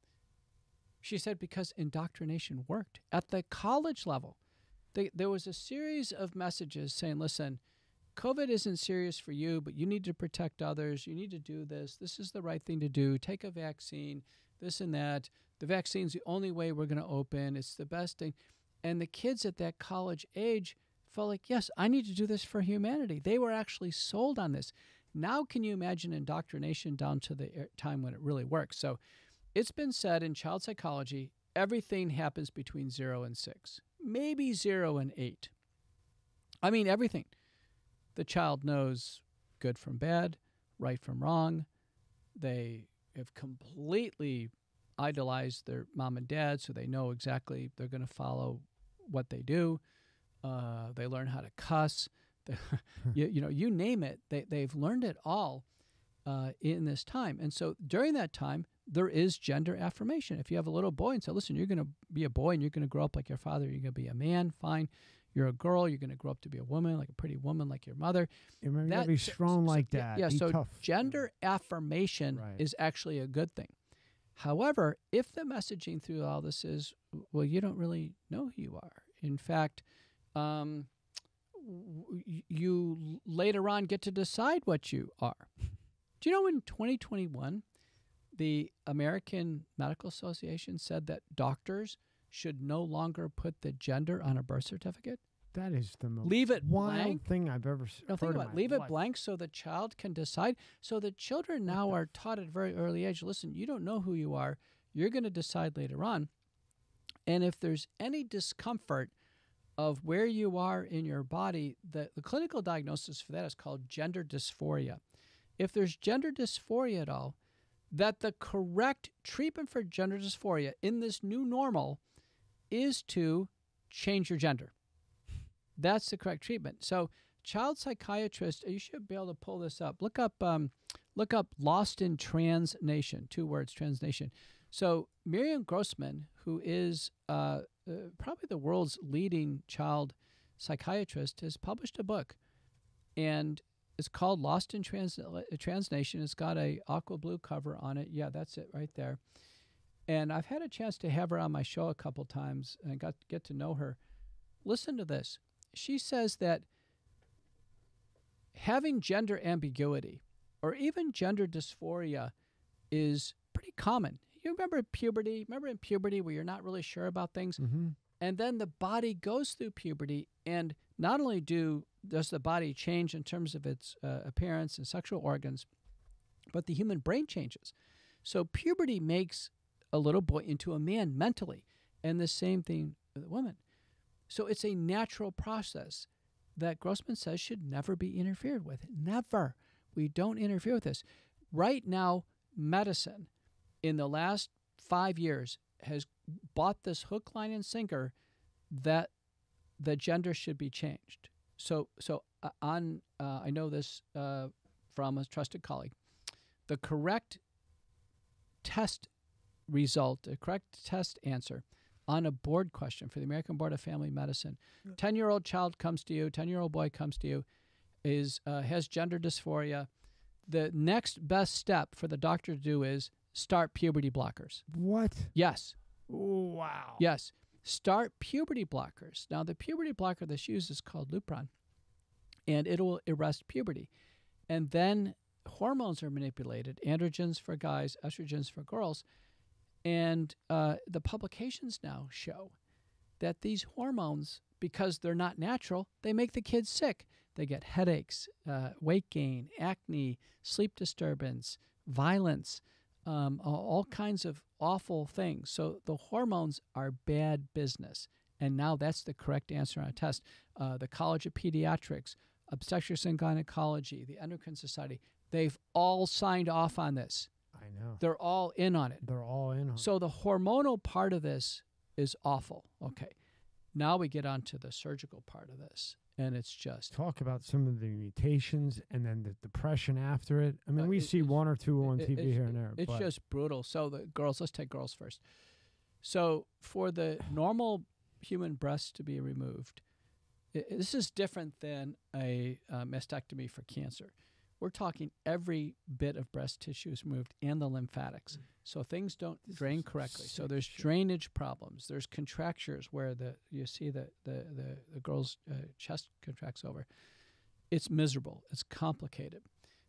She said because indoctrination worked at the college level. They, there was a series of messages saying, listen, COVID isn't serious for you, but you need to protect others. You need to do this. This is the right thing to do. Take a vaccine, this and that. The vaccine's the only way we're going to open. It's the best thing. And the kids at that college age felt like, yes, I need to do this for humanity. They were actually sold on this. Now can you imagine indoctrination down to the time when it really works? So it's been said in child psychology, everything happens between zero and six, maybe zero and eight. I mean, everything. The child knows good from bad, right from wrong. They have completely idolized their mom and dad, so they know exactly they're going to follow what they do. Uh, they learn how to cuss. you, you know, you name it. They, they've learned it all uh, in this time. And so during that time, there is gender affirmation. If you have a little boy and say, listen, you're going to be a boy and you're going to grow up like your father, you're going to be a man, fine. You're a girl, you're going to grow up to be a woman, like a pretty woman, like your mother. And remember, that, you be strong so, like that. Yeah, be so tough. Gender affirmation right. is actually a good thing. However, if the messaging through all this is, well, you don't really know who you are. In fact, um, you later on get to decide what you are. Do you know in twenty twenty-one, the American Medical Association said that doctors should no longer put the gender on a birth certificate? That is the most leave it wild blank. thing I've ever no, heard about. Leave life. it blank so the child can decide. So the children now are taught at a very early age, listen, you don't know who you are. You're going to decide later on. And if there's any discomfort of where you are in your body, the, the clinical diagnosis for that is called gender dysphoria. If there's gender dysphoria at all, that the correct treatment for gender dysphoria in this new normal is to change your gender. That's the correct treatment. So child psychiatrists, you should be able to pull this up. Look up, um, look up Lost in Trans Nation, two words, Trans Nation. So Miriam Grossman, who is uh, uh, probably the world's leading child psychiatrist, has published a book, and it's called Lost in Trans, Trans Nation. It's got a aqua blue cover on it. Yeah, that's it right there. And I've had a chance to have her on my show a couple times and got to get to know her. Listen to this. She says that having gender ambiguity or even gender dysphoria is pretty common. You remember puberty? Remember in puberty where you're not really sure about things? Mm-hmm. And then the body goes through puberty, and not only do does the body change in terms of its uh, appearance and sexual organs, but the human brain changes. So puberty makes a little boy into a man mentally, and the same thing with a woman. So it's a natural process that Grossman says should never be interfered with. Never. We don't interfere with this. Right now, medicine in the last five years has bought this hook, line, and sinker that the gender should be changed. So, so on, uh, I know this uh, from a trusted colleague, the correct test result, the correct test answer on a board question for the American Board of Family Medicine, ten-year-old child comes to you, ten-year-old boy comes to you, is uh, has gender dysphoria. The next best step for the doctor to do is start puberty blockers. What? Yes. Wow. Yes. Start puberty blockers. Now, the puberty blocker that's used is called Lupron, and it will arrest puberty. And then hormones are manipulated, androgens for guys, estrogens for girls. And uh, the publications now show that these hormones, because they're not natural, they make the kids sick. They get headaches, uh, weight gain, acne, sleep disturbance, violence, Um, all kinds of awful things. So the hormones are bad business. And now that's the correct answer on a test. Uh, the College of Pediatrics, Obstetrics and Gynecology, the Endocrine Society, they've all signed off on this. I know. They're all in on it. They're all in on it. So the hormonal part of this is awful. Okay. Now we get on to the surgical part of this. And it's just... Talk about some of the mutations and then the depression after it. I mean, uh, we it, see one or two on it, T V it, here and there. It's but. just brutal. So the girls, let's take girls first. So for the normal human breast to be removed, it, this is different than a uh, mastectomy for cancer. We're talking every bit of breast tissue is removed and the lymphatics. So things don't this drain correctly. So there's shit. drainage problems. There's contractures where the you see the, the, the, the girl's uh, chest contracts over. It's miserable. It's complicated.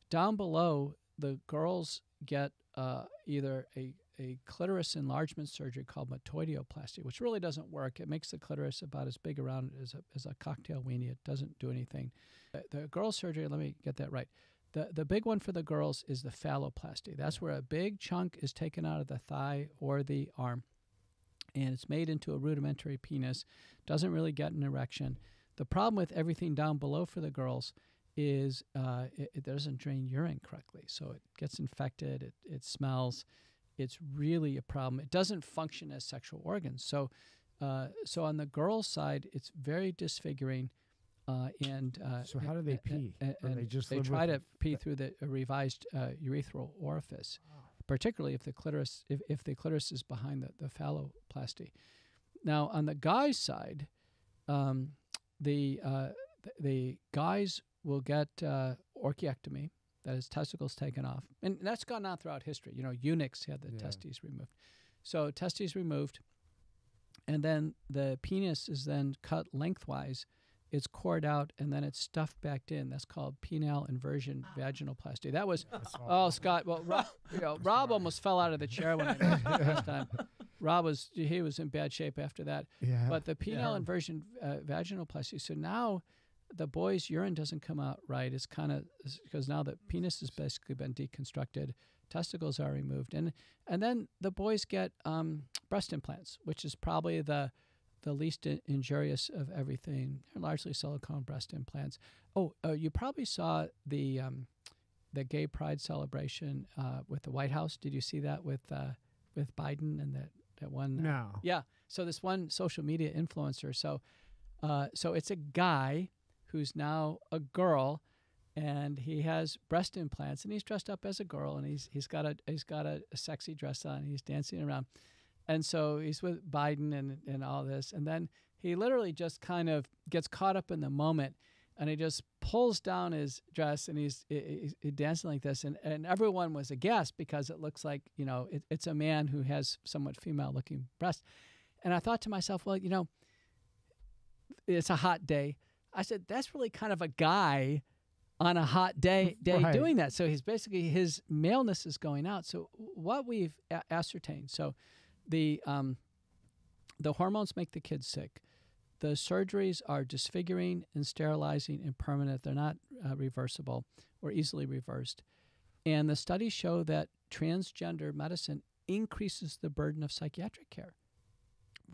Down below, the girls get uh, either a, a clitoris enlargement surgery called metoidioplasty, which really doesn't work. It makes the clitoris about as big around as a, as a cocktail weenie. It doesn't do anything. The, the girl's surgery, let me get that right. The, the big one for the girls is the phalloplasty. That's where a big chunk is taken out of the thigh or the arm, and it's made into a rudimentary penis. Doesn't really get an erection. The problem with everything down below for the girls is uh, it, it doesn't drain urine correctly. So it gets infected, it, it smells. It's really a problem. It doesn't function as sexual organs. So uh, so on the girl's side, it's very disfiguring. Uh, and uh, So how do they pee? And, and they just they try to pee th through the revised uh, urethral orifice, wow. particularly if the clitoris if, if the clitoris is behind the, the phalloplasty. Now, on the guy's side, um, the, uh, the, the guys will get uh, orchiectomy. That is, testicles taken off. And that's gone on throughout history. You know, eunuchs had the yeah. testes removed. So testes removed, and then the penis is then cut lengthwise. It's cored out, and then it's stuffed back in. That's called penile inversion vaginoplasty. That was, yeah, oh, Scott, well, Rob, you know, Rob almost fell out of the chair when I mentioned it last time. Rob was, he was in bad shape after that. Yeah. But the penile yeah. inversion uh, vaginoplasty, so now the boy's urine doesn't come out right. It's kind of because now the penis has basically been deconstructed, testicles are removed, and and then the boys get um, breast implants, which is probably the the least injurious of everything. They're largely silicone breast implants. Oh, uh, you probably saw the um, the gay pride celebration uh, with the White House. Did you see that with uh, with Biden and that that one? No. Uh, yeah. So this one social media influencer. So uh, so it's a guy who's now a girl, and he has breast implants, and he's dressed up as a girl, and he's he's got a he's got a, a sexy dress on, and he's dancing around, and so he's with Biden and and all this, and then he literally just kind of gets caught up in the moment, and he just pulls down his dress, and he's, he's, he's dancing like this, and and everyone was aghast because it looks like you know it, it's a man who has somewhat female-looking breasts, and I thought to myself, well, you know, it's a hot day. I said, that's really kind of a guy on a hot day day right. doing that. So he's basically, his maleness is going out. So what we've a ascertained, so the, um, the hormones make the kids sick. The surgeries are disfiguring and sterilizing and permanent. They're not uh, reversible or easily reversed. And the studies show that transgender medicine increases the burden of psychiatric care.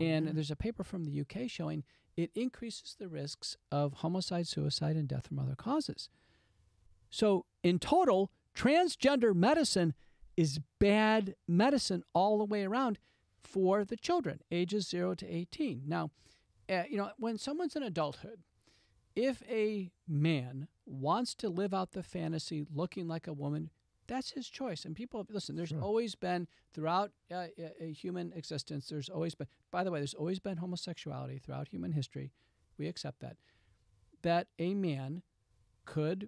And there's a paper from the U K showing it increases the risks of homicide, suicide, and death from other causes. So in total, transgender medicine is bad medicine all the way around for the children, ages zero to eighteen. Now, uh, you know, when someone's in adulthood, if a man wants to live out the fantasy looking like a woman, that's his choice. And people, listen, there's sure. always been, throughout uh, a human existence, there's always been, by the way, there's always been homosexuality throughout human history. We accept that. That a man could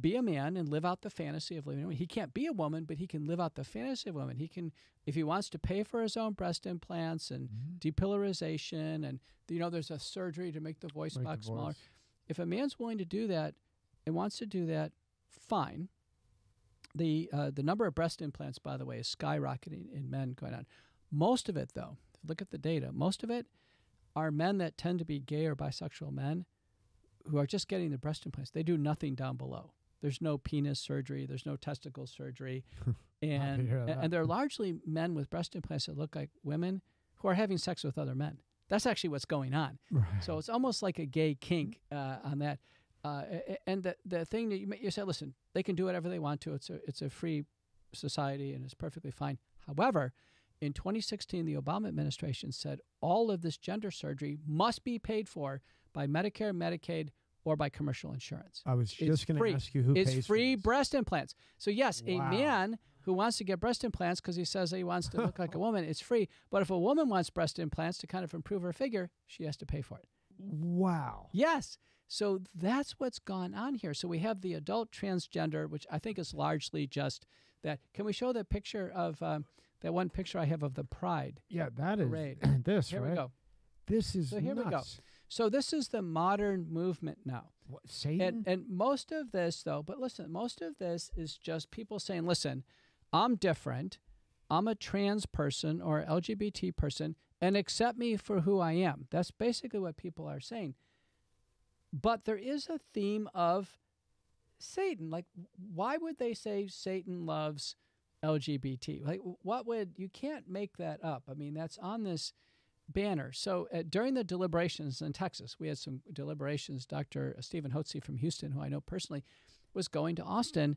be a man and live out the fantasy of living a woman. He can't be a woman, but he can live out the fantasy of women. He can, if he wants to pay for his own breast implants and mm-hmm. depillorization, and, you know, there's a surgery to make the voice make box the voice. smaller. If a man's willing to do that and wants to do that, fine. The, uh, the number of breast implants, by the way, is skyrocketing in men going on. Most of it, though, if you look at the data, most of it are men that tend to be gay or bisexual men who are just getting the breast implants. They do nothing down below. There's no penis surgery. There's no testicle surgery. And, and they're largely men with breast implants that look like women who are having sex with other men. That's actually what's going on. Right. So it's almost like a gay kink uh, on that. Uh, and the, the thing that you, you say, listen, they can do whatever they want to. It's a, it's a free society, and it's perfectly fine. However, in twenty sixteen, the Obama administration said all of this gender surgery must be paid for by Medicare, Medicaid, or by commercial insurance. I was just going to ask you who pays for this. It's free breast implants. So yes, wow. a man who wants to get breast implants because he says he wants to look like a woman, it's free. But if a woman wants breast implants to kind of improve her figure, she has to pay for it. Wow. Yes. So that's what's gone on here. So we have the adult transgender, which I think is largely just that. Can we show the picture of um, that one picture I have of the Pride? Yeah, that parade. is this, here right? Here we go. This is So here nuts. we go. So this is the modern movement now. What, Satan? And, and most of this, though, but listen, most of this is just people saying, listen, I'm different. I'm a trans person or L G B T person, and accept me for who I am. That's basically what people are saying. But there is a theme of Satan. Like, why would they say Satan loves L G B T? Like, what would, you can't make that up. I mean, that's on this banner. So uh, during the deliberations in Texas, we had some deliberations. Doctor Stephen Hoetze from Houston, who I know personally, was going to Austin,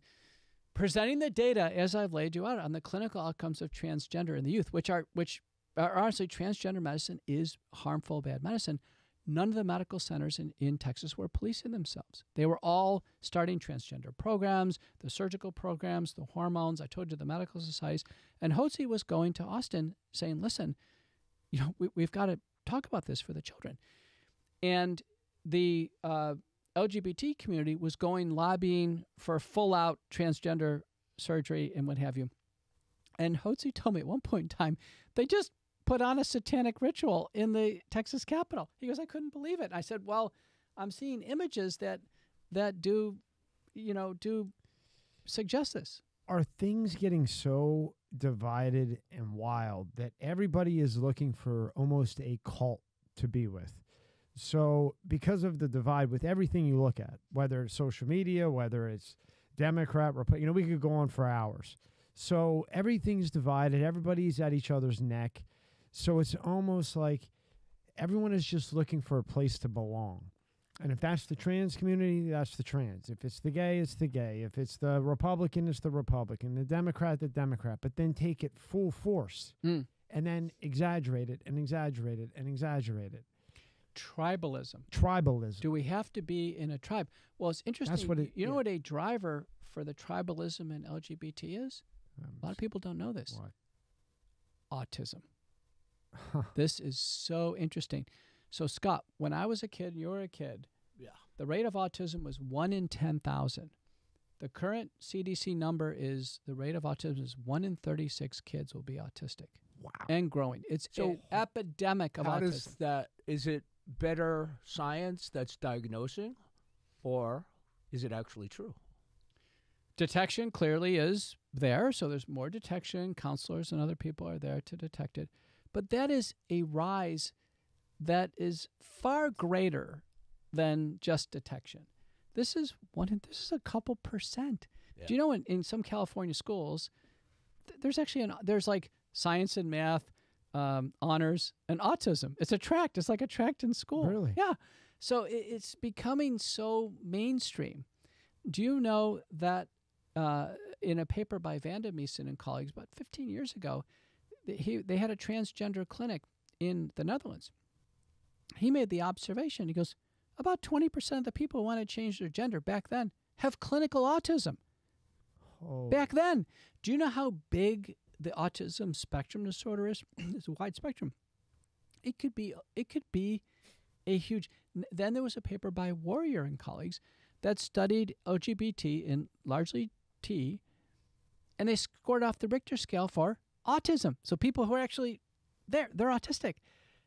presenting the data as I've laid you out on the clinical outcomes of transgender in the youth, which are which are honestly, transgender medicine is harmful, bad medicine. None of the medical centers in, in Texas were policing themselves. They were all starting transgender programs, the surgical programs, the hormones. I told you the medical societies. And Hoetze was going to Austin saying, listen, you know, we, we've got to talk about this for the children. And the uh, L G B T community was going lobbying for full-out transgender surgery and what have you. And Hoetze told me at one point in time, they just put on a satanic ritual in the Texas Capitol. He goes, I couldn't believe it. And I said, well, I'm seeing images that that do, you know, do suggest this. Are things getting so divided and wild that everybody is looking for almost a cult to be with? So because of the divide with everything you look at, whether it's social media, whether it's Democrat, Republican, you know, we could go on for hours. So everything's divided. Everybody's at each other's neck. So it's almost like everyone is just looking for a place to belong. And if that's the trans community, that's the trans. If it's the gay, it's the gay. If it's the Republican, it's the Republican. The Democrat, the Democrat. But then take it full force mm. and then exaggerate it and exaggerate it and exaggerate it. Tribalism. Tribalism. Do we have to be in a tribe? Well, it's interesting. That's what it, you know yeah. what a driver for the tribalism in L G B T is? Um, a lot of people don't know this. What? Autism. Huh. This is so interesting. So, Scott, when I was a kid and you were a kid, yeah. the rate of autism was one in ten thousand. The current C D C number is the rate of autism is one in thirty-six kids will be autistic. Wow. And growing. It's so an epidemic of how autism. How does that, is it better science that's diagnosing, or is it actually true? Detection clearly is there, so there's more detection. Counselors and other people are there to detect it. But that is a rise that is far greater than just detection. This is one. In, this is a couple percent. Yeah. Do you know in, in some California schools, th there's actually an there's like science and math, um, honors, and autism. It's a tract. It's like a tract in school. Really? Yeah. So it, it's becoming so mainstream. Do you know that uh, in a paper by Vanda Meesen and colleagues about fifteen years ago, He, they had a transgender clinic in the Netherlands. He made the observation. He goes, about twenty percent of the people who want to change their gender back then have clinical autism. Oh. Back then. Do you know how big the autism spectrum disorder is? It's a wide spectrum. It could be, it could be a huge... Then there was a paper by Warrior and colleagues that studied L G B T and largely T, and they scored off the Richter scale for autism. So people who are actually there, they're autistic.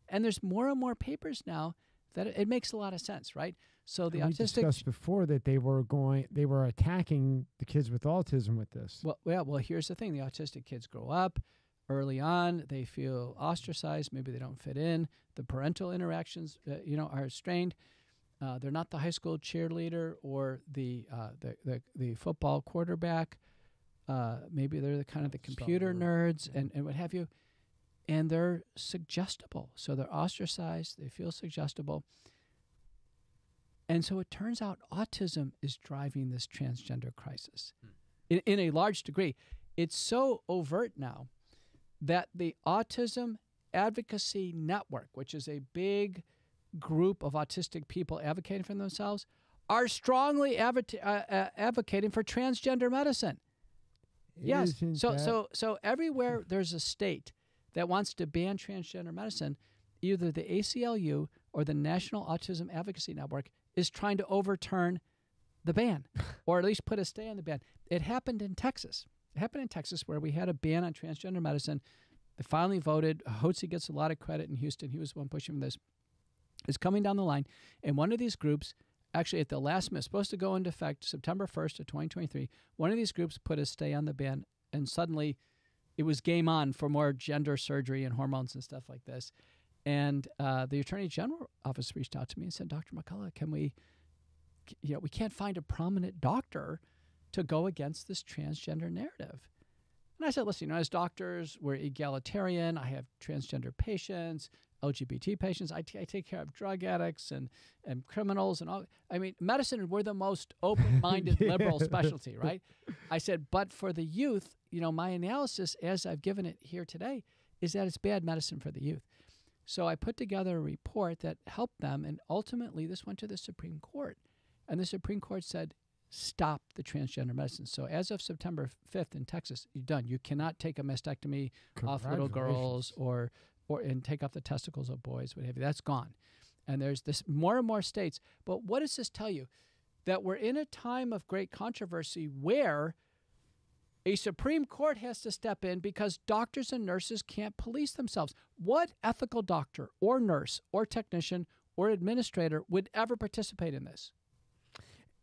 And there's more and more papers now that it, it makes a lot of sense, right? So the and we autistic... discussed before that they were going, they were attacking the kids with autism with this. Well, yeah, well, here's the thing. The autistic kids grow up early on. They feel ostracized. Maybe they don't fit in. The parental interactions, uh, you know, are strained. Uh, they're not the high school cheerleader or the, uh, the, the, the football quarterback. Uh, maybe they're the kind of the computer nerds and, and what have you. And they're suggestible. So they're ostracized. They feel suggestible. And so it turns out autism is driving this transgender crisis hmm. in, in a large degree. It's so overt now that the Autism Advocacy Network, which is a big group of autistic people advocating for themselves, are strongly advo uh, uh, advocating for transgender medicine. Yes. Isn't so, that... so, so everywhere there's a state that wants to ban transgender medicine, either the A C L U or the National Autism Advocacy Network is trying to overturn the ban, or at least put a stay on the ban. It happened in Texas. It happened in Texas where we had a ban on transgender medicine. They finally voted. Hoetze gets a lot of credit in Houston. He was the one pushing this. It's coming down the line, and one of these groups. Actually, at the last minute, supposed to go into effect September first of twenty twenty-three, one of these groups put a stay on the ban, and suddenly it was game on for more gender surgery and hormones and stuff like this. And uh, the Attorney General's office reached out to me and said, Doctor McCullough, can we, you know, we can't find a prominent doctor to go against this transgender narrative. And I said, listen, you know, as doctors, we're egalitarian. I have transgender patients, L G B T patients. I, t I take care of drug addicts and, and criminals and all. I mean, medicine, we're the most open-minded yeah. liberal specialty, right? I said, but for the youth, you know, my analysis as I've given it here today is that it's bad medicine for the youth. So I put together a report that helped them, and ultimately this went to the Supreme Court. And the Supreme Court said, stop the transgender medicine. So as of September fifth in Texas, you're done. You cannot take a mastectomy off little girls or or and take off the testicles of boys, what have you. That's gone. And there's this more and more states. But what does this tell you? That we're in a time of great controversy where a Supreme Court has to step in because doctors and nurses can't police themselves. What ethical doctor or nurse or technician or administrator would ever participate in this?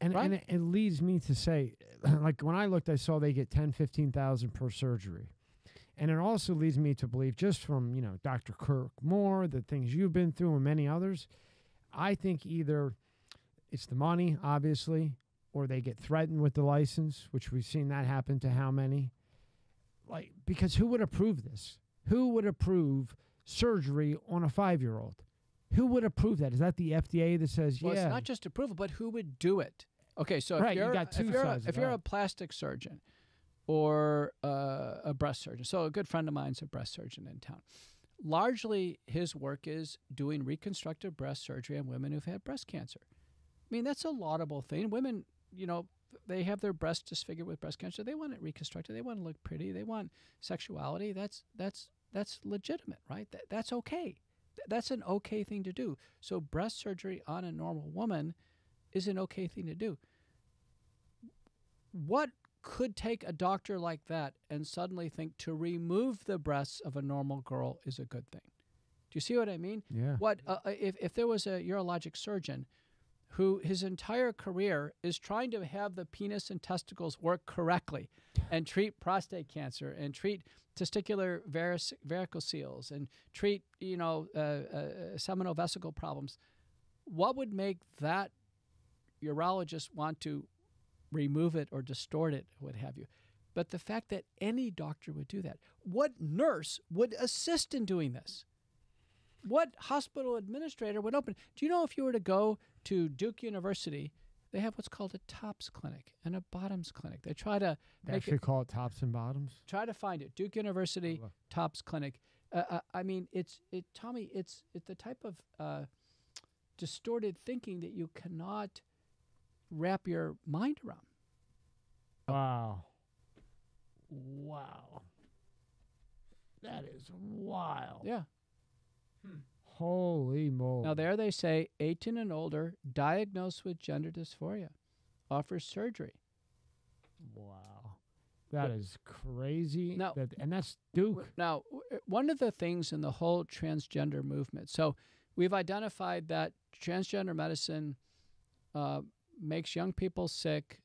And, right? and it, it leads me to say, like when I looked, I saw they get ten, fifteen thousand per surgery. And it also leads me to believe, just from, you know, Doctor Kirk Moore, the things you've been through and many others, I think either it's the money, obviously, or they get threatened with the license, which we've seen that happen to how many? Like, because who would approve this? Who would approve surgery on a five-year-old? Who would approve that? Is that the F D A that says, well, yeah? Well, it's not just approval, but who would do it? Okay, so if right, you're, you got two if, you're a, if you're a plastic surgeon or uh, a breast surgeon, so a good friend of mine's a breast surgeon in town. Largely, his work is doing reconstructive breast surgery on women who've had breast cancer. I mean, that's a laudable thing. Women, you know, they have their breasts disfigured with breast cancer. They want it reconstructed. They want to look pretty. They want sexuality. That's that's that's legitimate, right? That, that's okay. That's an okay thing to do. So breast surgery on a normal woman is an okay thing to do. What could take a doctor like that and suddenly think to remove the breasts of a normal girl is a good thing? Do you see what I mean? Yeah. What uh, if, if there was a urologic surgeon who his entire career is trying to have the penis and testicles work correctly and treat prostate cancer and treat testicular varic varicoceles and treat, you know, uh, uh, seminal vesicle problems, what would make that urologist want to remove it or distort it, what have you? But the fact that any doctor would do that, what nurse would assist in doing this? What hospital administrator would open? Do you know if you were to go to Duke University, they have what's called a tops clinic and a bottoms clinic. They try to they make actually it, call it tops and bottoms. Try to find it. Duke University oh, tops clinic. Uh, uh, I mean, it's it, Tommy. It's it's the type of uh, distorted thinking that you cannot wrap your mind around. Wow. Wow. That is wild. Yeah. Hmm. Holy moly. Now there they say eighteen and older diagnosed with gender dysphoria offers surgery. Wow. That but, is crazy. Now, that, and that's Duke. Now, one of the things in the whole transgender movement, so we've identified that transgender medicine uh, makes young people sick.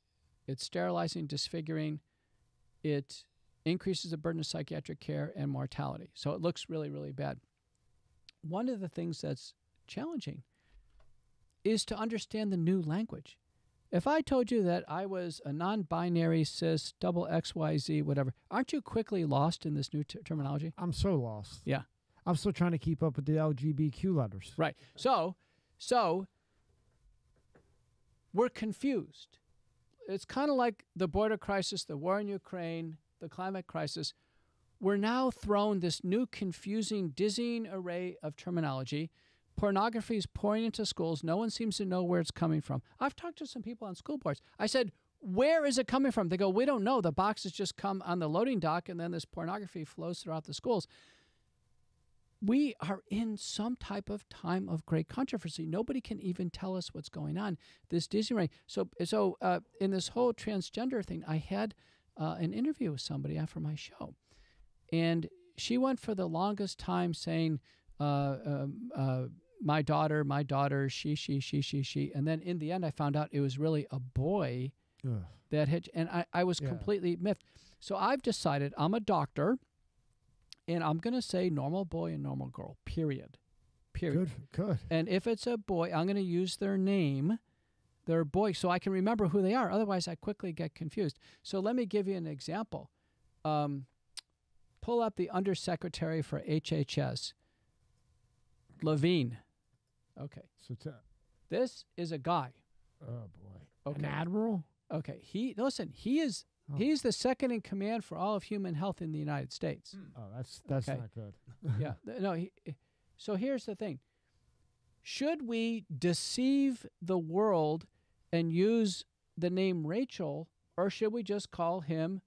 It's sterilizing, disfiguring. It increases the burden of psychiatric care and mortality. So it looks really, really bad. One of the things that's challenging is to understand the new language. If I told you that I was a non-binary, cis, double X Y Z, whatever, aren't you quickly lost in this new ter terminology? I'm so lost. Yeah. I'm still trying to keep up with the L G B T Q letters. Right. So, so we're confused. It's kind of like the border crisis, the war in Ukraine, the climate crisis. We're now thrown this new, confusing, dizzying array of terminology. Pornography is pouring into schools. No one seems to know where it's coming from. I've talked to some people on school boards. I said, where is it coming from? They go, we don't know. The box has just come on the loading dock, and then this pornography flows throughout the schools. We are in some type of time of great controversy. Nobody can even tell us what's going on. This dizzying array. So, so uh, in this whole transgender thing, I had uh, an interview with somebody after my show. And she went for the longest time saying, uh, um, uh, my daughter, my daughter, she, she, she, she, she. And then in the end, I found out it was really a boy Ugh. that had, and I, I was yeah. completely miffed. So I've decided I'm a doctor, and I'm going to say normal boy and normal girl, period, period. Good, good. And if it's a boy, I'm going to use their name, their boy, so I can remember who they are. Otherwise, I quickly get confused. So let me give you an example. Um, pull up the Undersecretary for H H S, Levine. Okay. So this is a guy. Oh, boy. Okay. An admiral? Okay. He Listen, he is... Oh. He's the second in command for all of human health in the United States. Oh, that's that's okay. Not good. Yeah. No, he, so here's the thing. Should we deceive the world and use the name Rachel, or should we just call him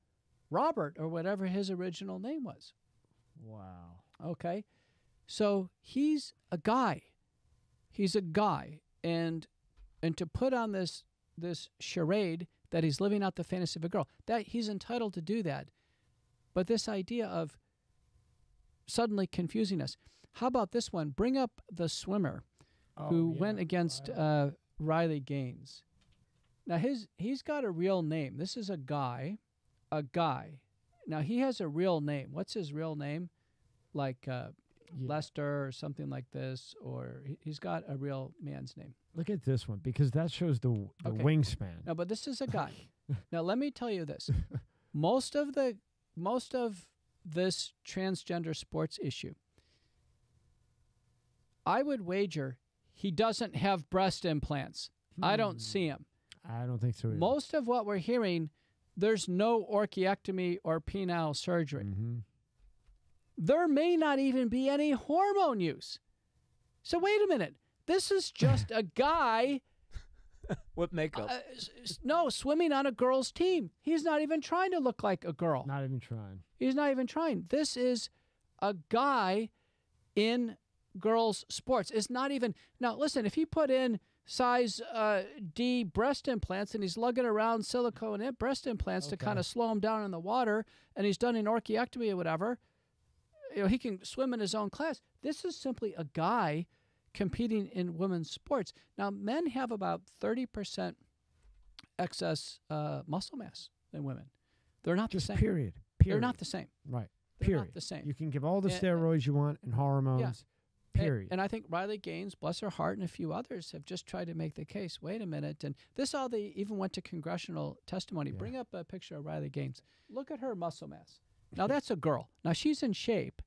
Robert or whatever his original name was? Wow. Okay. So he's a guy. He's a guy. And and to put on this this charade that he's living out the fantasy of a girl, that he's entitled to do that. But this idea of suddenly confusing us. How about this one? Bring up the swimmer oh, who yeah. went against uh, Riley Gaines. Now, his he's got a real name. This is a guy. A guy. Now, he has a real name. What's his real name? Like uh, yeah. Lester or something like this, or he's got a real man's name. Look at this one, because that shows the, the okay. wingspan. No, but this is a guy. Now, let me tell you this. Most of the most of this transgender sports issue, I would wager he doesn't have breast implants. Hmm. I don't see him. I don't think so either. Most of what we're hearing, there's no orchiectomy or penile surgery. Mm-hmm. There may not even be any hormone use. So wait a minute. This is just a guy with makeup. Uh, no, swimming on a girl's team. He's not even trying to look like a girl. Not even trying. He's not even trying. This is a guy in girls' sports. It's not even... Now, listen, if he put in size uh, D breast implants and he's lugging around silicone breast implants okay. to kind of slow him down in the water, and he's done an orchiectomy or whatever, you know, he can swim in his own class. This is simply a guy... competing in women's sports. Now, men have about thirty percent excess uh, muscle mass than women. They're not Just the same. Period. Period. They're not the same. Right. They're period. Not the same. You can give all the and, steroids you want and hormones. Yeah. Period. And, and I think Riley Gaines, bless her heart, and a few others have just tried to make the case. Wait a minute. And this all they even went to congressional testimony. Yeah. Bring up a picture of Riley Gaines. Look at her muscle mass. Now, that's a girl. Now, she's in shape,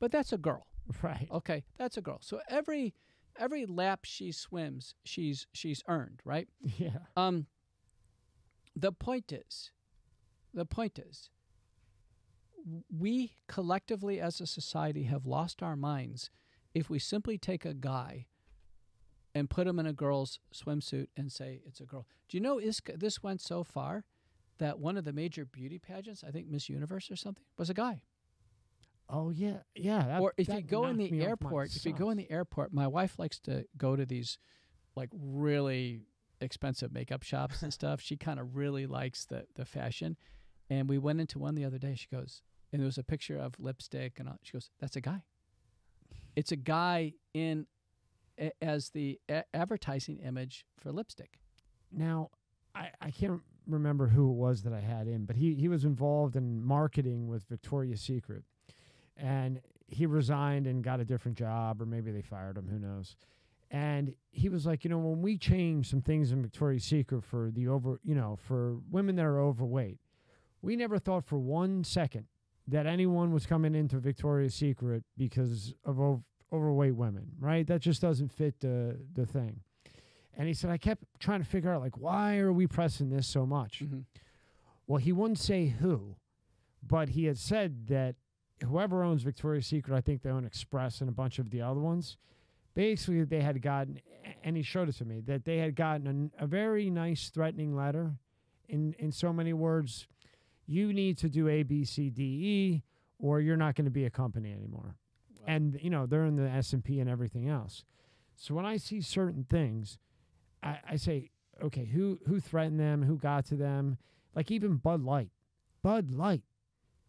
but that's a girl. Right. Okay, that's a girl. So every every lap she swims, she's she's earned, right? Yeah. Um the point is the point is we collectively as a society have lost our minds if we simply take a guy and put him in a girl's swimsuit and say it's a girl. Do you know Iska, this went so far that one of the major beauty pageants, I think Miss Universe or something, was a guy. Oh, yeah. Yeah. That, or if you go in the airport, if you go in the airport, my wife likes to go to these like really expensive makeup shops and stuff. She kind of really likes the, the fashion. And we went into one the other day. She goes, and there was a picture of lipstick and all, she goes, that's a guy. It's a guy in a, as the a advertising image for lipstick. Now, I, I can't remember who it was that I had in, but he, he was involved in marketing with Victoria's Secret. And he resigned and got a different job, or maybe they fired him, who knows. And he was like, you know, when we changed some things in Victoria's Secret for the over, you know, for women that are overweight, we never thought for one second that anyone was coming into Victoria's Secret because of ov overweight women, right? That just doesn't fit the, the thing. And he said, I kept trying to figure out, like, why are we pressing this so much? Mm-hmm. Well, he wouldn't say who, but he had said that whoever owns Victoria's Secret, I think they own Express and a bunch of the other ones, basically they had gotten, and he showed it to me, that they had gotten a, a very nice threatening letter in, in so many words, you need to do A, B, C, D, E, or you're not going to be a company anymore. Wow. And, you know, they're in the S and P and everything else. So when I see certain things, I, I say, okay, who, who threatened them? Who got to them? Like even Bud Light. Bud Light.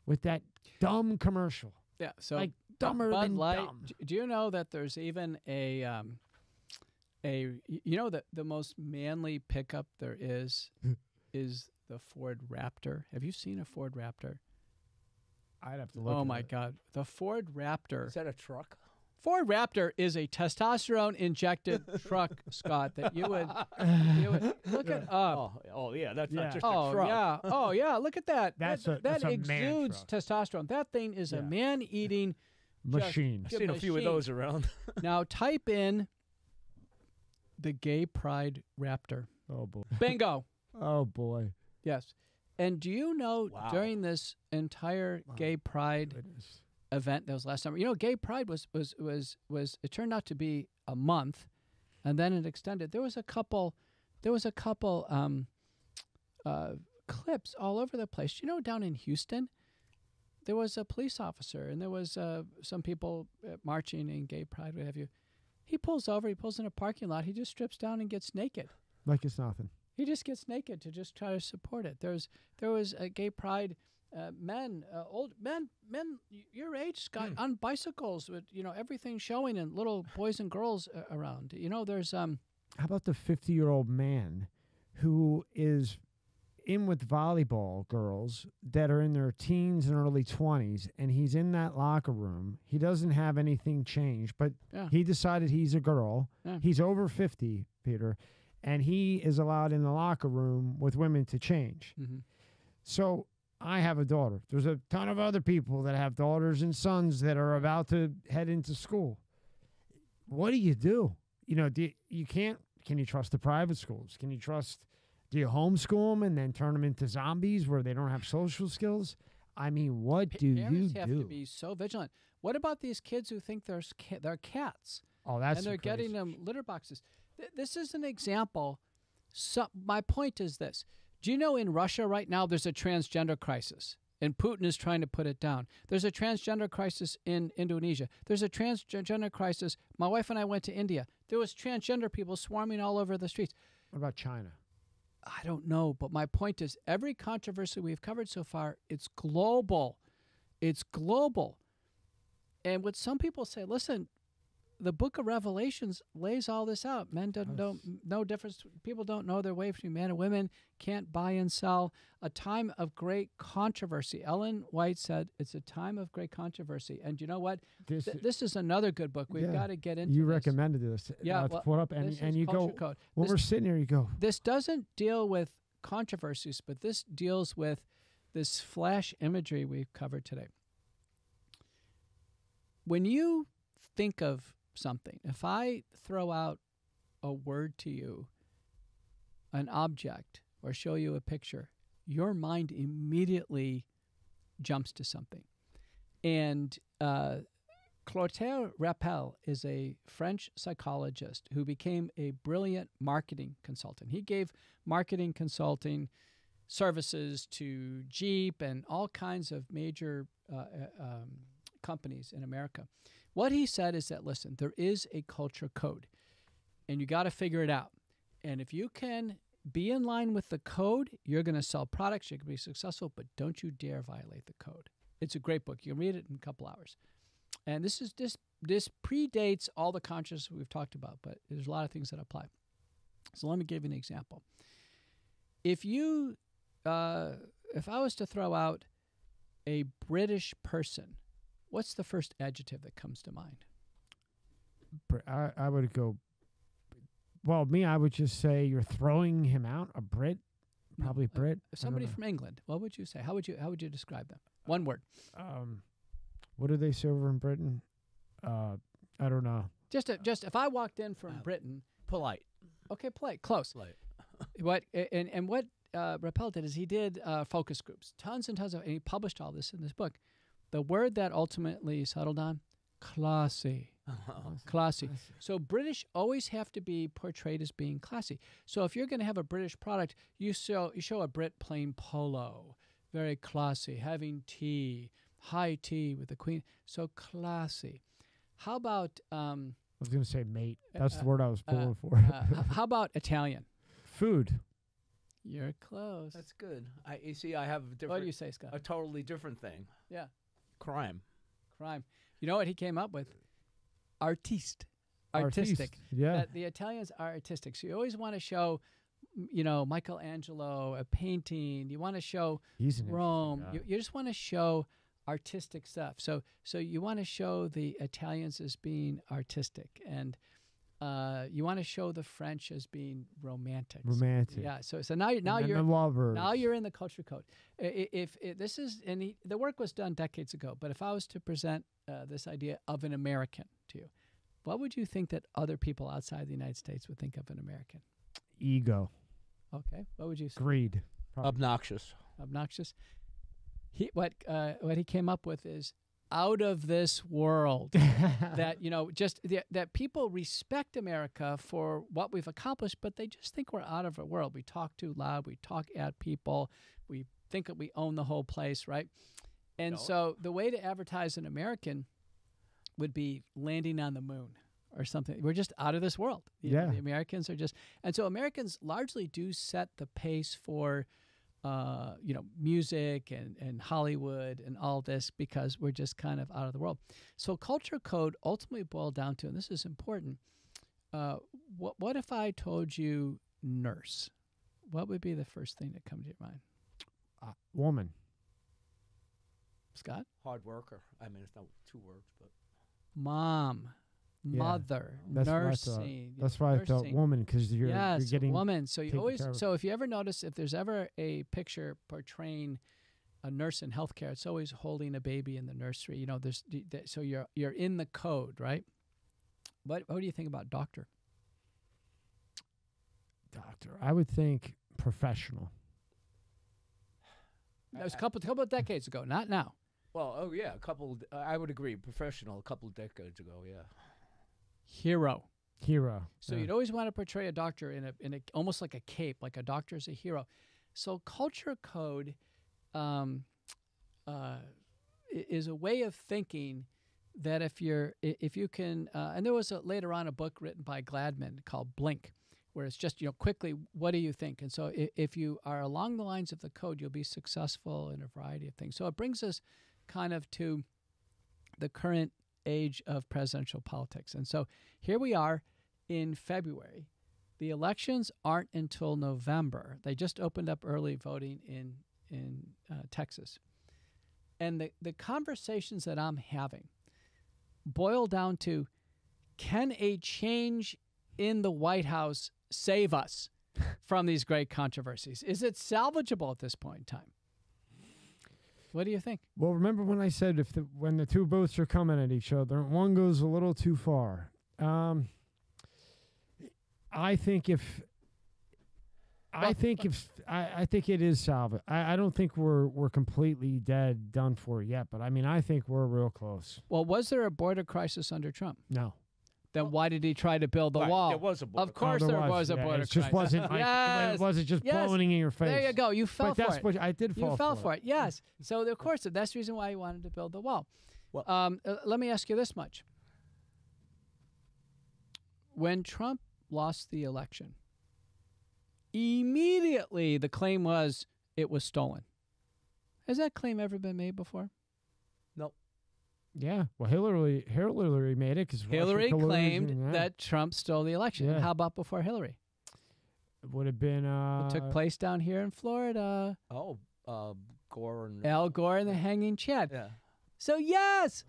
With that dumb commercial. Yeah, so like dumber Bud than Light, dumb. Do you know that there's even a, um, a you know, the, the most manly pickup there is is the Ford Raptor. Have you seen a Ford Raptor? I'd have to look at it. Oh, my God. The Ford Raptor. Is that a truck? Ford Raptor is a testosterone-injected truck, Scott, that you would, you would look at. Yeah. Oh, oh, yeah, that's yeah. not just oh, a truck. Yeah. Oh, yeah, look at that. That's that a, that that's exudes a testosterone. That thing is yeah. a man-eating machine. I've seen machine. a few of those around. Now type in the Gay Pride Raptor. Oh, boy. Bingo. Oh, boy. Yes. And do you know wow. during this entire wow. Gay Pride Goodness. event that was last summer, you know, Gay Pride was, was, was, was, it turned out to be a month and then it extended. There was a couple, there was a couple um, uh, clips all over the place. You know, down in Houston, there was a police officer and there was uh, some people marching in Gay Pride, what have you. He pulls over, he pulls in a parking lot, he just strips down and gets naked. Like it's nothing. He just gets naked to just try to support it. There's there was a Gay Pride uh, men, uh, old men, men your age, Scott, mm. on bicycles with you know everything showing and little boys and girls uh, around. You know, there's um. How about the fifty-year-old man who is in with volleyball girls that are in their teens and early twenties, and he's in that locker room. He doesn't have anything changed, but yeah. he decided he's a girl. Yeah. He's over fifty, Peter. And he is allowed in the locker room with women to change. Mm-hmm. So I have a daughter. There's a ton of other people that have daughters and sons that are about to head into school. What do you do? You know, do you, you can't, can you trust the private schools? Can you trust, do you homeschool them and then turn them into zombies where they don't have social skills? I mean, what do Parents you do? Parents have to be so vigilant. What about these kids who think they're, they're cats? Oh, that's And they're crazy. Getting them litter boxes. This is an example. So my point is this. Do you know in Russia right now there's a transgender crisis, and Putin is trying to put it down. There's a transgender crisis in Indonesia. There's a transgender crisis. My wife and I went to India. There was transgender people swarming all over the streets. What about China? I don't know, but my point is every controversy we've covered so far, it's global. It's global. And what some people say, listen, the book of Revelations lays all this out. Men don't know no difference. People don't know their way between men and women, can't buy and sell. A time of great controversy. Ellen White said it's a time of great controversy. And you know what? This, Th this is another good book. We've yeah, got to get into you this. You recommended this. Yeah. Uh, well, put up and, and you go, code. when this, we're sitting here, you go. This doesn't deal with controversies, but this deals with this flash imagery we've covered today. When you think of something. If I throw out a word to you, an object, or show you a picture, your mind immediately jumps to something. And uh, Clotaire Rappel is a French psychologist who became a brilliant marketing consultant. He gave marketing consulting services to Jeep and all kinds of major uh, um, companies in America. What he said is that, listen, there is a culture code and you got to figure it out. And if you can be in line with the code, you're going to sell products, you're going to be successful, but don't you dare violate the code. It's a great book. You can read it in a couple hours. And this is this, this predates all the consciousness we've talked about, but there's a lot of things that apply. So let me give you an example. If you, uh, if I was to throw out a British person, what's the first adjective that comes to mind? I, I would go, well, me, I would just say you're throwing him out, a Brit, probably no, Brit. Uh, somebody from England, what would you say? How would you how would you describe them? One uh, word. Um, what do they say over in Britain? Uh, I don't know. Just, a, just if I walked in from uh, Britain. Polite. Okay, polite, close. Polite. what, and, and what uh, Rappel did is he did uh, focus groups, tons and tons of, and he published all this in this book. The word that ultimately settled on, classy. Oh, classy. Classy. So British always have to be portrayed as being classy. So if you're going to have a British product, you show, you show a Brit playing polo, very classy, having tea, high tea with the Queen. So classy. How about... Um, I was going to say mate. That's uh, the word I was pulling uh, for. uh, how about Italian? Food. You're close. That's good. I, you see, I have a different... What do you say, Scott? A totally different thing. Yeah. Crime. Crime. You know what he came up with? Artiste. Artistic. Artiste, yeah. That the Italians are artistic. So you always want to show, you know, Michelangelo, a painting. You want to show Rome. You, you just want to show artistic stuff. So so you want to show the Italians as being artistic, and uh, you want to show the French as being romantic. Romantic. Yeah. So so now, now you're now you're in the culture code. If, if this is and he, the work was done decades ago, but if I was to present uh, this idea of an American to you, what would you think that other people outside the United States would think of an American? Ego. Okay. What would you say? Greed. Probably. Obnoxious. Obnoxious. He, what uh, what he came up with is out of this world. That you know, just the, that people respect America for what we've accomplished, but they just think we're out of our world. We talk too loud. We talk at people. We think that we own the whole place, right? And no. So the way to advertise an American would be landing on the moon or something. We're just out of this world. You yeah, know, the Americans are just, and so Americans largely do set the pace for. Uh, you know, music and, and Hollywood and all this, because we're just kind of out of the world. So culture code ultimately boiled down to, and this is important, uh, what, what if I told you nurse? What would be the first thing that comes to your mind? Uh, woman. Scott? Hard worker. I mean, it's not two words, but. Mom. Mother, yeah, that's nursing. What that's why I thought woman, because you're, yes, you're getting woman. So you always so if you ever notice, if there's ever a picture portraying a nurse in healthcare, it's always holding a baby in the nursery. You know, there's so you're you're in the code, right? What what do you think about doctor? Doctor, I would think professional. That was a couple couple of decades ago, not now. Well, oh yeah, a couple. Uh, I would agree, professional, a couple of decades ago, yeah. Hero. Hero. So yeah. You'd always want to portray a doctor in a in a almost like a cape, like a doctor is a hero. So culture code um, uh, is a way of thinking that if you're if you can uh, and there was a, later on a book written by Gladman called Blink, where it's just, you know, quickly, what do you think? And so if you are along the lines of the code, you'll be successful in a variety of things. So it brings us kind of to the current age of presidential politics. And so here we are in February. The elections aren't until November. They just opened up early voting in in uh, Texas. And the, the conversations that I'm having boil down to, can a change in the White House save us from these great controversies? Is it salvageable at this point in time? What do you think? Well, remember when I said if the, when the two boats are coming at each other, one goes a little too far. Um, I think if I think if I, I think it is salvageable. I, I don't think we're we're completely dead, done for yet. But I mean, I think we're real close. Well, was there a border crisis under Trump? No. Then why did he try to build the right. wall? There was a border. Of course, oh, there, there was, was a yeah, border. It just crisis. wasn't. Like, yes. It wasn't just yes. blowing in your face. There you go. You fell but for that's it. What I did. Fall you fell for, for it. it. Yes. So of course, that's the reason why he wanted to build the wall. Well, um, uh, let me ask you this much: when Trump lost the election, immediately the claim was it was stolen. Has that claim ever been made before? No. Yeah, well, Hillary Hillary made it because Hillary claimed that. that Trump stole the election. Yeah. And how about before Hillary? It would have been. Uh, it took place down here in Florida. Oh, uh, Gore and Al Gore and the Hanging Chad. Yeah. So yes,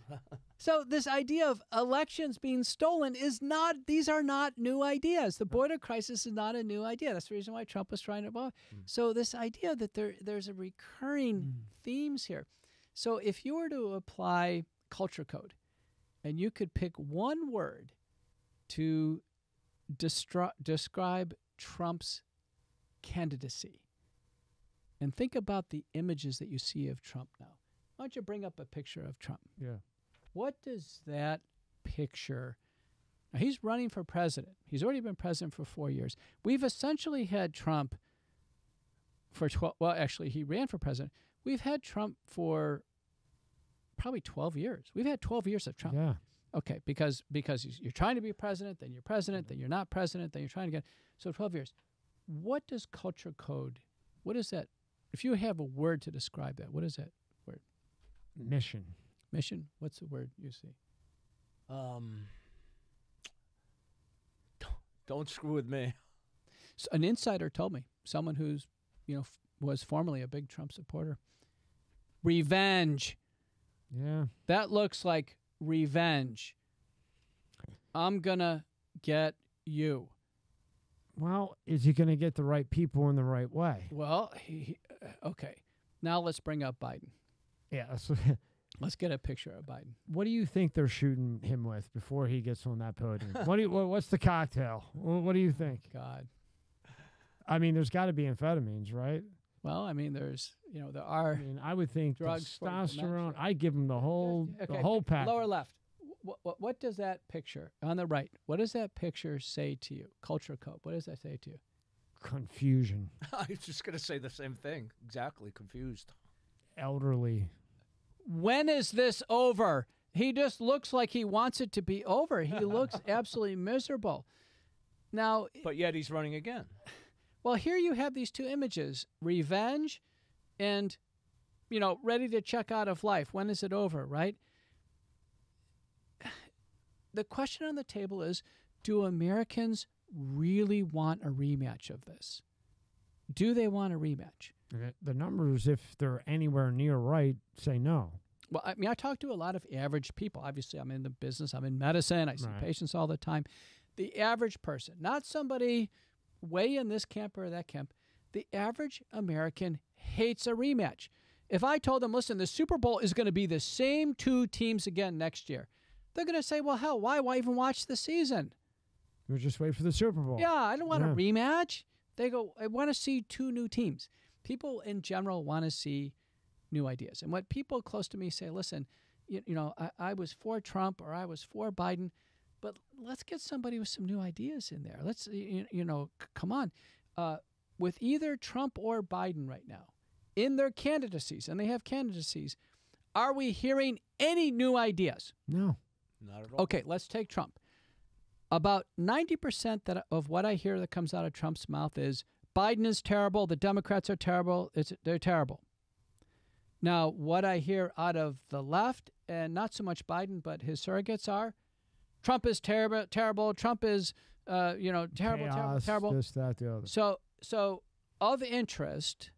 so this idea of elections being stolen is not. These are not new ideas. The border crisis is not a new idea. That's the reason why Trump was trying to. Mm. So this idea that there there's a recurring mm. themes here. So if you were to apply culture code, and you could pick one word to describe Trump's candidacy. And think about the images that you see of Trump now. Why don't you bring up a picture of Trump? Yeah. What does that picture... Now, he's running for president. He's already been president for four years. We've essentially had Trump for... twelve Well, actually, he ran for president. We've had Trump for... probably twelve years. We've had twelve years of Trump. Yeah. Okay, because because you're trying to be president, then you're president, then you're not president, then you're trying to get... So twelve years. What does culture code... What is that? If you have a word to describe that, what is that word? Mission. Mission? What's the word you see? Um, don't screw with me. So an insider told me, someone who's, you know, was formerly a big Trump supporter, revenge. Yeah. That looks like revenge. I'm going to get you. Well, is he going to get the right people in the right way? Well, he, okay. Now let's bring up Biden. Yeah. Let's, let's get a picture of Biden. What do you think they're shooting him with before he gets on that podium? what do you, what, What's the cocktail? What do you think? God. I mean, there's got to be amphetamines, right? Well, I mean, there's, you know, there are. I mean, I would think testosterone. I give him the whole, okay. the whole pack. Lower left. What, what, what does that picture on the right? What does that picture say to you? Culture code. What does that say to you? Confusion. I was just going to say the same thing. Exactly. Confused. Elderly. When is this over? He just looks like he wants it to be over. He looks absolutely miserable. Now. But yet he's running again. Well, here you have these two images, revenge and, you know, ready to check out of life. When is it over, right? The question on the table is, do Americans really want a rematch of this? Do they want a rematch? The numbers, if they're anywhere near right, say no. Well, I mean, I talk to a lot of average people. Obviously, I'm in the business. I'm in medicine. I see right. patients all the time. The average person, not somebody way in this camp or that camp, the average American hates a rematch. If I told them, listen, the Super Bowl is going to be the same two teams again next year, they're going to say, well, hell, why, why even watch the season? You're just waiting for the Super Bowl. Yeah, I don't want yeah. a rematch. They go, I want to see two new teams. People in general want to see new ideas. And what people close to me say, listen, you, you know, I, I was for Trump or I was for Biden, but let's get somebody with some new ideas in there. Let's, you, you know, c come on. Uh, with either Trump or Biden right now, in their candidacies, and they have candidacies, are we hearing any new ideas? No. Not at all. Okay, let's take Trump. About ninety percent that of what I hear that comes out of Trump's mouth is, Biden is terrible, the Democrats are terrible, it's, they're terrible. Now, what I hear out of the left, and not so much Biden, but his surrogates are, Trump is terrible, terrible. Trump is, uh, you know, terrible, Chaos, terrible, terrible. This, that, the other. So, so of interest,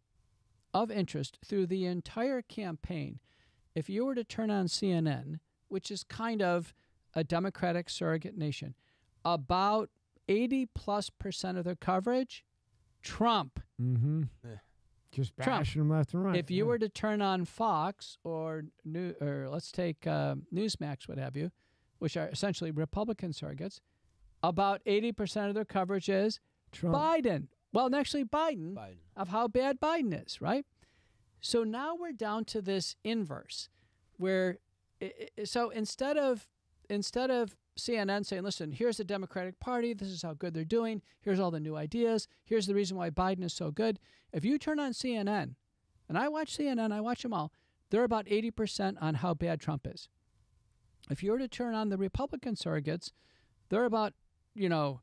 of interest through the entire campaign, if you were to turn on C N N, which is kind of a Democratic surrogate nation, about eighty plus percent of their coverage, Trump. Mm-hmm. Yeah. Just bashing Trump. Him left and right. If you yeah. were to turn on Fox or New, or let's take uh, Newsmax, what have you, which are essentially Republican surrogates, about eighty percent of their coverage is Trump. Biden. Well, actually Biden, Biden, of how bad Biden is, right? So now we're down to this inverse where, so instead of, instead of C N N saying, listen, here's the Democratic Party, this is how good they're doing, here's all the new ideas, here's the reason why Biden is so good. If you turn on C N N, and I watch C N N, I watch them all, they're about eighty percent on how bad Trump is. If you were to turn on the Republican surrogates, they're about, you know,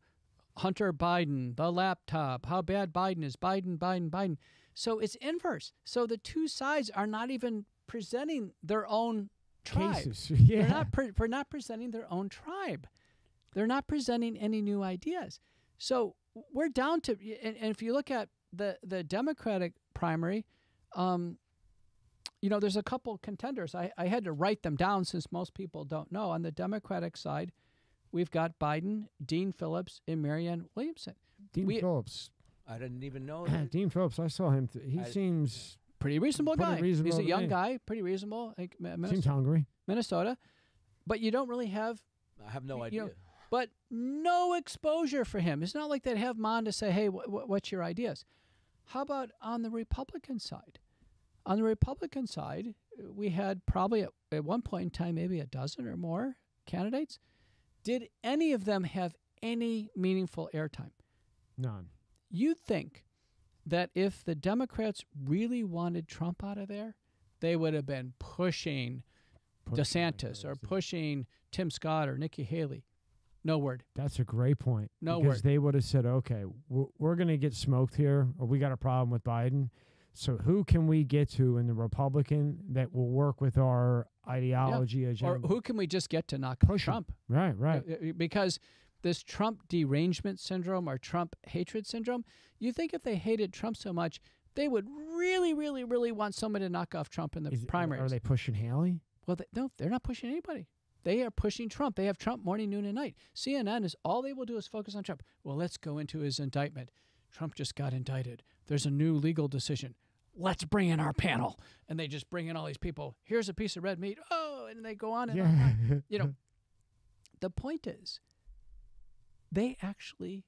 Hunter Biden, the laptop, how bad Biden is, Biden, Biden, Biden. So it's inverse. So the two sides are not even presenting their own tribe. Cases. Yeah. They're not, pre they're not presenting their own tribe. They're not presenting any new ideas. So we're down to, and, and if you look at the, the Democratic primary, um, you know, there's a couple contenders. I, I had to write them down since most people don't know. On the Democratic side, we've got Biden, Dean Phillips, and Marianne Williamson. Dean we, Phillips. I didn't even know that. Dean Phillips, I saw him. He I, seems... Pretty reasonable pretty guy. Reasonable He's a young me. guy, pretty reasonable. Like Minnesota, seems hungry. Minnesota. But you don't really have... I have no idea. Know, but no exposure for him. It's not like they'd have him on to say, hey, wh wh what's your ideas? How about on the Republican side? On the Republican side, we had probably at, at one point in time maybe a dozen or more candidates. Did any of them have any meaningful airtime? None. You'd think that if the Democrats really wanted Trump out of there, they would have been pushing, pushing DeSantis or pushing Tim Scott or Nikki Haley. No word. That's a great point. No because word. Because they would have said, okay, we're, we're going to get smoked here or we got a problem with Biden. So who can we get to in the Republican that will work with our ideology yeah. agenda? Or who can we just get to knock Push Trump? Him. Right, right. Because this Trump derangement syndrome or Trump hatred syndrome, you think if they hated Trump so much, they would really, really, really want somebody to knock off Trump in the Is, primaries. Are they pushing Haley? Well, they, no, they're not pushing anybody. They are pushing Trump. They have Trump morning, noon, and night. C N N is all they will do is focus on Trump. Well, let's go into his indictment. Trump just got indicted. There's a new legal decision. Let's bring in our panel. And they just bring in all these people. Here's a piece of red meat. Oh, and they go on and yeah. on. You know, the point is they actually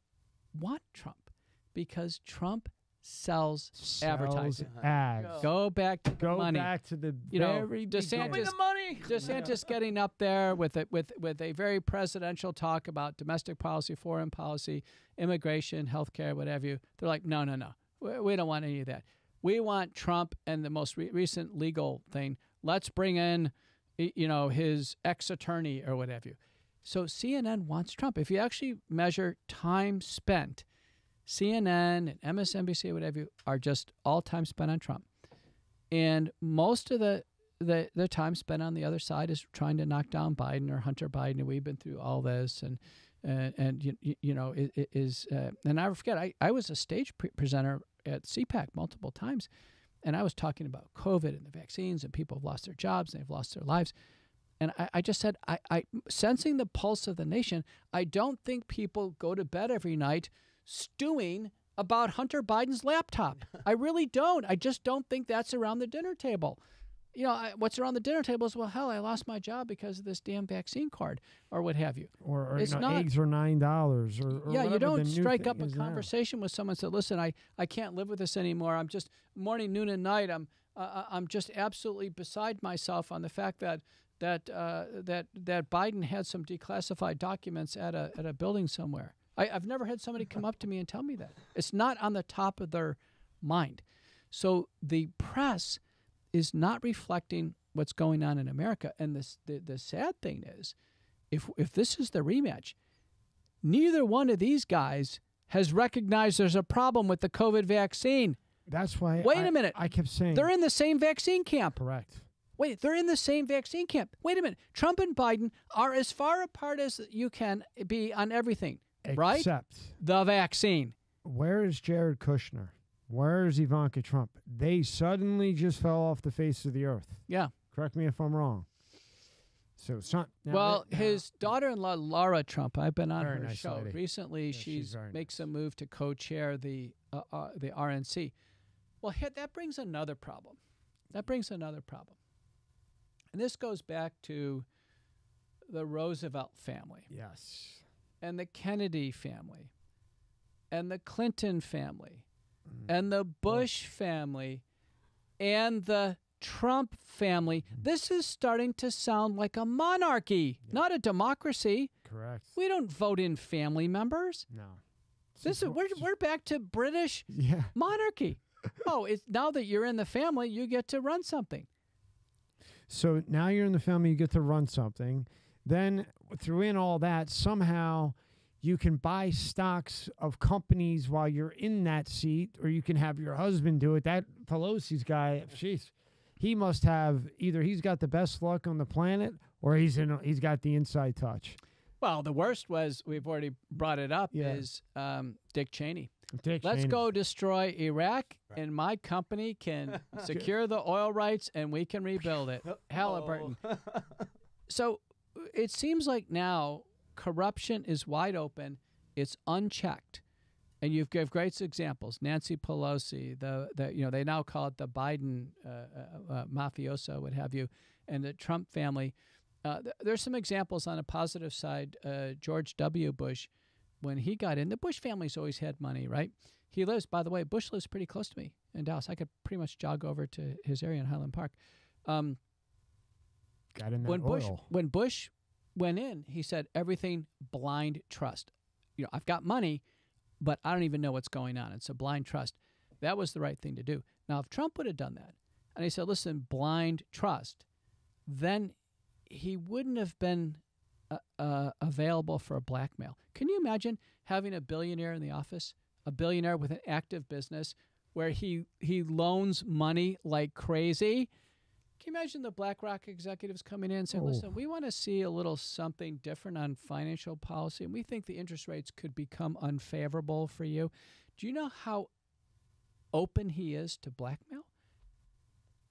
want Trump because Trump sells, sells advertising. Ads. Go back to the go money. Go back to the you very know, DeSantis, the money. DeSantis getting up there with a, with, with a very presidential talk about domestic policy, foreign policy, immigration, health care, whatever you. They're like, no, no, no. We, we don't want any of that. We want Trump and the most re recent legal thing. Let's bring in, you know, his ex-attorney or whatever you. So C N N wants Trump. If you actually measure time spent, C N N and M S N B C, whatever, are just all time spent on Trump. And most of the, the, the time spent on the other side is trying to knock down Biden or Hunter Biden. And we've been through all this. And, and, and you, you know, it, it is, uh, and I forget, I, I was a stage pre presenter at C PAC multiple times. And I was talking about COVID and the vaccines and people have lost their jobs and they've lost their lives. And I, I just said, I, I sensing the pulse of the nation, I don't think people go to bed every night stewing about Hunter Biden's laptop. I really don't. I just don't think that's around the dinner table. You know, I, what's around the dinner table is, well, hell, I lost my job because of this damn vaccine card or what have you. Or, or it's you know, not, eggs are nine dollars. Or, or yeah, you don't strike up a conversation now. With someone and say, listen, I, I can't live with this anymore. I'm just morning, noon, and night. I'm, uh, I'm just absolutely beside myself on the fact that that uh, that that Biden had some declassified documents at a at a building somewhere. I, I've never had somebody come up to me and tell me that. It's not on the top of their mind. So the press is not reflecting what's going on in America. And this, the the sad thing is, if if this is the rematch, neither one of these guys has recognized there's a problem with the COVID vaccine. That's why. Wait I, a minute. I kept saying they're in the same vaccine camp. Correct. Wait, they're in the same vaccine camp. Wait a minute. Trump and Biden are as far apart as you can be on everything, except right? Except the vaccine. Where is Jared Kushner? Where is Ivanka Trump? They suddenly just fell off the face of the earth. Yeah. Correct me if I'm wrong. So it's not. Well, right his daughter-in-law, Lara Trump, I've been on very her nice show. Lady. Recently, yeah, she's, she's makes nice. a move to co-chair the, uh, uh, the R N C. Well, that brings another problem. That brings another problem. And this goes back to the Roosevelt family. Yes. And the Kennedy family. And the Clinton family. Mm. And the Bush yeah. family. And the Trump family. Mm. This is starting to sound like a monarchy, yeah. not a democracy. Correct. We don't vote in family members. No. This is, we're, we're back to British yeah. monarchy. Oh, it's, now that you're in the family, you get to run something. So now you're in the family, you get to run something. Then through in all that, somehow you can buy stocks of companies while you're in that seat, or you can have your husband do it. That Pelosi's guy, jeez, he must have either he's got the best luck on the planet or he's in, he's got the inside touch. Well, the worst was, we've already brought it up, yeah. is um, Dick Cheney. Dick Let's Cheney. go destroy Iraq, right. and my company can secure the oil rights, and we can rebuild it. Halliburton. Oh. So it seems like now corruption is wide open. It's unchecked. And you've given great examples. Nancy Pelosi, the, the you know they now call it the Biden uh, uh, mafioso, what have you, and the Trump family. Uh, th there's some examples on a positive side. Uh, George W. Bush, when he got in, the Bush family's always had money, right? He lives, by the way, Bush lives pretty close to me in Dallas. I could pretty much jog over to his area in Highland Park. Um, got in that when oil. Bush, when Bush went in, he said, everything blind trust. You know, I've got money, but I don't even know what's going on. It's a blind trust. That was the right thing to do. Now, if Trump would have done that, and he said, listen, blind trust, then he wouldn't have been Uh, uh, available for blackmail. Can you imagine having a billionaire in the office, a billionaire with an active business where he, he loans money like crazy? Can you imagine the BlackRock executives coming in and saying, oh. listen, we want to see a little something different on financial policy, and we think the interest rates could become unfavorable for you. Do you know how open he is to blackmail?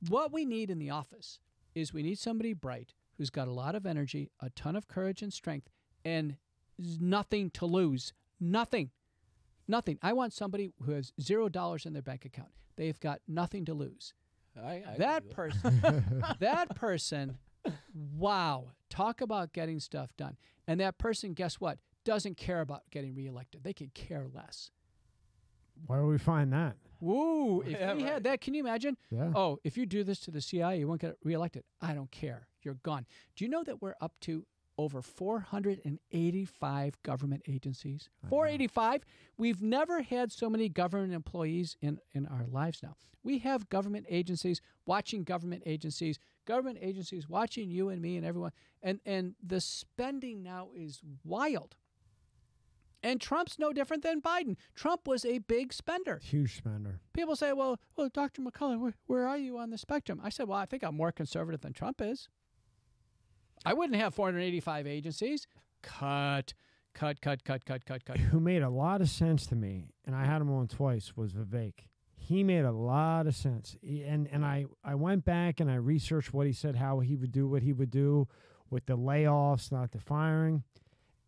What we need in the office is we need somebody bright who's got a lot of energy, a ton of courage and strength, and nothing to lose. Nothing. Nothing. I want somebody who has zero dollars in their bank account. They've got nothing to lose. I, I that person, that person, wow, talk about getting stuff done. And that person, guess what, doesn't care about getting reelected. They could care less. Where do we find that? Woo, if yeah, we right. had that, can you imagine? Yeah. Oh, if you do this to the C I A, you won't get reelected. I don't care. You're gone. Do you know that we're up to over four hundred eighty-five government agencies? four eighty-five? We've never had so many government employees in, in our lives now. We have government agencies watching government agencies, government agencies watching you and me and everyone. And, and the spending now is wild. And Trump's no different than Biden. Trump was a big spender. Huge spender. People say, well, well Doctor McCullough, where, where are you on the spectrum? I said, well, I think I'm more conservative than Trump is. I wouldn't have four hundred eighty-five agencies. Cut, cut, cut, cut, cut, cut, cut. Who made a lot of sense to me, and I had him on twice, was Vivek. He made a lot of sense. And and I, I went back and I researched what he said, how he would do what he would do with the layoffs, not the firing,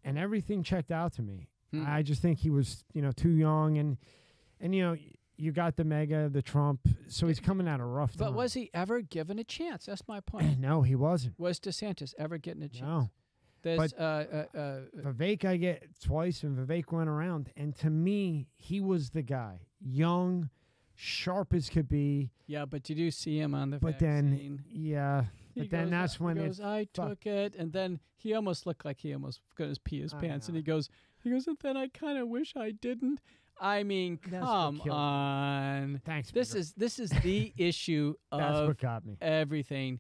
and everything checked out to me. Hmm. I just think he was, you know, too young. And, and you know, you got the mega, the Trump. So he's coming out of rough time. But was he ever given a chance? That's my point. No, he wasn't. Was DeSantis ever getting a chance? No. There's, but uh, uh, uh, Vivek I get twice, and Vivek went around. And to me, he was the guy. Young, sharp as could be. Yeah, but did you see him on the but vaccine? Then, yeah. He but then goes, that's when he goes, I took it. And then he almost looked like he almost going to pee his pants. And he goes, he goes, and then I kind of wish I didn't. I mean, come on. Thanks. This is this is the issue of That's what got me. Everything.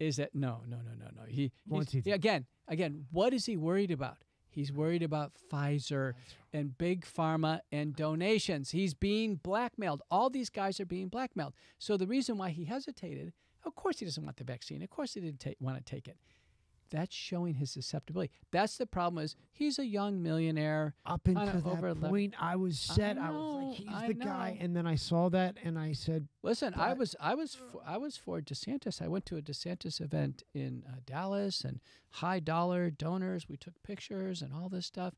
Is that no, no, no, no, no. He, he again, again. What is he worried about? He's worried about Pfizer and big pharma and donations. He's being blackmailed. All these guys are being blackmailed. So the reason why he hesitated, of course, he doesn't want the vaccine. Of course, he didn't ta- want to take it. That's showing his susceptibility. That's the problem is he's a young millionaire. Up until that point, I was set. I, know, I was like, he's I the know. guy. And then I saw that and I said, listen, I was, I was, for, I was for DeSantis. I went to a DeSantis event in uh, Dallas and high dollar donors. We took pictures and all this stuff.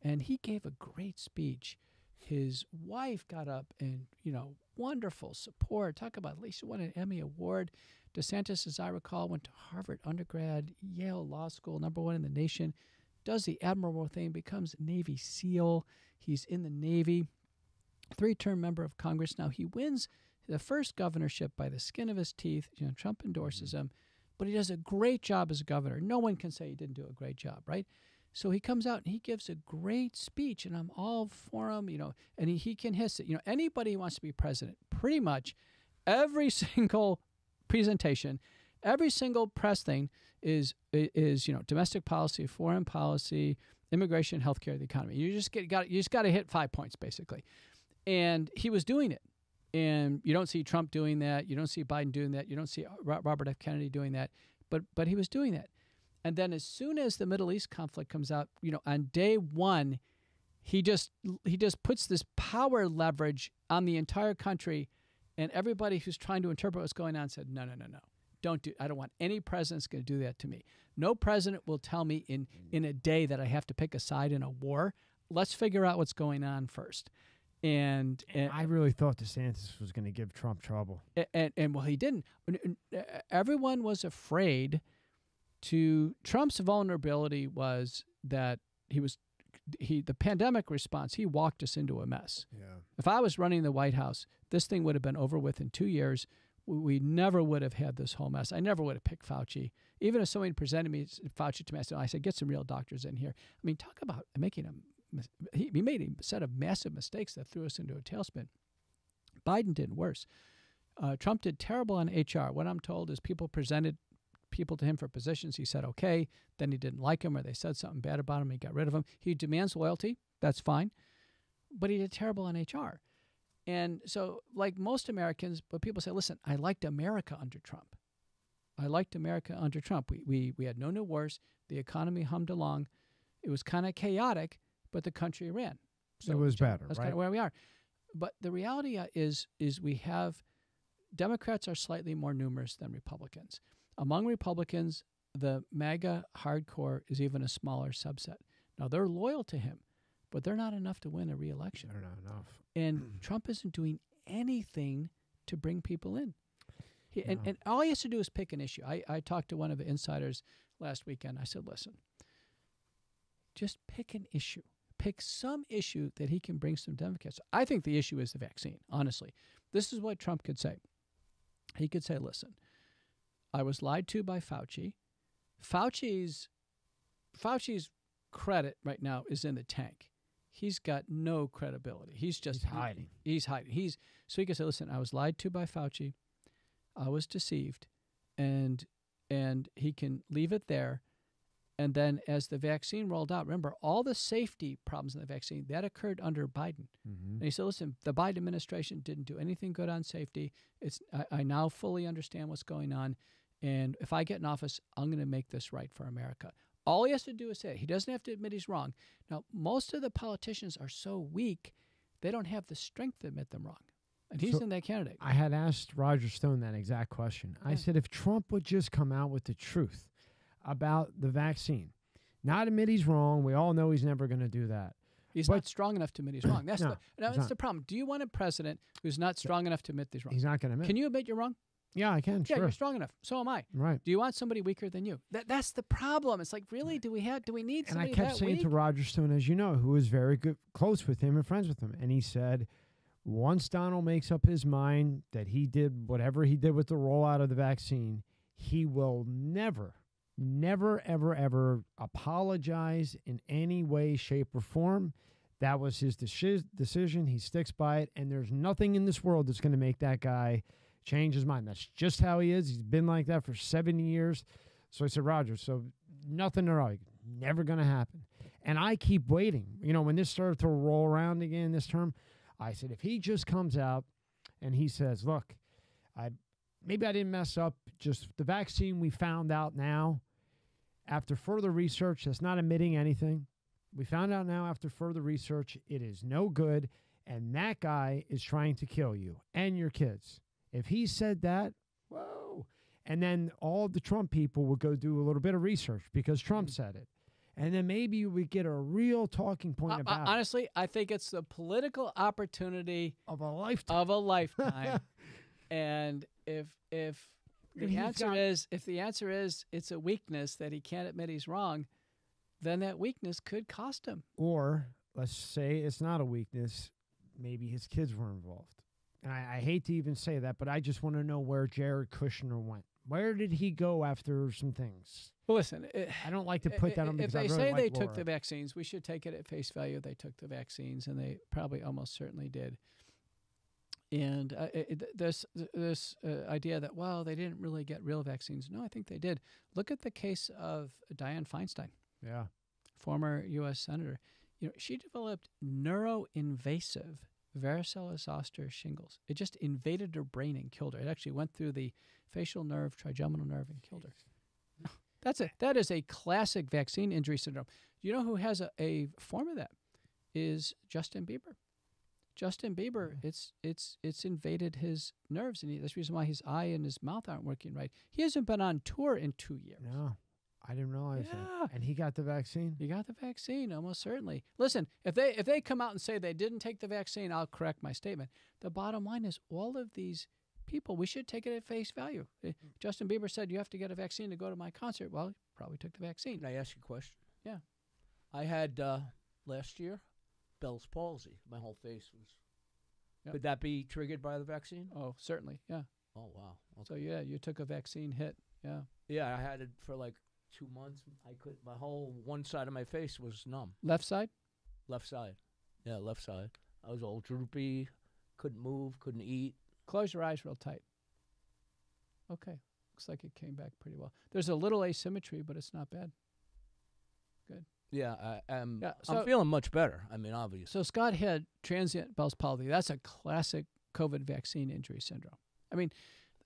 And he gave a great speech. His wife got up and, you know, wonderful support. Talk about Lisa won an Emmy Award. DeSantis, as I recall, went to Harvard undergrad, Yale Law School, number one in the nation, does the admirable thing, becomes Navy SEAL. He's in the Navy, three-term member of Congress. Now, he wins the first governorship by the skin of his teeth. You know, Trump endorses him, but he does a great job as a governor. No one can say he didn't do a great job, right? So he comes out and he gives a great speech, and I'm all for him, you know, and he, he can hiss it. You know, anybody who wants to be president, pretty much every single presentation, every single press thing is, is you know, domestic policy, foreign policy, immigration, healthcare, the economy. You just get got you just got to hit five points, basically. And he was doing it. And you don't see Trump doing that. You don't see Biden doing that. You don't see Robert F. Kennedy doing that. But But he was doing that. And then as soon as the Middle East conflict comes out, you know, on day one, he just he just puts this power leverage on the entire country, and everybody who's trying to interpret what's going on said, no, no, no, no, don't do. I don't want any president's going to do that to me. No president will tell me in in a day that I have to pick a side in a war. Let's figure out what's going on first. And, and, and I really thought DeSantis was going to give Trump trouble, and, and and well, he didn't. Everyone was afraid. To Trump's vulnerability was that he was he the pandemic response, he walked us into a mess. Yeah. If I was running the White House, this thing would have been over with in two years. We never would have had this whole mess. I never would have picked Fauci. Even if someone presented me Fauci to me, I said, I said, get some real doctors in here. I mean, talk about making a he made a set of massive mistakes that threw us into a tailspin. Biden did worse. Uh, Trump did terrible on H R. What I'm told is people presented people to him for positions. He said, okay, then he didn't like him or they said something bad about him. He got rid of him. He demands loyalty. That's fine. But he did terrible on H R. And so like most Americans, but people say, listen, I liked America under Trump. I liked America under Trump. We, we, we had no new wars. The economy hummed along. It was kind of chaotic, but the country ran. So it was better, right? That's kind of where we are. But the reality is, is we have Democrats are slightly more numerous than Republicans. Among Republicans, the MAGA hardcore is even a smaller subset. Now, they're loyal to him, but they're not enough to win a re-election. They're not enough. And Trump isn't doing anything to bring people in. He, no. and, and all he has to do is pick an issue. I, I talked to one of the insiders last weekend. I said, listen, just pick an issue. Pick some issue that he can bring some Democrats. I think the issue is the vaccine, honestly. This is what Trump could say. He could say, listen, I was lied to by Fauci. Fauci's, Fauci's credit right now is in the tank. He's got no credibility. He's just he's hiding. He, he's hiding. He's so he could say, listen, I was lied to by Fauci. I was deceived. And and he can leave it there. And then as the vaccine rolled out, remember, all the safety problems in the vaccine, that occurred under Biden. Mm-hmm. And he said, listen, the Biden administration didn't do anything good on safety. It's I, I now fully understand what's going on. And if I get in office, I'm going to make this right for America. All he has to do is say it. He doesn't have to admit he's wrong. Now, most of the politicians are so weak, they don't have the strength to admit them wrong. And he's so in that candidate. I had asked Roger Stone that exact question. Yeah. I said, if Trump would just come out with the truth about the vaccine. Not admit he's wrong. We all know he's never going to do that. He's but, not strong enough to admit he's wrong. That's, no, the, no, that's the problem. Do you want a president who's not strong enough to admit he's wrong? He's not going to admit. Can you admit you're wrong? Yeah, I can. Yeah, sure. You're strong enough. So am I. Right. Do you want somebody weaker than you? That that's the problem. It's like, really, right. do we have do we need somebody that weak? And I kept saying weak? to Roger Stone, as you know, who was very good, close with him and friends with him, and he said, once Donald makes up his mind that he did whatever he did with the rollout of the vaccine, he will never. Never, ever, ever apologize in any way, shape, or form. That was his de decision. He sticks by it, and there's nothing in this world that's going to make that guy change his mind. That's just how he is. He's been like that for seventy years. So I said, Roger, so nothing at all. Never going to happen. And I keep waiting. You know, when this started to roll around again this term, I said, if he just comes out and he says, look, I maybe I didn't mess up. Just the vaccine we found out now. After further research, that's not admitting anything. We found out now after further research, it is no good, and that guy is trying to kill you and your kids. If he said that, whoa. And then all of the Trump people would go do a little bit of research because Trump said it. And then maybe we get a real talking point uh, about uh, honestly, it. Honestly, I think it's the political opportunity of a lifetime. Of a lifetime. And if if... The answer is, if the answer is it's a weakness that he can't admit he's wrong, then that weakness could cost him. Or let's say it's not a weakness. Maybe his kids were involved. And I, I hate to even say that, but I just want to know where Jared Kushner went. Where did he go after some things? Well, listen. It, I don't like to put it, that on the If they I really say like they Laura. took the vaccines, we should take it at face value. They took the vaccines, and they probably almost certainly did. And uh, it, this this uh, idea that, well, they didn't really get real vaccines. No, I think they did. Look at the case of Dianne Feinstein, yeah, former U S senator. You know, she developed neuroinvasive varicella zoster shingles. It just invaded her brain and killed her. It actually went through the facial nerve, trigeminal nerve, and killed her. That's a that is a classic vaccine injury syndrome. You know who has a, a form of that is Justin Bieber. Justin Bieber, it's it's it's invaded his nerves, and he, that's the reason why his eye and his mouth aren't working right. He hasn't been on tour in two years. No, I didn't realize yeah. that. And he got the vaccine? He got the vaccine, almost certainly. Listen, if they if they come out and say they didn't take the vaccine, I'll correct my statement. The bottom line is all of these people, we should take it at face value. Mm. Justin Bieber said, you have to get a vaccine to go to my concert. Well, he probably took the vaccine. Can I ask you a question? Yeah. I had, uh, last year, Bell's palsy. My whole face was. Yep. Could that be triggered by the vaccine? Oh, certainly. Yeah. Oh, wow. Okay. So yeah, you took a vaccine hit. Yeah. Yeah, I had it for like two months. I could. My whole one side of my face was numb. Left side. Left side. Yeah, left side. I was all droopy. Couldn't move. Couldn't eat. Close your eyes real tight. Okay. Looks like it came back pretty well. There's a little asymmetry, but it's not bad. Good. Yeah, I, I'm, yeah so, I'm feeling much better. I mean, obviously. So Scott had transient Bell's palsy. That's a classic COVID vaccine injury syndrome. I mean,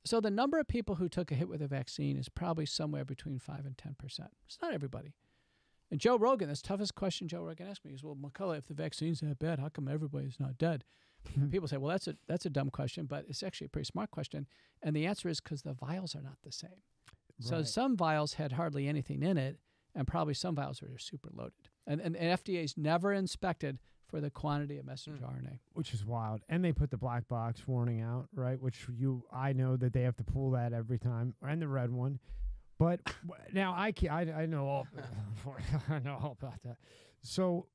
so the number of people who took a hit with a vaccine is probably somewhere between five and ten percent. It's not everybody. And Joe Rogan, that's the toughest question Joe Rogan asked me is, well, McCullough, if the vaccine's that bad, how come everybody's not dead? And people say, well, that's a, that's a dumb question, but it's actually a pretty smart question. And the answer is because the vials are not the same. So right. some vials had hardly anything in it, and probably some vials were just super loaded. And, and, and F D A's never inspected for the quantity of messenger mm. R N A. Which is wild. And they put the black box warning out, right? Which you I know that they have to pull that every time, and the red one. But now I, I, I, know all, I know all about that. So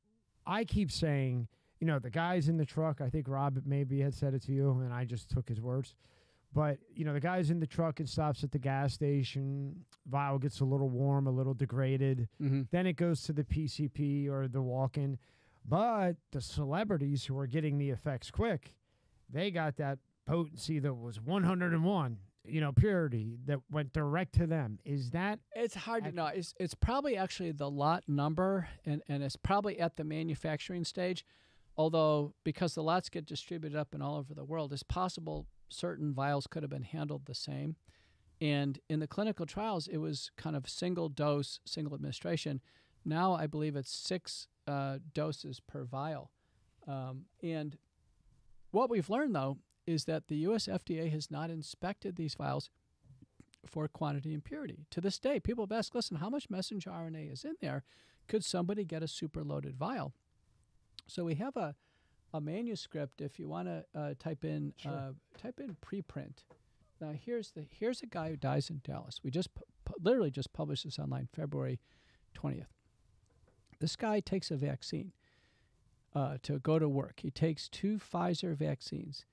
I keep saying, you know, the guys in the truck, I think Rob maybe had said it to you, and I just took his words. But, you know, the guy's in the truck and stops at the gas station. Vial gets a little warm, a little degraded. Mm-hmm. Then it goes to the P C P or the walk-in. But the celebrities who are getting the effects quick, they got that potency that was one hundred and one, you know, purity that went direct to them. Is that? It's hard to know. It's, it's probably actually the lot number, and, and it's probably at the manufacturing stage. Although, because the lots get distributed up and all over the world, it's possible certain vials could have been handled the same. And in the clinical trials, it was kind of single dose, single administration. Now I believe it's six uh, doses per vial. Um, and what we've learned, though, is that the U S F D A has not inspected these vials for quantity and purity. To this day, people have asked, listen, how much messenger R N A is in there? Could somebody get a superloaded vial? So we have a a manuscript. If you want to uh, type in sure. uh, type in preprint. Now here's the here's a guy who dies in Dallas. We just literally just published this online February twentieth. This guy takes a vaccine uh, to go to work. He takes two Pfizer vaccines.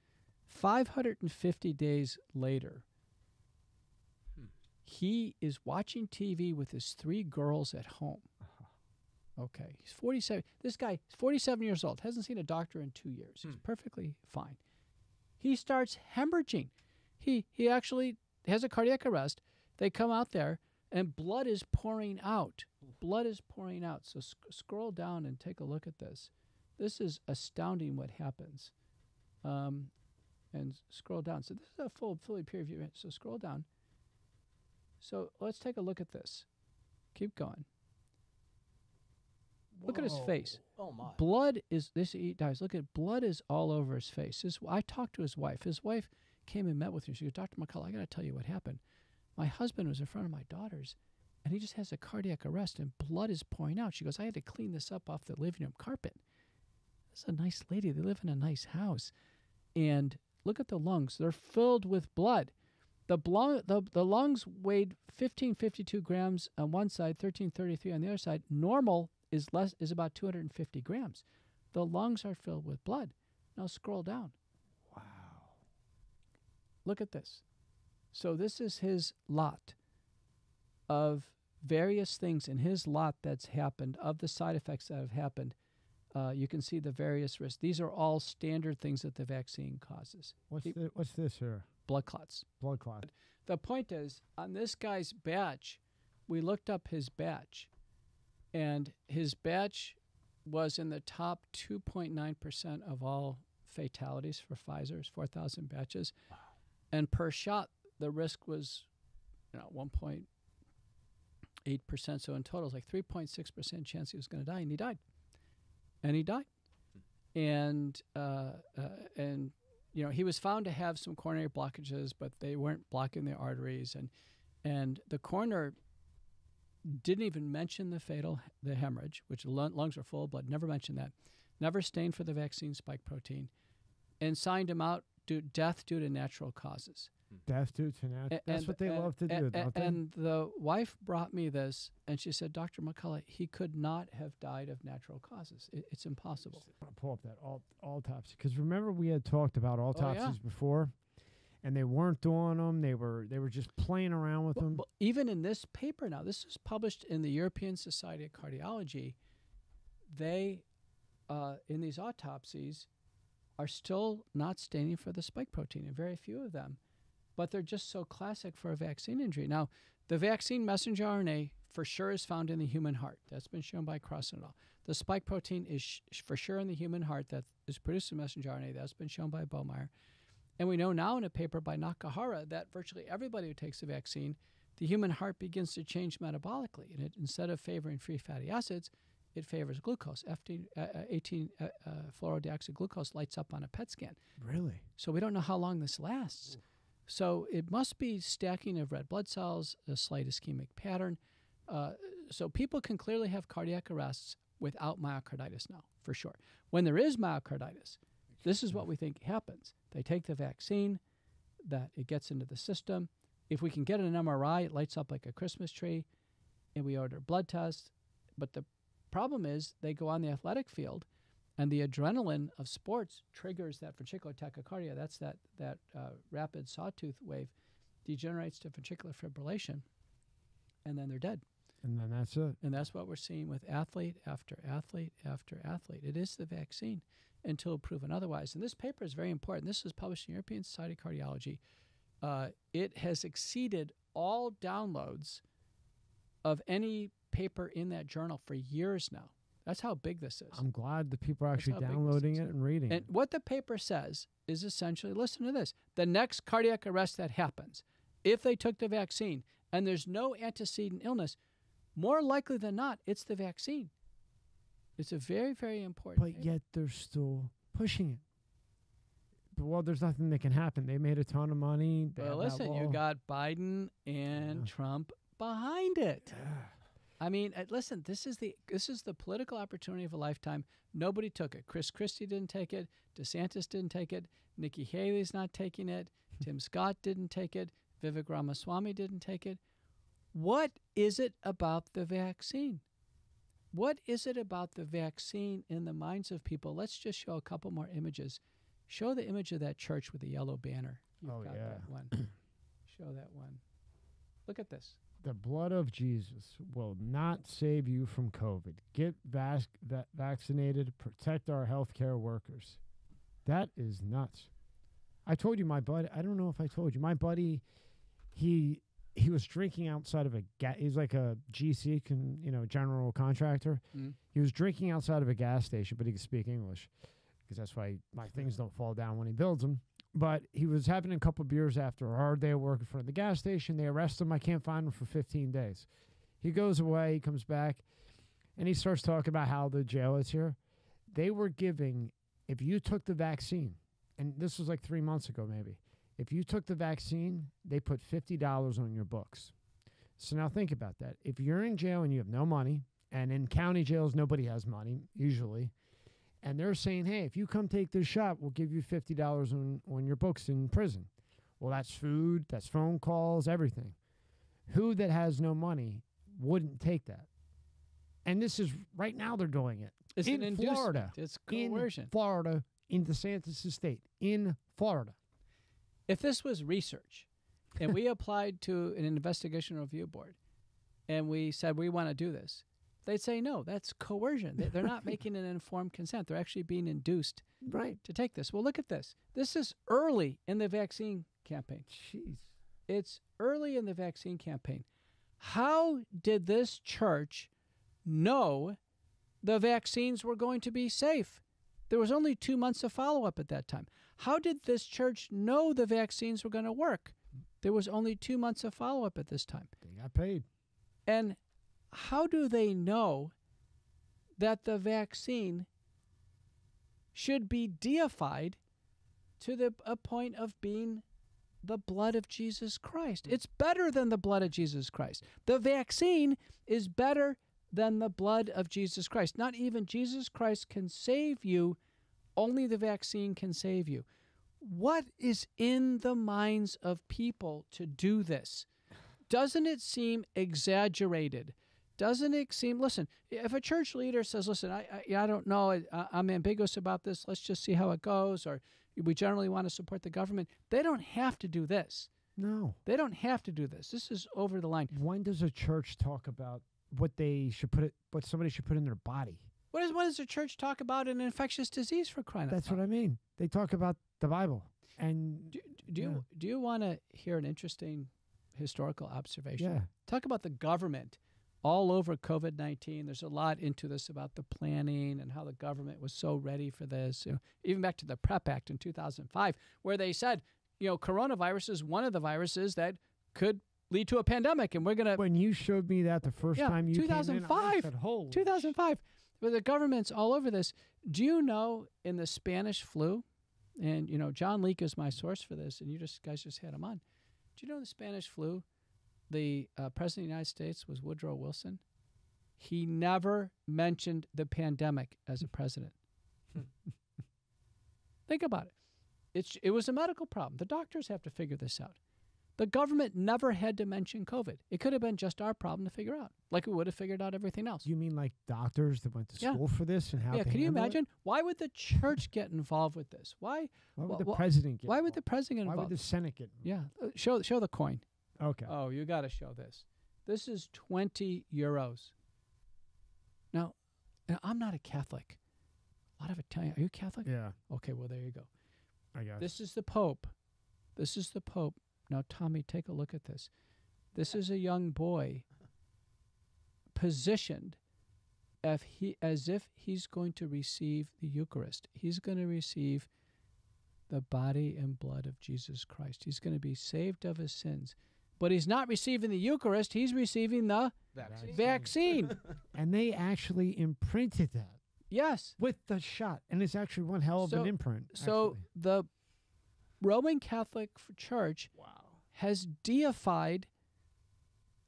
five hundred fifty days later, hmm. he is watching T V with his three girls at home. Okay, he's forty-seven. This guy is forty-seven years old, hasn't seen a doctor in two years. He's mm. perfectly fine. He starts hemorrhaging. He, he actually has a cardiac arrest. They come out there, and blood is pouring out. Blood is pouring out. So sc scroll down and take a look at this. This is astounding what happens. Um, and scroll down. So this is a full, fully peer-reviewed. So scroll down. So let's take a look at this. Keep going. Look Whoa. At his face. Oh my! Blood is this. He dies. Look at blood is all over his face. His, I talked to his wife. His wife came and met with me. She goes, Doctor McCullough, I got to tell you what happened. My husband was in front of my daughters, and he just has a cardiac arrest, and blood is pouring out. She goes, I had to clean this up off the living room carpet. This is a nice lady. They live in a nice house, and look at the lungs. They're filled with blood. The, blung, the, the lungs weighed fifteen fifty-two grams on one side, thirteen thirty-three on the other side. Normal is less is about two hundred fifty grams. The lungs are filled with blood. Now scroll down. Wow. Look at this. So this is his lot of various things in his lot that's happened, of the side effects that have happened. Uh, you can see the various risks. These are all standard things that the vaccine causes. What's, it, the, what's this here? Blood clots. Blood clots. The point is, on this guy's batch, we looked up his batch, and his batch was in the top two point nine percent of all fatalities for Pfizer's four thousand batches. Wow. And per shot, the risk was, you know, one point eight percent. So in total, it's like three point six percent chance he was going to die, and he died. And he died. Hmm. And, uh, uh, and you know, he was found to have some coronary blockages, but they weren't blocking the arteries. And, and the coroner didn't even mention the fatal the hemorrhage, which lungs are full of blood. Never mentioned that. Never stained for the vaccine spike protein, and signed him out due death due to natural causes. Death due to natural. That's and, what they and, love to do. And, don't they? And the wife brought me this, and she said, "Doctor McCullough, he could not have died of natural causes. It, it's impossible." I'll pull up that alt autopsy, because remember we had talked about autopsies oh, yeah. before. And they weren't doing them. They were they were just playing around with well, them. Well, even in this paper now, this is published in the European Society of Cardiology. They, uh, in these autopsies, are still not staining for the spike protein, and very few of them. But they're just so classic for a vaccine injury. Now, the vaccine messenger R N A for sure is found in the human heart. That's been shown by Cross and all. The spike protein is sh for sure in the human heart that is produced in messenger R N A. That's been shown by Boehmeyer. And we know now in a paper by Nakahara that virtually everybody who takes the vaccine, the human heart begins to change metabolically. And it, instead of favoring free fatty acids, it favors glucose. eighteen fluorodeoxyglucose lights up on a P E T scan. Really? So we don't know how long this lasts. So it must be stacking of red blood cells, a slight ischemic pattern. Uh, so people can clearly have cardiac arrests without myocarditis now, for sure. When there is myocarditis, this is what we think happens. They take the vaccine, that it gets into the system. If we can get an M R I, it lights up like a Christmas tree, and we order blood tests. But the problem is they go on the athletic field, and the adrenaline of sports triggers that ventricular tachycardia. That's that, that uh, rapid sawtooth wave degenerates to ventricular fibrillation, and then they're dead. And then that's it. And that's what we're seeing with athlete after athlete after athlete. It is the vaccine until proven otherwise. And this paper is very important. This is published in the European Society of Cardiology. Uh, it has exceeded all downloads of any paper in that journal for years now. That's how big this is. I'm glad that people are actually downloading it and reading it. And what the paper says is essentially, listen to this, the next cardiac arrest that happens, if they took the vaccine and there's no antecedent illness, more likely than not, it's the vaccine. It's a very, very important thing. But yet they're still pushing it. Well, there's nothing that can happen. They made a ton of money. Well, listen, you got Biden and yeah. Trump behind it. Yeah. I mean, listen, this is the this is the political opportunity of a lifetime. Nobody took it. Chris Christie didn't take it. DeSantis didn't take it. Nikki Haley's not taking it. Tim Scott didn't take it. Vivek Ramaswamy didn't take it. What is it about the vaccine? What is it about the vaccine in the minds of people? Let's just show a couple more images. Show the image of that church with the yellow banner. You've oh, got yeah. that one. Show that one. Look at this. The blood of Jesus will not save you from COVID. Get vac va vaccinated. Protect our healthcare workers. That is nuts. I told you my buddy, I don't know if I told you, my buddy, he... He was drinking outside of a gas. He's like a G C, con, you know, general contractor. Mm. He was drinking outside of a gas station, but he could speak English because that's why my things don't fall down when he builds them. But he was having a couple of beers after a hard day of work in front of the gas station. They arrest him. I can't find him for fifteen days. He goes away. He comes back, and he starts talking about how the jail is here. They were giving, if you took the vaccine, and this was like three months ago maybe, if you took the vaccine, they put fifty dollars on your books. So now think about that. If you're in jail and you have no money, and in county jails, nobody has money, usually, and they're saying, hey, if you come take this shot, we'll give you fifty dollars on, on your books in prison. Well, that's food, that's phone calls, everything. Who that has no money wouldn't take that? And this is, right now they're doing it. It's in an Florida. It's coercion. In Florida, in DeSantis' state, in Florida. If this was research and we applied to an investigation review board and we said we want to do this, they'd say, no, that's coercion. They're not making an informed consent. They're actually being induced right. to take this. Well, look at this. This is early in the vaccine campaign. Jeez. It's early in the vaccine campaign. How did this church know the vaccines were going to be safe? There was only two months of follow-up at that time. How did this church know the vaccines were going to work? There was only two months of follow-up at this time. They got paid. And how do they know that the vaccine should be deified to the a point of being the blood of Jesus Christ? It's better than the blood of Jesus Christ. The vaccine is better than the blood of Jesus Christ. Not even Jesus Christ can save you. Only the vaccine can save you. What is in the minds of people to do this? Doesn't it seem exaggerated? Doesn't it seem, listen, if a church leader says, listen, I, I, I don't know, I, I'm ambiguous about this, let's just see how it goes, or we generally want to support the government, they don't have to do this. No. They don't have to do this. This is over the line. When does a church talk about what they should put it, what somebody should put in their body? What is what does the church talk about an infectious disease for crying out loud? That's what I mean. They talk about the Bible. And do, do yeah. you do you want to hear an interesting historical observation? Yeah. Talk about the government all over COVID nineteen. There's a lot into this about the planning and how the government was so ready for this. You know, even back to the PrEP Act in two thousand five, where they said, you know, coronavirus is one of the viruses that could lead to a pandemic, and we're gonna. When you showed me that the first yeah, time, you two thousand five, came in, I said, two thousand five, but the government's all over this. Do you know in the Spanish flu, And, you know, John Leake is my source for this, and you just guys just had him on. Do you know the Spanish flu? The uh, President of the United States was Woodrow Wilson. He never mentioned the pandemic as a president. Think about it. It's, it was a medical problem. The doctors have to figure this out. The government never had to mention COVID. It could have been just our problem to figure out, like we would have figured out everything else. You mean like doctors that went to yeah. school for this and how? Yeah, can you imagine? It? Why would the church get involved with this? Why? Why would well, the well, president get? Why involved? Would the president? Involved? Why would the Senate get? Involved? Yeah, uh, show show the coin. Okay. Oh, you got to show this. This is twenty euros. Now, now, I'm not a Catholic. A lot of Italian. Are you Catholic? Yeah. Okay. Well, there you go. I guess. This is the Pope. This is the Pope. Now, Tommy, take a look at this. This is a young boy positioned if he, as if he's going to receive the Eucharist. He's going to receive the body and blood of Jesus Christ. He's going to be saved of his sins. But he's not receiving the Eucharist. He's receiving the vaccine. vaccine. And they actually imprinted that. Yes. With the shot. And it's actually one hell of so, an imprint. Actually. So the Roman Catholic Church wow. has deified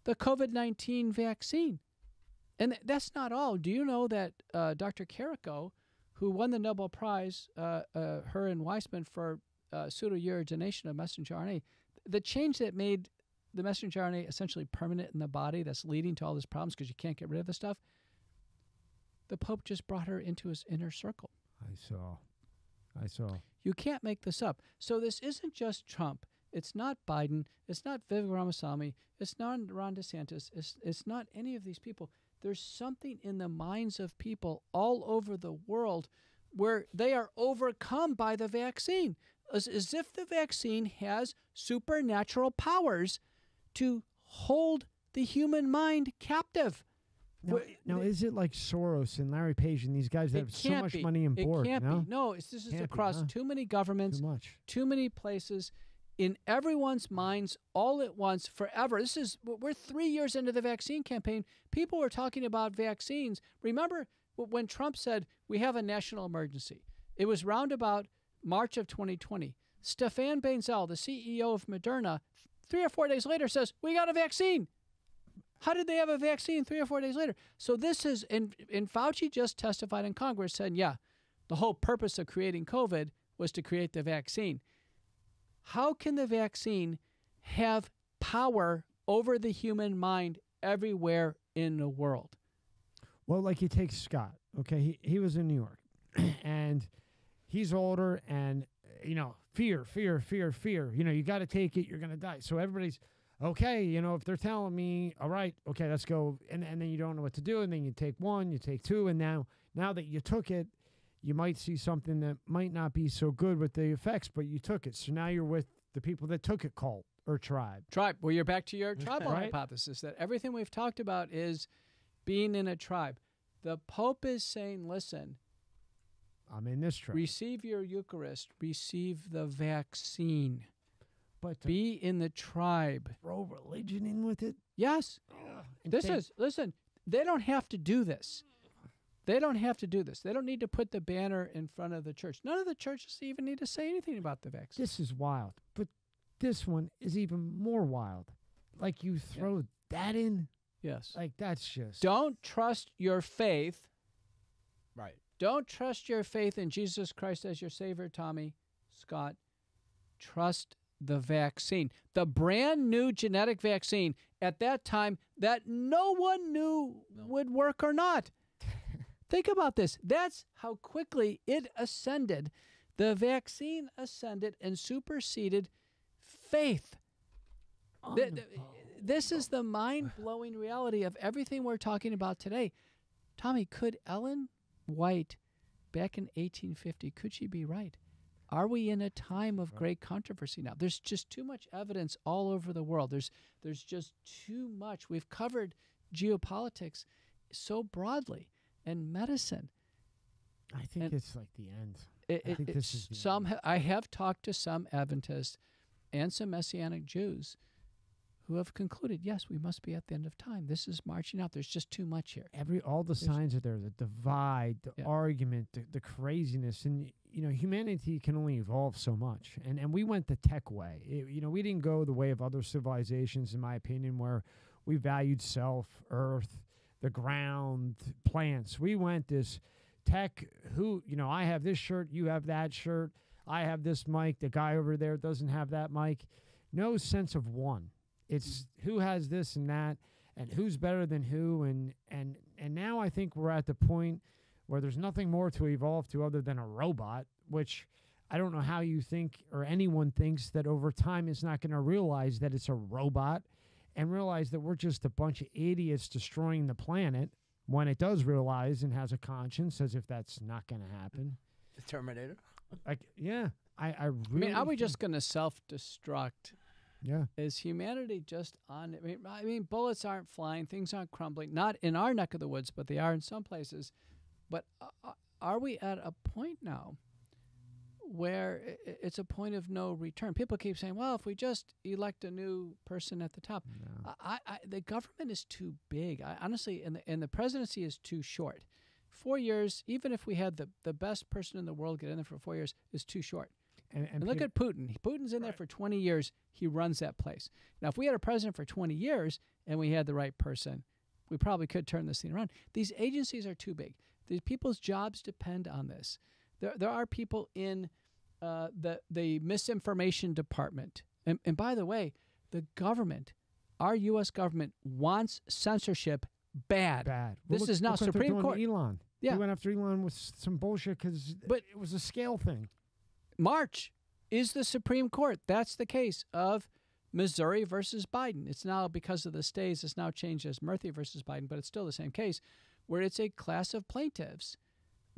the COVID nineteen vaccine. And th that's not all. Do you know that uh, Doctor Carrico, who won the Nobel Prize, uh, uh, her and Weissman, for uh, pseudo-uridination of messenger R N A, the change that made the messenger R N A essentially permanent in the body that's leading to all these problems because you can't get rid of the stuff, the Pope just brought her into his inner circle. I saw. I saw. You can't make this up. So this isn't just Trump. It's not Biden. It's not Vivek Ramaswamy. It's not Ron DeSantis. It's, it's not any of these people. There's something in the minds of people all over the world where they are overcome by the vaccine, as, as if the vaccine has supernatural powers to hold the human mind captive. Now, now they, is it like Soros and Larry Page and these guys that have so much be. money in board? It can't no? be. No, it's, this is can't across be, huh? too many governments, too, much. too many places, in everyone's minds, all at once, forever. This is, we're three years into the vaccine campaign. People were talking about vaccines. Remember when Trump said, we have a national emergency? It was roundabout March of twenty twenty. Stefan Bancel, the C E O of Moderna, three or four days later says, we got a vaccine. How did they have a vaccine three or four days later? So this is, and, and Fauci just testified in Congress saying, yeah, the whole purpose of creating COVID was to create the vaccine. How can the vaccine have power over the human mind everywhere in the world? Well, like you take Scott, okay? He, he was in New York, and he's older, and, you know, fear, fear, fear, fear. You know, you got to take it. You're going to die. So everybody's... okay, you know, if they're telling me, all right, okay, let's go, and, and then you don't know what to do, and then you take one, you take two, and now now that you took it, you might see something that might not be so good with the effects, but you took it. So now you're with the people that took it, cult or tribe. Tribe. Well, you're back to your tribal right? hypothesis that everything we've talked about is being in a tribe. The Pope is saying, listen, I'm in this tribe. Receive your Eucharist. Receive the vaccine. But be in the tribe. Throw religion in with it? Yes. Ugh, this is, listen, they don't have to do this. They don't have to do this. They don't need to put the banner in front of the church. None of the churches even need to say anything about the vaccine. This is wild. But this one is even more wild. Like you throw yeah. that in? Yes. Like that's just. Don't trust your faith. Right. Don't trust your faith in Jesus Christ as your Savior, Tommy, Scott. Trust the vaccine, the brand new genetic vaccine at that time that no one knew no. would work or not. Think about this. That's how quickly it ascended. The vaccine ascended and superseded faith. This is the mind-blowing reality of everything we're talking about today. Tommy, could Ellen White back in eighteen fifty, could she be right? Are we in a time of great controversy now? There's just too much evidence all over the world. There's there's just too much. We've covered geopolitics so broadly and medicine. I think and it's like the end. It, I think it, this is the some. End. I have talked to some Adventists and some Messianic Jews who have concluded, yes, we must be at the end of time. This is marching out. There's just too much here. Every all the There's, signs are there, the divide, the yeah. argument, the, the craziness. And, you know, humanity can only evolve so much. And and we went the tech way. It, you know, we didn't go the way of other civilizations, in my opinion, where we valued self, earth, the ground, plants. We went this tech who, you know, I have this shirt, you have that shirt. I have this mic. The guy over there doesn't have that mic. No sense of one. It's who has this and that and who's better than who. And, and, and now I think we're at the point where there's nothing more to evolve to other than a robot, which I don't know how you think or anyone thinks that over time is not going to realize that it's a robot and realize that we're just a bunch of idiots destroying the planet when it does realize and has a conscience, as if that's not going to happen. The Terminator? Like, yeah. I, I, really I mean, are we just going to self-destruct? Yeah. Is humanity just on it? I mean, I mean, bullets aren't flying. Things aren't crumbling. Not in our neck of the woods, but they are in some places. But uh, are we at a point now where it's a point of no return? People keep saying, well, if we just elect a new person at the top. No. I, I, the government is too big. I, honestly, and the, and the presidency is too short. Four years, even if we had the, the best person in the world get in there for four years, is too short. And, and, and look at Putin. Putin's in right. there for twenty years. He runs that place. Now, if we had a president for twenty years and we had the right person, we probably could turn this thing around. These agencies are too big. These people's jobs depend on this. There, there are people in uh, the, the misinformation department. And, and by the way, the government, our U S government, wants censorship bad. Bad. This well, look, is not Supreme Court. Elon. Yeah. He went after Elon with some bullshit because it was a scale thing. March is the Supreme Court. That's the case of Missouri versus Biden. It's now, because of the stays, it's now changed as Murphy versus Biden, but it's still the same case, where it's a class of plaintiffs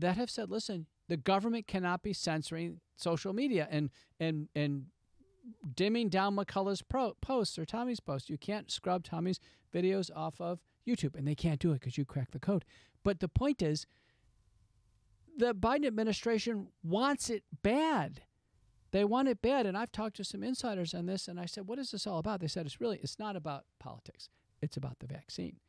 that have said, listen, the government cannot be censoring social media and and and dimming down McCullough's pro posts or Tommy's posts. You can't scrub Tommy's videos off of YouTube, and they can't do it because you cracked the code. But the point is, the Biden administration wants it bad. They want it bad. And I've talked to some insiders on this, and I said, what is this all about? They said, it's really, it's not about politics. It's about the vaccine.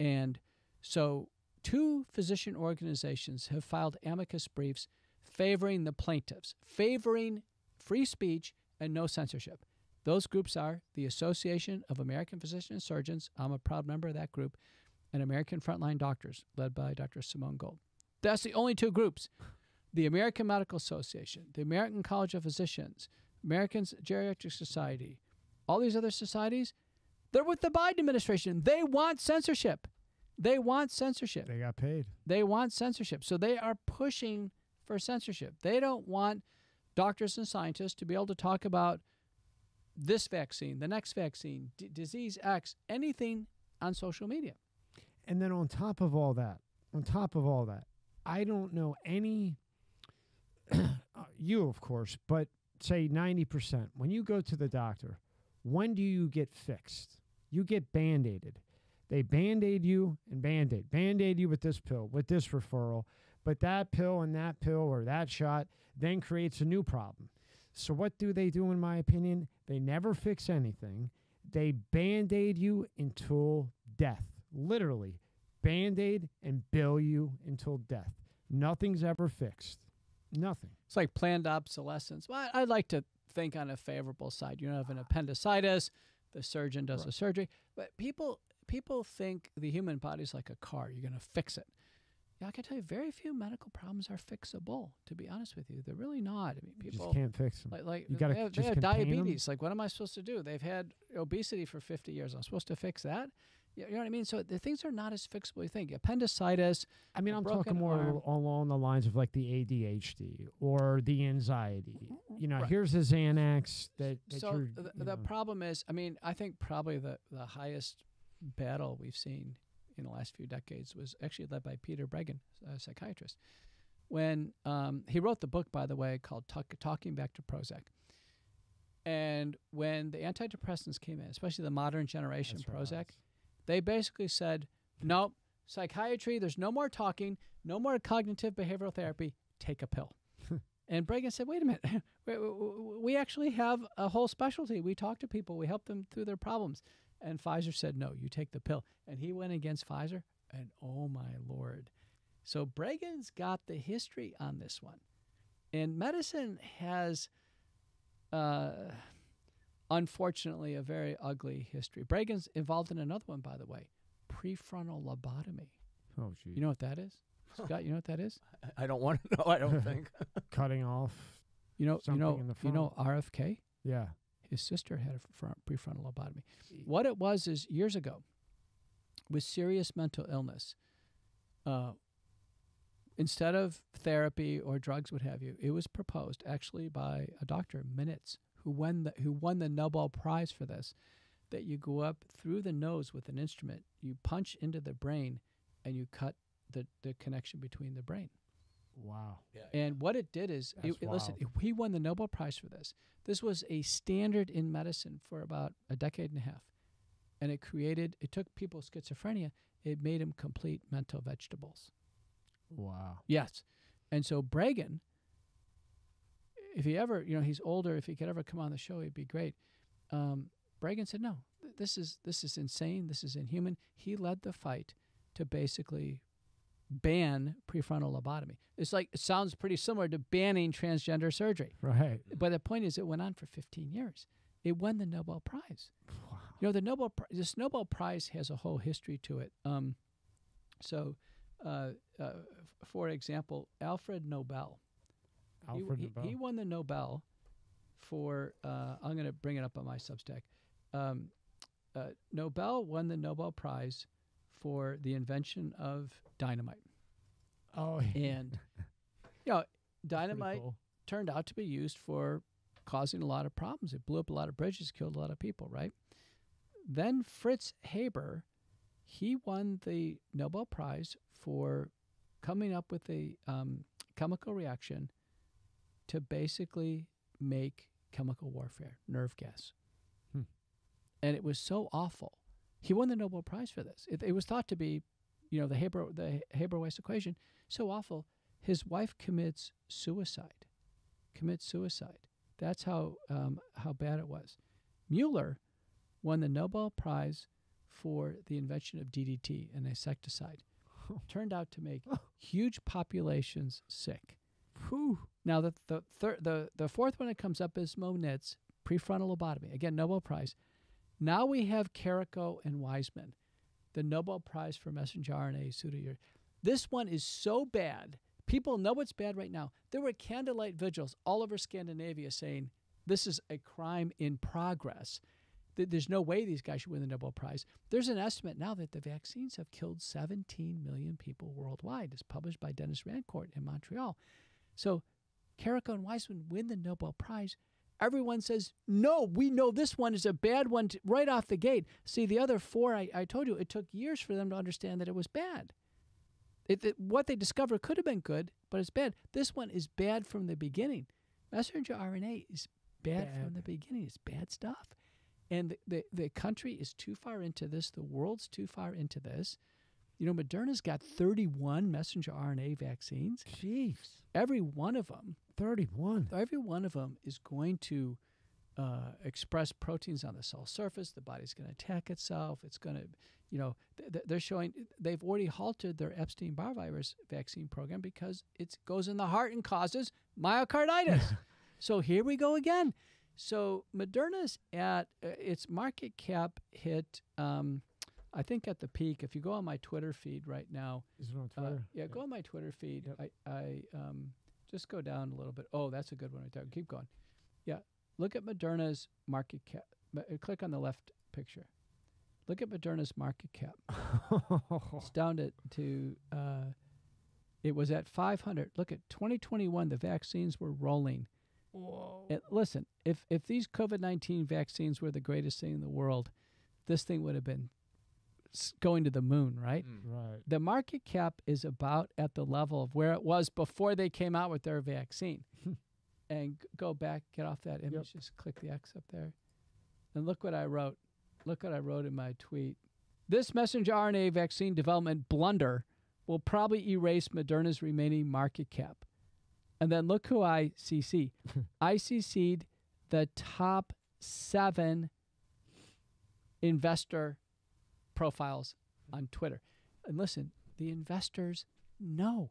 And so two physician organizations have filed amicus briefs favoring the plaintiffs, favoring free speech and no censorship. Those groups are the Association of American Physician and Surgeons. I'm a proud member of that group, and American Frontline Doctors, led by Doctor Simone Gold. That's the only two groups. The American Medical Association, the American College of Physicians, American Geriatric Society, all these other societies, they're with the Biden administration. They want censorship. They want censorship. They got paid. They want censorship. So they are pushing for censorship. They don't want doctors and scientists to be able to talk about this vaccine, the next vaccine, d disease X, anything on social media. And then on top of all that, on top of all that, I don't know any, you of course, but say ninety percent. When you go to the doctor, when do you get fixed? You get band-aided. They band-aid you and band-aid. Band-aid you with this pill, with this referral, but that pill and that pill or that shot then creates a new problem. So what do they do, in my opinion? They never fix anything. They band-aid you until death, literally. Band-aid and bill you until death. Nothing's ever fixed. Nothing. It's like planned obsolescence. Well, I'd like to think on a favorable side. You don't have an appendicitis. The surgeon does right. the surgery. But people people think the human body's like a car. You're going to fix it. Yeah, I can tell you, very few medical problems are fixable, to be honest with you. They're really not. I mean, people you just can't fix them. Like, like you gotta they have, just they have diabetes. Them? Like, what am I supposed to do? They've had obesity for fifty years. I'm supposed to fix that? You know what I mean? So the things are not as fixable as you think. Appendicitis. I mean, I'm talking more arm. along the lines of like the A D H D or the anxiety. You know, right. here's a Xanax. That, that so you're, the, you the problem is, I mean, I think probably the, the highest battle we've seen in the last few decades was actually led by Peter Bregan, a psychiatrist. When um, he wrote the book, by the way, called Talk, Talking Back to Prozac. And when the antidepressants came in, especially the modern generation That's Prozac, right. they basically said, nope, psychiatry, there's no more talking, no more cognitive behavioral therapy, take a pill. And Bregan said, wait a minute, we actually have a whole specialty. We talk to people. We help them through their problems. And Pfizer said, no, you take the pill. And he went against Pfizer, and oh, my Lord. So Bregan's got the history on this one. And medicine has, uh, unfortunately, a very ugly history. Bregan's involved in another one, by the way, prefrontal lobotomy. Oh, geez. You know what that is? Scott, you know what that is? I don't want to know, I don't think. Cutting off you know, something you know, in the front. You know R F K? Yeah. His sister had a front, prefrontal lobotomy. What it was is years ago, with serious mental illness, uh, instead of therapy or drugs, what have you, it was proposed actually by a doctor, Minitz, who won the, who won the Nobel Prize for this, that you go up through the nose with an instrument, you punch into the brain, and you cut The, the connection between the brain. Wow. Yeah, and yeah. what it did is, it, it, listen, it, he won the Nobel Prize for this. This was a standard in medicine for about a decade and a half. And it created, it took people with schizophrenia, it made them complete mental vegetables. Wow. Yes. And so Bregan, if he ever, you know, he's older, if he could ever come on the show, he'd be great. Um, Bregan said, no, this is, this is insane. This is inhuman. He led the fight to basically ban prefrontal lobotomy. It's like, it sounds pretty similar to banning transgender surgery. Right. But the point is, it went on for fifteen years. It won the Nobel Prize. Wow. You know, the Nobel Prize, this Nobel Prize has a whole history to it. Um, so, uh, uh, for example, Alfred Nobel. Alfred he, Nobel. He, he won the Nobel for, uh, I'm going to bring it up on my Substack. Um, uh, Nobel won the Nobel Prize for the invention of dynamite. Oh, yeah. And you know, dynamite cool. turned out to be used for causing a lot of problems. It blew up a lot of bridges, killed a lot of people, right? Then Fritz Haber, he won the Nobel Prize for coming up with a um, chemical reaction to basically make chemical warfare, nerve gas. Hmm. And it was so awful. He won the Nobel Prize for this. It, it was thought to be, you know, the Haber, the Haber-Weiss equation, so awful. His wife commits suicide. Commits suicide. That's how um, how bad it was. Mueller won the Nobel Prize for the invention of D D T, an insecticide. Oh. Turned out to make oh. huge populations sick. Whew. Now the the, thir the the fourth one that comes up is Monitz, prefrontal lobotomy. Again, Nobel Prize. Now we have Carrico and Wiseman, the Nobel Prize for messenger R N A pseudovirus. This one is so bad. People know it's bad right now. There were candlelight vigils all over Scandinavia saying this is a crime in progress. There's no way these guys should win the Nobel Prize. There's an estimate now that the vaccines have killed seventeen million people worldwide. It's published by Dennis Rancourt in Montreal. So Carrico and Wiseman win the Nobel Prize. Everyone says, no, we know this one is a bad one to, right off the gate. See, the other four, I, I told you, it took years for them to understand that it was bad. It, it, what they discovered could have been good, but it's bad. This one is bad from the beginning. Messenger R N A is bad, bad. from the beginning. It's bad stuff. And the, the, the country is too far into this. The world's too far into this. You know, Moderna's got thirty-one messenger R N A vaccines. Jeez. Every one of them. thirty-one. Every one of them is going to uh, express proteins on the cell surface. The body's going to attack itself. It's going to, you know, th they're showing, they've already halted their Epstein-Barr virus vaccine program because it goes in the heart and causes myocarditis. So here we go again. So Moderna's at, uh, its market cap hit, um, I think at the peak, if you go on my Twitter feed right now. Is it on Twitter? Uh, yeah, yep. Go on my Twitter feed. Yep. I, I um, just go down a little bit. Oh, that's a good one right there. Keep going. Yeah, look at Moderna's market cap. Click on the left picture. Look at Moderna's market cap. It's down to, to uh, it was at five hundred. Look at twenty twenty-one, the vaccines were rolling. Whoa. And listen, if, if these COVID nineteen vaccines were the greatest thing in the world, this thing would have been going to the moon, right? Mm. Right. The market cap is about at the level of where it was before they came out with their vaccine. And go back, get off that image, yep. Just click the X up there. And look what I wrote. Look what I wrote in my tweet. This messenger R N A vaccine development blunder will probably erase Moderna's remaining market cap. And then look who I C C'd. I C C'd the top seven investor profiles on Twitter. And listen, the investors know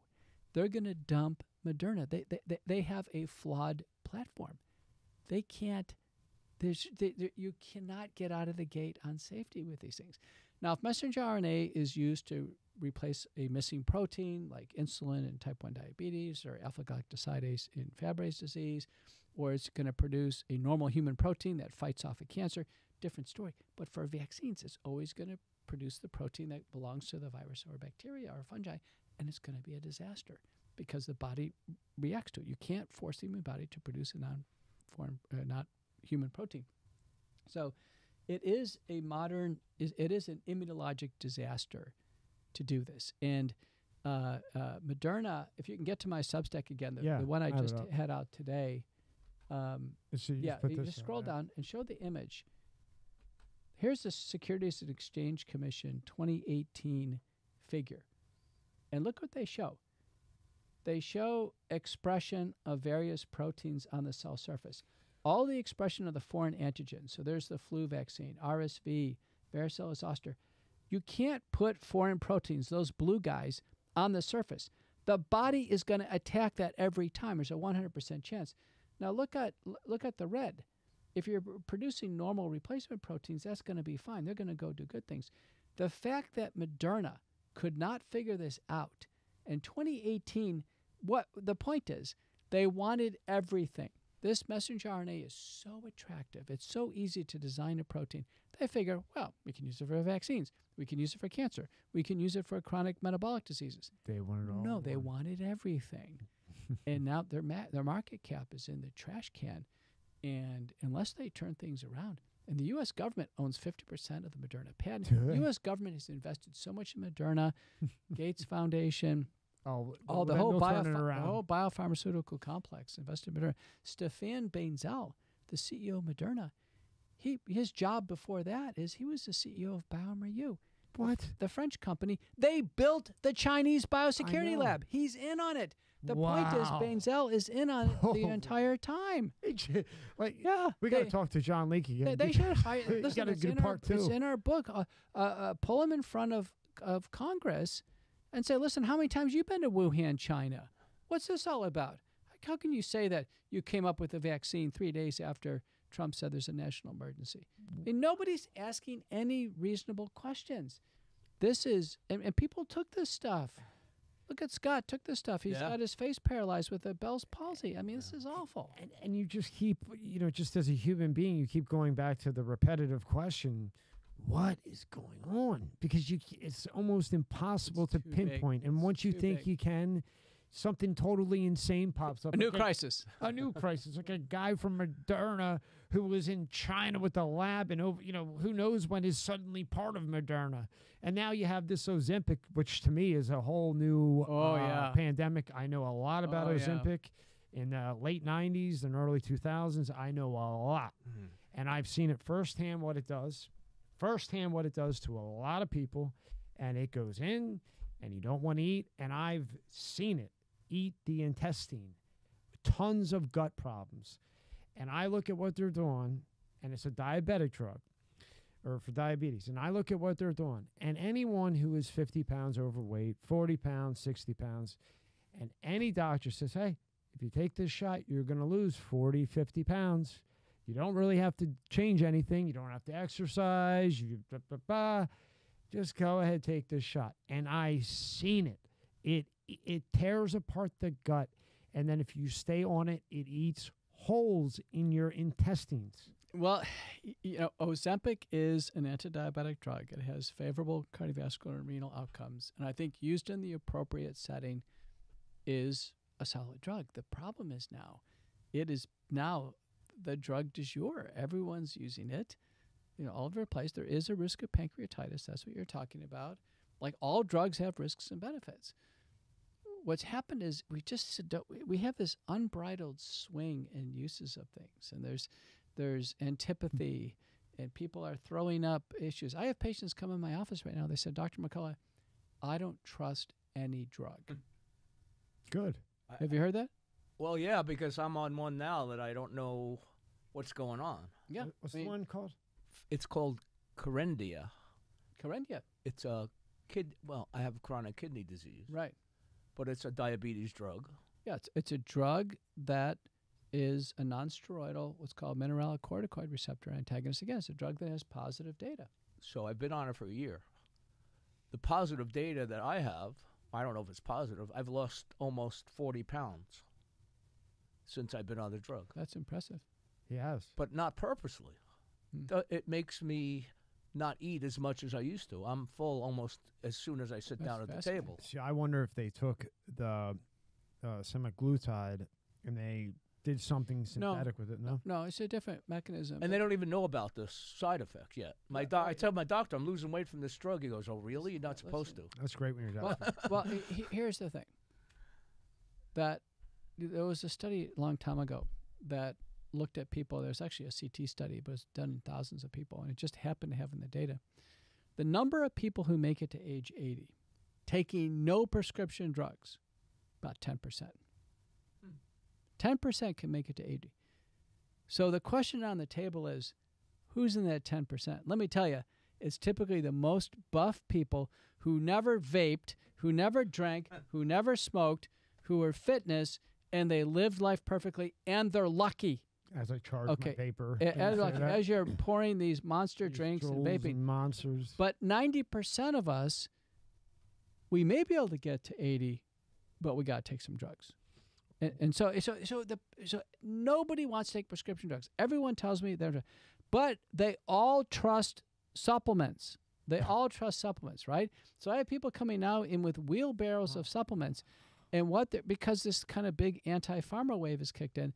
they're going to dump Moderna. They, they, they have a flawed platform. They can't, there's, they, there, you cannot get out of the gate on safety with these things. Now, if messenger R N A is used to replace a missing protein like insulin in type one diabetes or alpha-galactosidase in Fabry's disease, or it's going to produce a normal human protein that fights off a cancer, different story. But for vaccines, it's always going to produce the protein that belongs to the virus or bacteria or fungi, and it's going to be a disaster because the body reacts to it. You can't force the human body to produce a non-foreign, uh, not human protein. So it is a modern, it is an immunologic disaster to do this. And uh, uh, Moderna, if you can get to my Substack again, the, yeah, the one I, I just had out today. Um, so you yeah, just you just scroll out, down yeah. and show the image. Here's the Securities and Exchange Commission twenty eighteen figure. And look what they show. They show expression of various proteins on the cell surface. All the expression of the foreign antigens. So there's the flu vaccine, R S V, varicella zoster. You can't put foreign proteins, those blue guys, on the surface. The body is going to attack that every time. There's a one hundred percent chance. Now look at look at the red. If you're producing normal replacement proteins, that's going to be fine. They're going to go do good things. The fact that Moderna could not figure this out in twenty eighteen, what the point is, they wanted everything. This messenger R N A is so attractive. It's so easy to design a protein. They figure, well, we can use it for vaccines. We can use it for cancer. We can use it for chronic metabolic diseases. They wanted all. No, they wanted everything. And now their ma their market cap is in the trash can. And unless they turn things around, and the U S government owns fifty percent of the Moderna patent. The U S government has invested so much in Moderna, Gates Foundation, oh, all the whole, bio the whole biopharmaceutical complex invested in Moderna. Stéphane Bancel, the C E O of Moderna, he, his job before that is he was the C E O of bioMérieux. What? The French company. They built the Chinese biosecurity lab. He's in on it. The wow. point is, Bancel is in on it oh. the entire time. Like, yeah, we got to talk to John Leakey. They, they should hire. Listen, it's, in part our, it's in our book. Uh, uh, uh, pull him in front of of Congress and say, listen, how many times you been to Wuhan, China? What's this all about? How can you say that you came up with a vaccine three days after Trump said there's a national emergency? I mean, nobody's asking any reasonable questions. This is, and, and people took this stuff. Look at Scott, took this stuff. He's yeah. got his face paralyzed with a Bell's palsy. I mean, yeah. this is awful. And, and you just keep, you know, just as a human being, you keep going back to the repetitive question, what is going on? Because you, it's almost impossible it's to pinpoint. Big. And once it's you think big. you can, something totally insane pops up. A new okay. crisis. A new crisis. Like a guy from Moderna who was in China with the lab and, over, you know, who knows when is suddenly part of Moderna. And now you have this Ozempic, which to me is a whole new oh, uh, yeah. pandemic. I know a lot about oh, Ozempic. Yeah. In the late nineties and early two thousands, I know a lot. Mm. And I've seen it firsthand what it does. Firsthand what it does to a lot of people. And it goes in and you don't want to eat. And I've seen it. Eat the intestine, tons of gut problems. And I look at what they're doing, and it's a diabetic drug, or for diabetes. And I look at what they're doing, and anyone who is fifty pounds overweight, forty pounds, sixty pounds, and any doctor says, hey, if you take this shot, you're going to lose forty, fifty pounds. You don't really have to change anything. You don't have to exercise. You blah, blah, blah. Just go ahead, take this shot. And I seen it. It It tears apart the gut, and then if you stay on it, it eats holes in your intestines. Well, you know, Ozempic is an antidiabetic drug. It has favorable cardiovascular and renal outcomes, and I think used in the appropriate setting is a solid drug. The problem is now, it is now the drug du jour. Everyone's using it, you know, all over the place. There is a risk of pancreatitis. That's what you're talking about. Like all drugs have risks and benefits. What's happened is we just we have this unbridled swing in uses of things, and there's there's antipathy, and people are throwing up issues. I have patients come in my office right now. They said, Doctor McCullough, I don't trust any drug. Good. Have I, you heard that? Well, yeah, because I'm on one now that I don't know what's going on. Yeah. What's I mean, the one called? It's called Kerendia. Kerendia. It's a kid. Well, I have chronic kidney disease. Right. But it's a diabetes drug. Yeah, it's, it's a drug that is a nonsteroidal, what's called mineralocorticoid receptor antagonist. Again, it's a drug that has positive data. So I've been on it for a year. The positive data that I have, I don't know if it's positive, I've lost almost forty pounds since I've been on the drug. That's impressive. Yes. But not purposely. Hmm. It makes me not eat as much as I used to. I'm full almost as soon as I sit That's down at the table. See, I wonder if they took the uh, semaglutide and they did something synthetic no, with it, no? No, it's a different mechanism. And they don't even know about the side effects yet. My yeah, doc, I tell my doctor, I'm losing weight from this drug. He goes, oh, really? You're not supposed listen. to. That's great when you're doctor. Well, well he, here's the thing. That there was a study a long time ago that looked at people. There's actually a C T study, but it's done in thousands of people, and it just happened to have in the data. The number of people who make it to age eighty taking no prescription drugs, about ten percent. ten percent can make it to eighty. So the question on the table is, who's in that ten percent? Let me tell you, it's typically the most buff people who never vaped, who never drank, who never smoked, who were fitness, and they lived life perfectly, and they're lucky. As I charge okay. my vapor. As, like, as you're pouring these monster these drinks and vaping. And monsters. But ninety percent of us, we may be able to get to eighty, but we got to take some drugs. And, and so, so, so the so nobody wants to take prescription drugs. Everyone tells me they're, but they all trust supplements. They all trust supplements, right? So I have people coming now in with wheelbarrows wow. of supplements, and what they're because this kind of big anti-pharma wave has kicked in,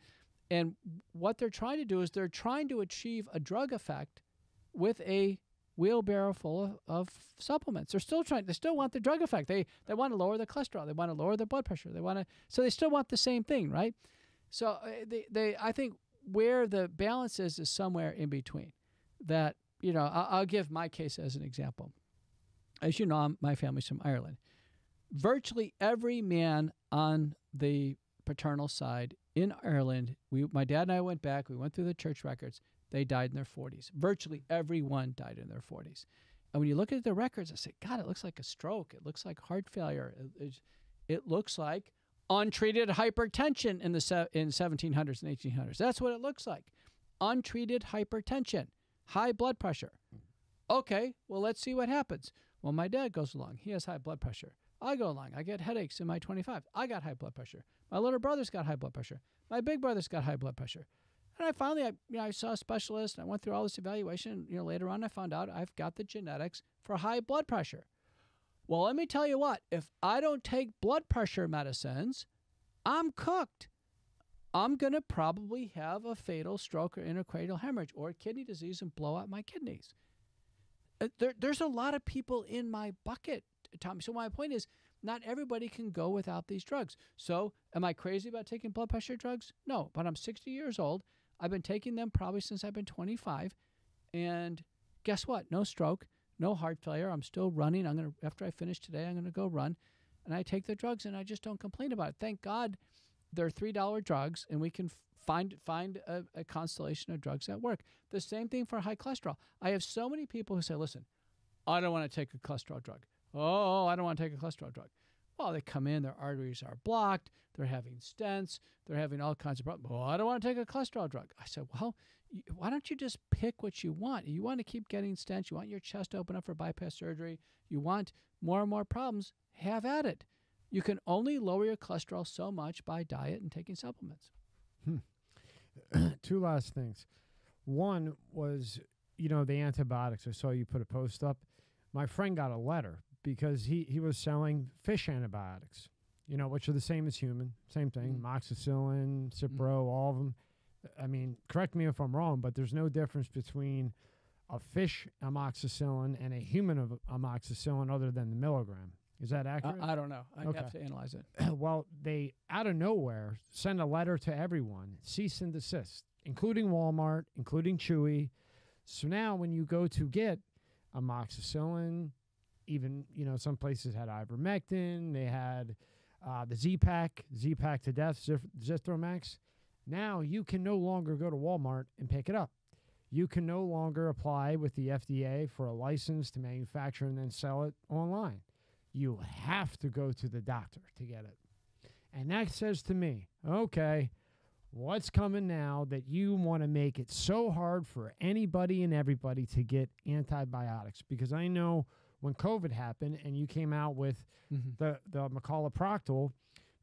and what they're trying to do is they're trying to achieve a drug effect with a wheelbarrow full of, of supplements. They're still trying. They still want the drug effect. They they want to lower the cholesterol. They want to lower their blood pressure. They want to. So they still want the same thing, right? So they they. I think where the balance is is somewhere in between. That you know, I'll, I'll give my case as an example. As you know, I'm, my family's from Ireland. Virtually every man on the paternal side in Ireland, we my dad and I went back. We went through the church records. They died in their forties. Virtually everyone died in their forties. And when you look at the records, I say, God, it looks like a stroke. It looks like heart failure. It, it, it looks like untreated hypertension in the se in seventeen hundreds and eighteen hundreds. That's what it looks like. Untreated hypertension, high blood pressure. Okay, well, let's see what happens. Well, my dad goes along. He has high blood pressure. I go along. I get headaches in my twenty-five. I got high blood pressure. My little brother's got high blood pressure. My big brother's got high blood pressure. And I finally, I, you know, I saw a specialist, and I went through all this evaluation. You know, later on, I found out I've got the genetics for high blood pressure. Well, let me tell you what. If I don't take blood pressure medicines, I'm cooked. I'm going to probably have a fatal stroke or intracranial hemorrhage or kidney disease and blow out my kidneys. There, there's a lot of people in my bucket, Tommy. So my point is, not everybody can go without these drugs. So am I crazy about taking blood pressure drugs? No, but I'm sixty years old. I've been taking them probably since I've been twenty-five, and guess what? No stroke, no heart failure. I'm still running. I'm gonna after I finish today, I'm gonna go run, and I take the drugs, and I just don't complain about it. Thank God, they're three dollar drugs, and we can find find a, a constellation of drugs that work. The same thing for high cholesterol. I have so many people who say, "Listen, I don't want to take a cholesterol drug. Oh, I don't want to take a cholesterol drug." Well, they come in, their arteries are blocked, they're having stents, they're having all kinds of problems. Well, I don't want to take a cholesterol drug. I said, well, why don't you just pick what you want? You want to keep getting stents, you want your chest to open up for bypass surgery, you want more and more problems, have at it. You can only lower your cholesterol so much by diet and taking supplements. Hmm. Two last things. One was, you know, the antibiotics. I saw you put a post up. My friend got a letter, because he, he was selling fish antibiotics, you know, which are the same as human, same thing, mm. amoxicillin, Cipro, mm. all of them. I mean, correct me if I'm wrong, but there's no difference between a fish amoxicillin and a human amoxicillin other than the milligram. Is that accurate? Uh, I don't know. I okay. have to analyze it. Well, they, out of nowhere, send a letter to everyone, cease and desist, including Walmart, including Chewy. So now when you go to get amoxicillin, even, you know, some places had ivermectin. They had uh, the Z-Pack, Z-Pack to Death, Zithromax. Now you can no longer go to Walmart and pick it up. You can no longer apply with the F D A for a license to manufacture and then sell it online. You have to go to the doctor to get it. And that says to me, okay, what's coming now that you want to make it so hard for anybody and everybody to get antibiotics? Because I know when COVID happened and you came out with mm-hmm. the, the Macaulay-Proctal,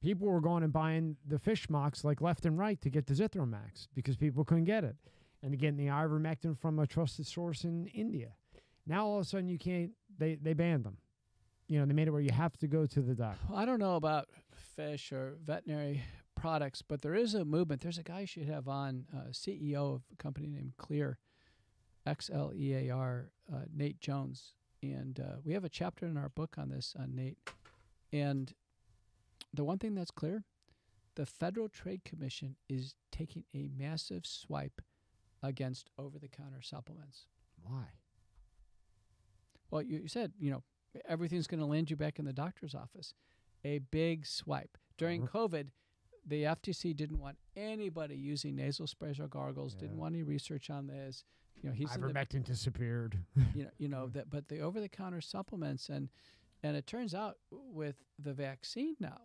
people were going and buying the Fishmox like left and right to get the Zithromax because people couldn't get it. And getting the ivermectin from a trusted source in India. Now all of a sudden you can't, they, they banned them. You know, they made it where you have to go to the doctor. I don't know about fish or veterinary products, but there is a movement. There's a guy you should have on, uh, C E O of a company named Clear, X L E A R, uh, Nate Jones. And uh, we have a chapter in our book on this, on Nate. And the one thing that's clear, the Federal Trade Commission is taking a massive swipe against over-the-counter supplements. Why? Well, you, you said, you know, everything's going to land you back in the doctor's office. A big swipe. During COVID, the F T C didn't want anybody using nasal sprays or gargles, yeah. didn't want any research on this. You know, he's ivermectin disappeared. You know, you know that, but the over-the-counter supplements, and, and it turns out with the vaccine now,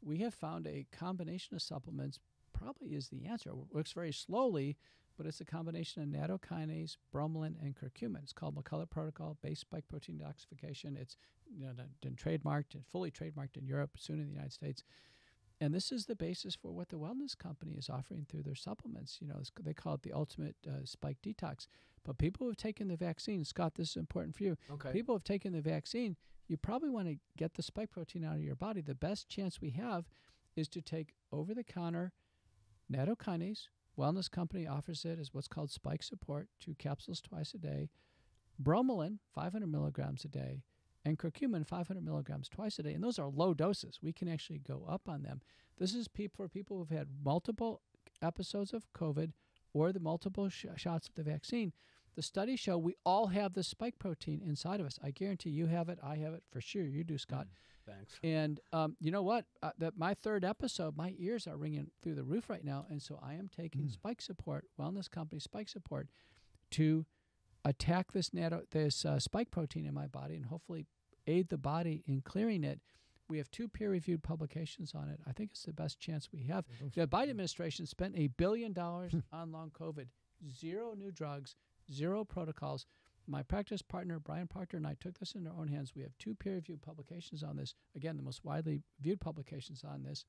we have found a combination of supplements probably is the answer. It works very slowly, but it's a combination of natokinase, bromelain, and curcumin. It's called McCullough Protocol, base spike protein detoxification. It's you know, been trademarked and fully trademarked in Europe, soon in the United States. And this is the basis for what the wellness company is offering through their supplements. You know, they call it the ultimate uh, spike detox. But people who have taken the vaccine, Scott, this is important for you. Okay. People who have taken the vaccine, you probably want to get the spike protein out of your body. The best chance we have is to take over-the-counter natokinase. Wellness company offers it as what's called spike support, two capsules twice a day, bromelain, five hundred milligrams a day, and curcumin, five hundred milligrams twice a day. And those are low doses. We can actually go up on them. This is pe for people who've had multiple episodes of COVID or the multiple sh shots of the vaccine. The studies show we all have the spike protein inside of us. I guarantee you have it. I have it for sure. You do, Scott. Mm, thanks. And um, you know what? Uh, that my third episode, my ears are ringing through the roof right now, and so I am taking mm. spike support, wellness company spike support, to attack this nato this uh, spike protein in my body and hopefully aid the body in clearing it. We have two peer-reviewed publications on it. I think it's the best chance we have. The Biden administration spent a billion dollars on long COVID, zero new drugs, zero protocols. My practice partner, Brian Proctor, and I took this in our own hands. We have two peer-reviewed publications on this. Again, the most widely viewed publications on this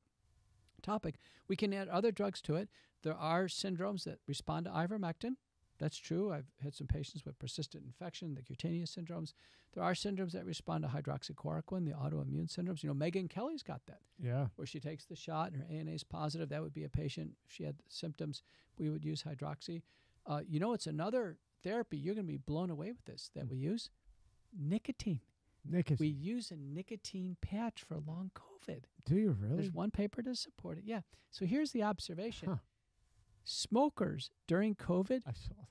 topic. We can add other drugs to it. There are syndromes that respond to ivermectin. That's true. I've had some patients with persistent infection, the cutaneous syndromes. There are syndromes that respond to hydroxychloroquine, the autoimmune syndromes. You know, Megyn Kelly's got that. Yeah. Where she takes the shot and her A N A is positive. That would be a patient. If she had symptoms, we would use hydroxy. Uh, you know, it's another therapy. You're going to be blown away with this that we use. Nicotine. Nicotine. We use a nicotine patch for long COVID. Do you really? There's one paper to support it. Yeah. So here's the observation. Huh. Smokers during COVID, I saw that.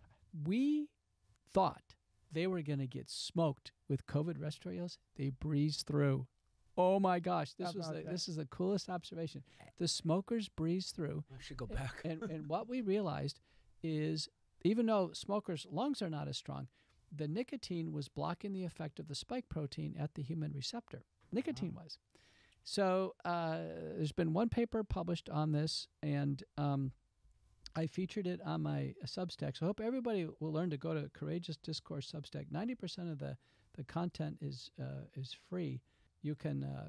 We thought they were going to get smoked with COVID respiratory ills. They breezed through. Oh my gosh, this was the, this is the coolest observation. The smokers breezed through. I should go back. and, and, and what we realized is, even though smokers' lungs are not as strong, the nicotine was blocking the effect of the spike protein at the human receptor. Nicotine wow. was. So uh, there's been one paper published on this, and um, I featured it on my Substack. So I hope everybody will learn to go to Courageous Discourse Substack. ninety percent of the, the content is, uh, is free. You can uh,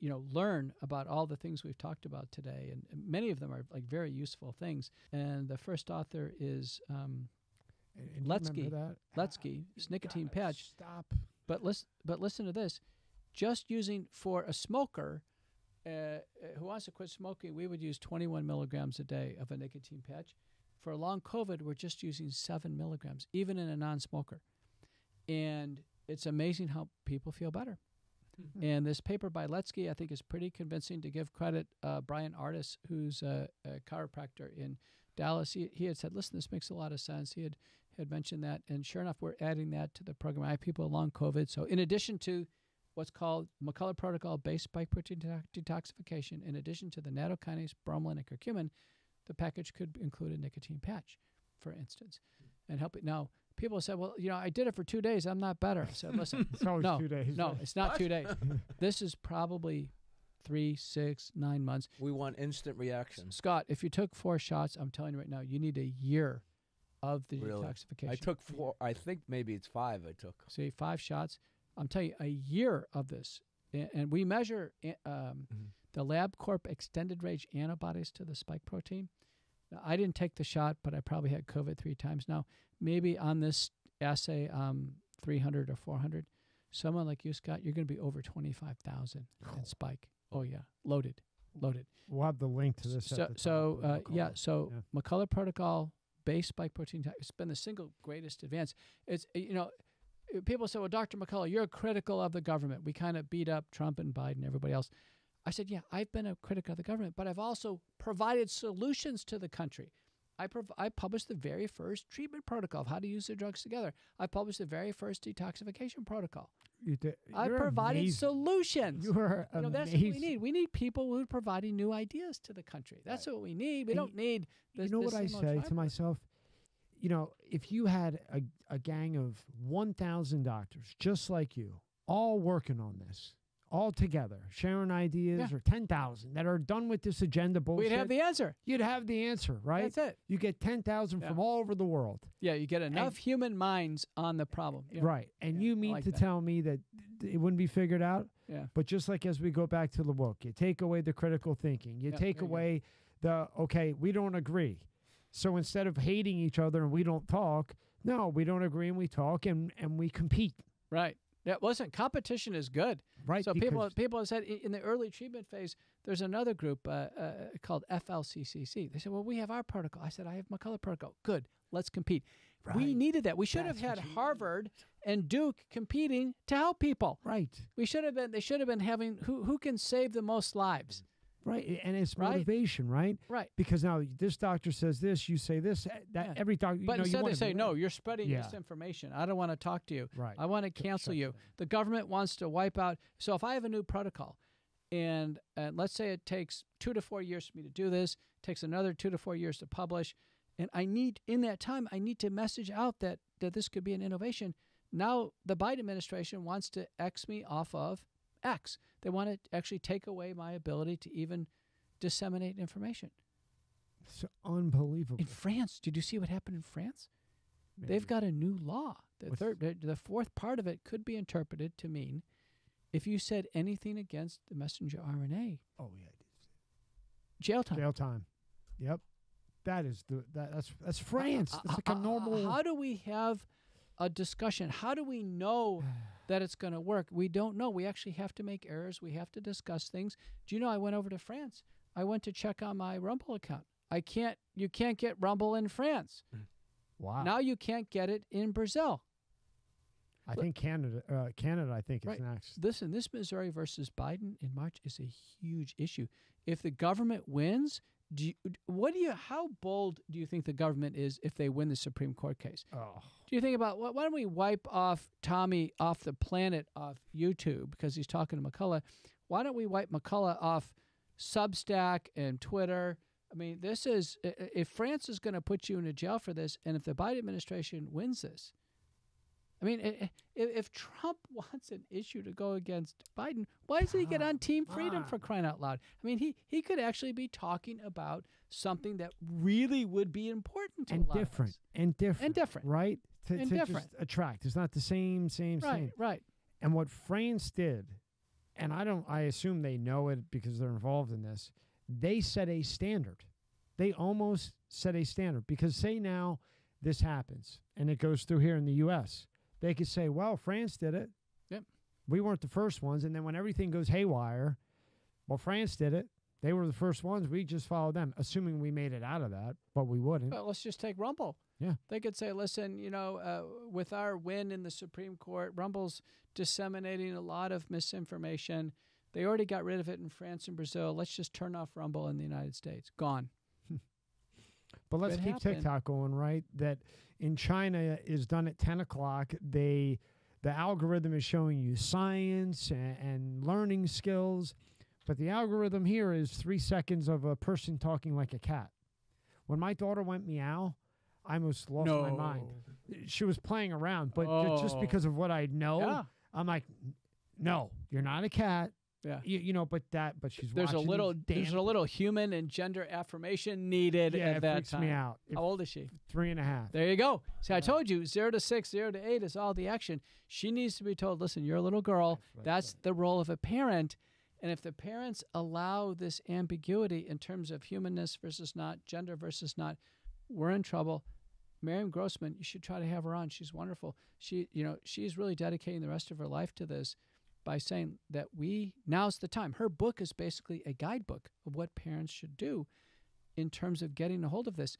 you know, learn about all the things we've talked about today. And many of them are like very useful things. And the first author is um, Letsky. Letsky, it's nicotine patch. Stop. But listen, but listen to this. Just using for a smoker uh, who wants to quit smoking, we would use twenty-one milligrams a day of a nicotine patch. For long COVID, we're just using seven milligrams, even in a non-smoker. And it's amazing how people feel better. Mm-hmm. And this paper by Letsky, I think, is pretty convincing. To give credit, uh, Brian Artis, who's a, a chiropractor in Dallas, he, he had said, listen, this makes a lot of sense. He had, had mentioned that. And sure enough, we're adding that to the program. I have people with long COVID. So in addition to what's called McCullough Protocol-based spike protein detoxification. In addition to the natokinase, bromelain, and curcumin, the package could include a nicotine patch, for instance, and help it. Now, people said, well, you know, I did it for two days. I'm not better. I said, listen, it's always no, two days. No, it's not what? two days. This is probably three, six, nine months. We want instant reaction. Scott, if you took four shots, I'm telling you right now, you need a year of the really? detoxification. I took four. I think maybe it's five I took. See, five shots. I'm telling you, a year of this. And we measure um, mm-hmm. the LabCorp extended-range antibodies to the spike protein. Now, I didn't take the shot, but I probably had COVID three times now. Maybe on this assay, um, three hundred or four hundred, someone like you, Scott, you're going to be over twenty-five thousand in spike. Oh, yeah. Loaded. Loaded. We'll have the link to this. So, so uh, yeah, so yeah. McCullough Protocol-based spike protein, it's been the single greatest advance. It's, you know, people say, well, Doctor McCullough, you're critical of the government. We kind of beat up Trump and Biden and everybody else. I said, yeah, I've been a critic of the government, but I've also provided solutions to the country. I, prov I published the very first treatment protocol of how to use their drugs together. I published the very first detoxification protocol. You did. I provided amazing. solutions. You are you know, That's what we need. We need people who are providing new ideas to the country. That's right. what we need. We and don't need this. You know this what I say driver. to myself? You know, if you had a, a gang of one thousand doctors just like you, all working on this, all together, sharing ideas, yeah. or ten thousand that are done with this agenda bullshit. We'd have the answer. You'd have the answer, right? That's it. You get ten thousand yeah. from all over the world. Yeah, you get enough and, human minds on the problem. Yeah. Right. And yeah, you mean like to that. tell me that it wouldn't be figured out? Yeah. But just like as we go back to the book, you take away the critical thinking. You yeah, take away you the, okay, we don't agree. So instead of hating each other and we don't talk, no, we don't agree and we talk and, and we compete. Right. That wasn't competition is good. Right. So people people have said in the early treatment phase, there's another group uh, uh, called F L C C C. They said, well, we have our protocol. I said, I have McCullough protocol. Good. Let's compete. Right. We needed that. We should That's have had Harvard mean. and Duke competing to help people. Right. We should have been. They should have been having who who can save the most lives. Right, and it's motivation, right? Right. right. Because now this doctor says this, you say this, that yeah. every doctor. But you know, instead you they say, no, you're spreading yeah. misinformation. I don't want to talk to you. Right. I want to cancel you. Down. The government wants to wipe out. So if I have a new protocol, and, and let's say it takes two to four years for me to do this, it takes another two to four years to publish, and I need, in that time, I need to message out that, that this could be an innovation. Now the Biden administration wants to X me off of X. They want to actually take away my ability to even disseminate information. It's unbelievable. In France, did you see what happened in France? Maybe. They've got a new law. The, third, the fourth part of it could be interpreted to mean if you said anything against the messenger R N A. Oh yeah, I did. Jail time. Jail time. Yep. That is the that, that's that's France. It's uh, like uh, a normal. How do we have a discussion? How do we know that it's going to work? We don't know. We actually have to make errors. We have to discuss things. Do you know I went over to France? I went to check on my Rumble account. I can't. You can't get Rumble in France. Wow. Now you can't get it in Brazil. I think Canada. Uh, Canada, I think, is next. Listen, this Missouri versus Biden in March is a huge issue. If the government wins, do you, what do you? How bold do you think the government is if they win the Supreme Court case? Oh. Do you think about why don't we wipe off Tommy off the planet off YouTube because he's talking to McCullough? Why don't we wipe McCullough off Substack and Twitter? I mean, this is if France is going to put you into jail for this, and if the Biden administration wins this, I mean, if Trump wants an issue to go against Biden, why doesn't he get on Team Freedom for crying out loud? I mean, he, he could actually be talking about something that really would be important to a lot of us. And different. And different. And different. Right? To, and to different. Just attract. It's not the same, same, right, same. Right, right. And what France did, and I don't, I assume they know it because they're involved in this, they set a standard. They almost set a standard because say now this happens and it goes through here in the U S, they could say, well, France did it. Yep. We weren't the first ones. And then when everything goes haywire, well, France did it. They were the first ones. We just followed them, assuming we made it out of that, but we wouldn't. Well, let's just take Rumble. Yeah. They could say, listen, you know, uh, with our win in the Supreme Court, Rumble's disseminating a lot of misinformation. They already got rid of it in France and Brazil. Let's just turn off Rumble in the United States. Gone. But let's keep happened. TikTok going, right? That in China is done at ten o'clock. They The algorithm is showing you science and, and learning skills, but the algorithm here is three seconds of a person talking like a cat. When my daughter went meow, I almost lost no. my mind. She was playing around, but oh. just because of what I know, yeah. I'm like, no, you're not a cat. Yeah, you, you know, but that, but she's there's watching a little there's a little human and gender affirmation needed yeah, at that freaks time. Me out. How old is she? Three and a half. There you go. See, yeah. I told you, zero to six, zero to eight is all the action. She needs to be told, listen, you're a little girl. That's, right, That's right. the role of a parent. And if the parents allow this ambiguity in terms of humanness versus not, gender versus not, we're in trouble. Miriam Grossman, you should try to have her on. She's wonderful. She, you know, she's really dedicating the rest of her life to this, by saying that we, now's the time. Her book is basically a guidebook of what parents should do in terms of getting a hold of this.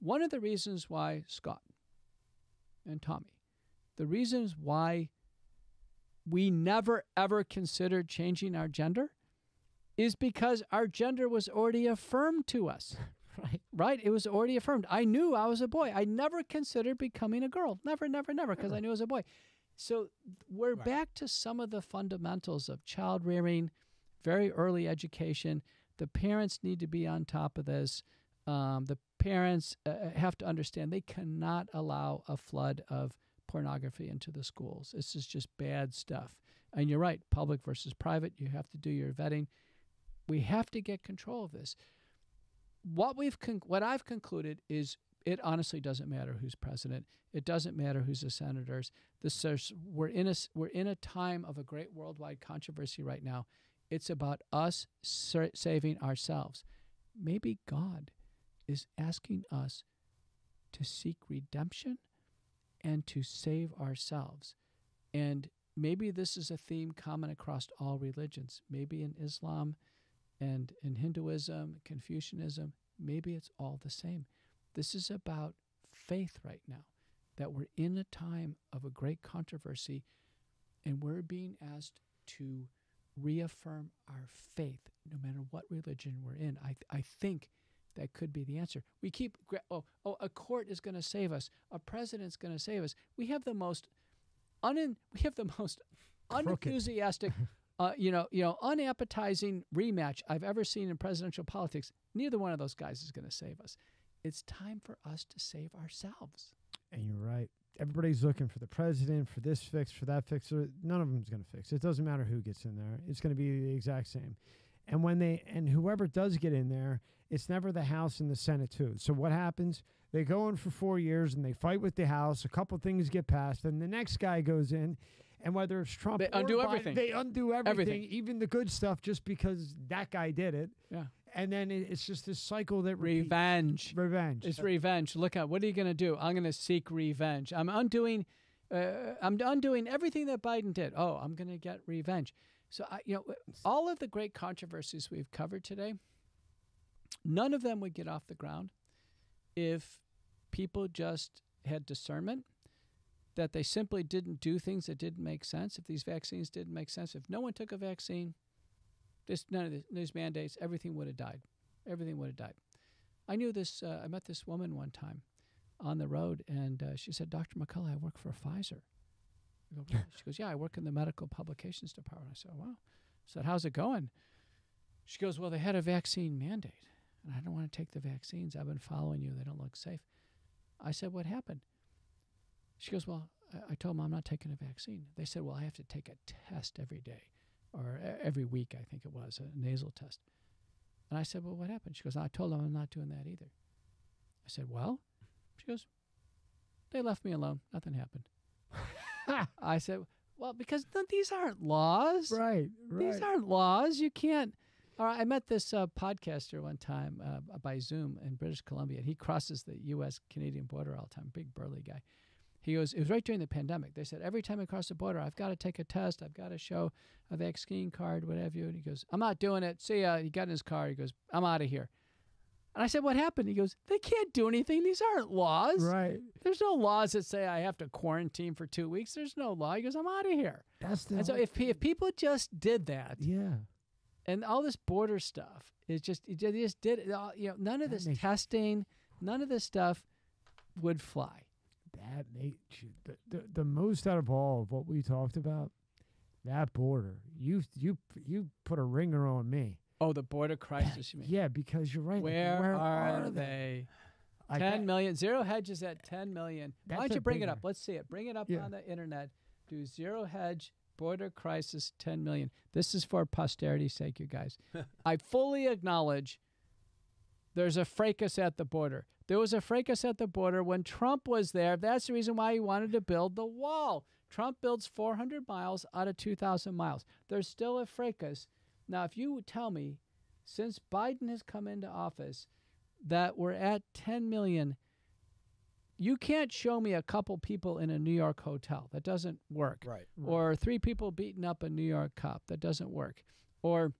One of the reasons why Scott and Tommy, the reasons why we never ever considered changing our gender is because our gender was already affirmed to us. Right. Right. It was already affirmed. I knew I was a boy. I never considered becoming a girl. Never, never, never, because I knew I was a boy. So we're right. back to some of the fundamentals of child rearing, very early education. The parents need to be on top of this. Um, the parents uh, have to understand they cannot allow a flood of pornography into the schools. This is just bad stuff. And you're right, public versus private, you have to do your vetting. We have to get control of this. What we've con what I've concluded is it honestly doesn't matter who's president. It doesn't matter who's the senators. The we're in a we're in a time of a great worldwide controversy right now. It's about us saving ourselves. Maybe God is asking us to seek redemption and to save ourselves. And maybe this is a theme common across all religions. Maybe in Islam and in Hinduism, Confucianism, maybe it's all the same. This is about faith right now, that we're in a time of a great controversy, and we're being asked to reaffirm our faith, no matter what religion we're in. I, th I think that could be the answer. We keep, oh, oh a court is going to save us. A president's going to save us. We have the most, un we have the most unenthusiastic, uh, you know, you know, unappetizing rematch I've ever seen in presidential politics. Neither one of those guys is going to save us. It's time for us to save ourselves. And you're right. Everybody's looking for the president, for this fix, for that fix. None of them's going to fix. It doesn't matter who gets in there. It's going to be the exact same. And when they and whoever does get in there, it's never the House and the Senate too. So what happens? They go in for four years and they fight with the House. A couple things get passed, and the next guy goes in. And whether it's Trump, they or undo Biden, everything. They undo everything, everything, even the good stuff, just because that guy did it. Yeah. And then it's just this cycle that repeats. Revenge. Revenge. It's revenge. Look at what are you going to do? I'm going to seek revenge. I'm undoing. Uh, I'm undoing everything that Biden did. Oh, I'm going to get revenge. So, I, you know, all of the great controversies we've covered today, none of them would get off the ground if people just had discernment, that they simply didn't do things that didn't make sense, if these vaccines didn't make sense. If no one took a vaccine, this, none of this, these mandates, everything would have died. Everything would have died. I knew this. Uh, I met this woman one time on the road, and uh, she said, Doctor McCullough, I work for Pfizer. She goes, yeah, I work in the medical publications department. I said, oh, wow. I said, how's it going? She goes, well, they had a vaccine mandate, and I don't want to take the vaccines. I've been following you. They don't look safe. I said, what happened? She goes, well, I told them I'm not taking a vaccine. They said, well, I have to take a test every day or every week, I think it was, a nasal test. And I said, well, what happened? She goes, I told them I'm not doing that either. I said, well? She goes, they left me alone. Nothing happened. I said, well, because these aren't laws. Right, right. These aren't laws. You can't. All right, I met this uh, podcaster one time uh, by Zoom in British Columbia. He crosses the U S Canadian border all the time, big burly guy. He goes, it was right during the pandemic. They said, every time I cross the border, I've got to take a test. I've got to show a vaccine card, what have you. And he goes, I'm not doing it. See ya. He got in his car. He goes, I'm out of here. And I said, what happened? He goes, they can't do anything. These aren't laws. Right. There's no laws that say I have to quarantine for two weeks. There's no law. He goes, I'm out of here. That's the and so if, if people just did that. Yeah. And all this border stuff is just, they just did it. You know, none of that this testing, none of this stuff would fly. That that makes the, the the most out of all of what we talked about. That border, you you you put a ringer on me. Oh, the border crisis, you mean? Yeah, because you're right. Where, Where are, are they? they? ten million, zero hedges at ten million. That's Why don't you bring bigger. it up? Let's see it. Bring it up yeah. on the internet. Do zero hedge, border crisis, ten million. This is for posterity's sake, you guys. I fully acknowledge there's a fracas at the border. There was a fracas at the border when Trump was there. That's the reason why he wanted to build the wall. Trump builds four hundred miles out of two thousand miles. There's still a fracas. Now, if you tell me, since Biden has come into office, that we're at ten million, you can't show me a couple people in a New York hotel. That doesn't work. Right. right. Or three people beating up a New York cop. That doesn't work. Or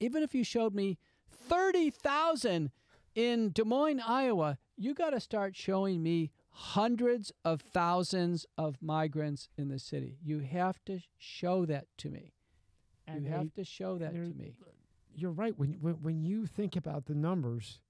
even if you showed me thirty thousand in Des Moines, Iowa, you got to start showing me hundreds of thousands of migrants in the city. You have to show that to me. And you have they, to show that to me. You're right. When, when, when you think about the numbers,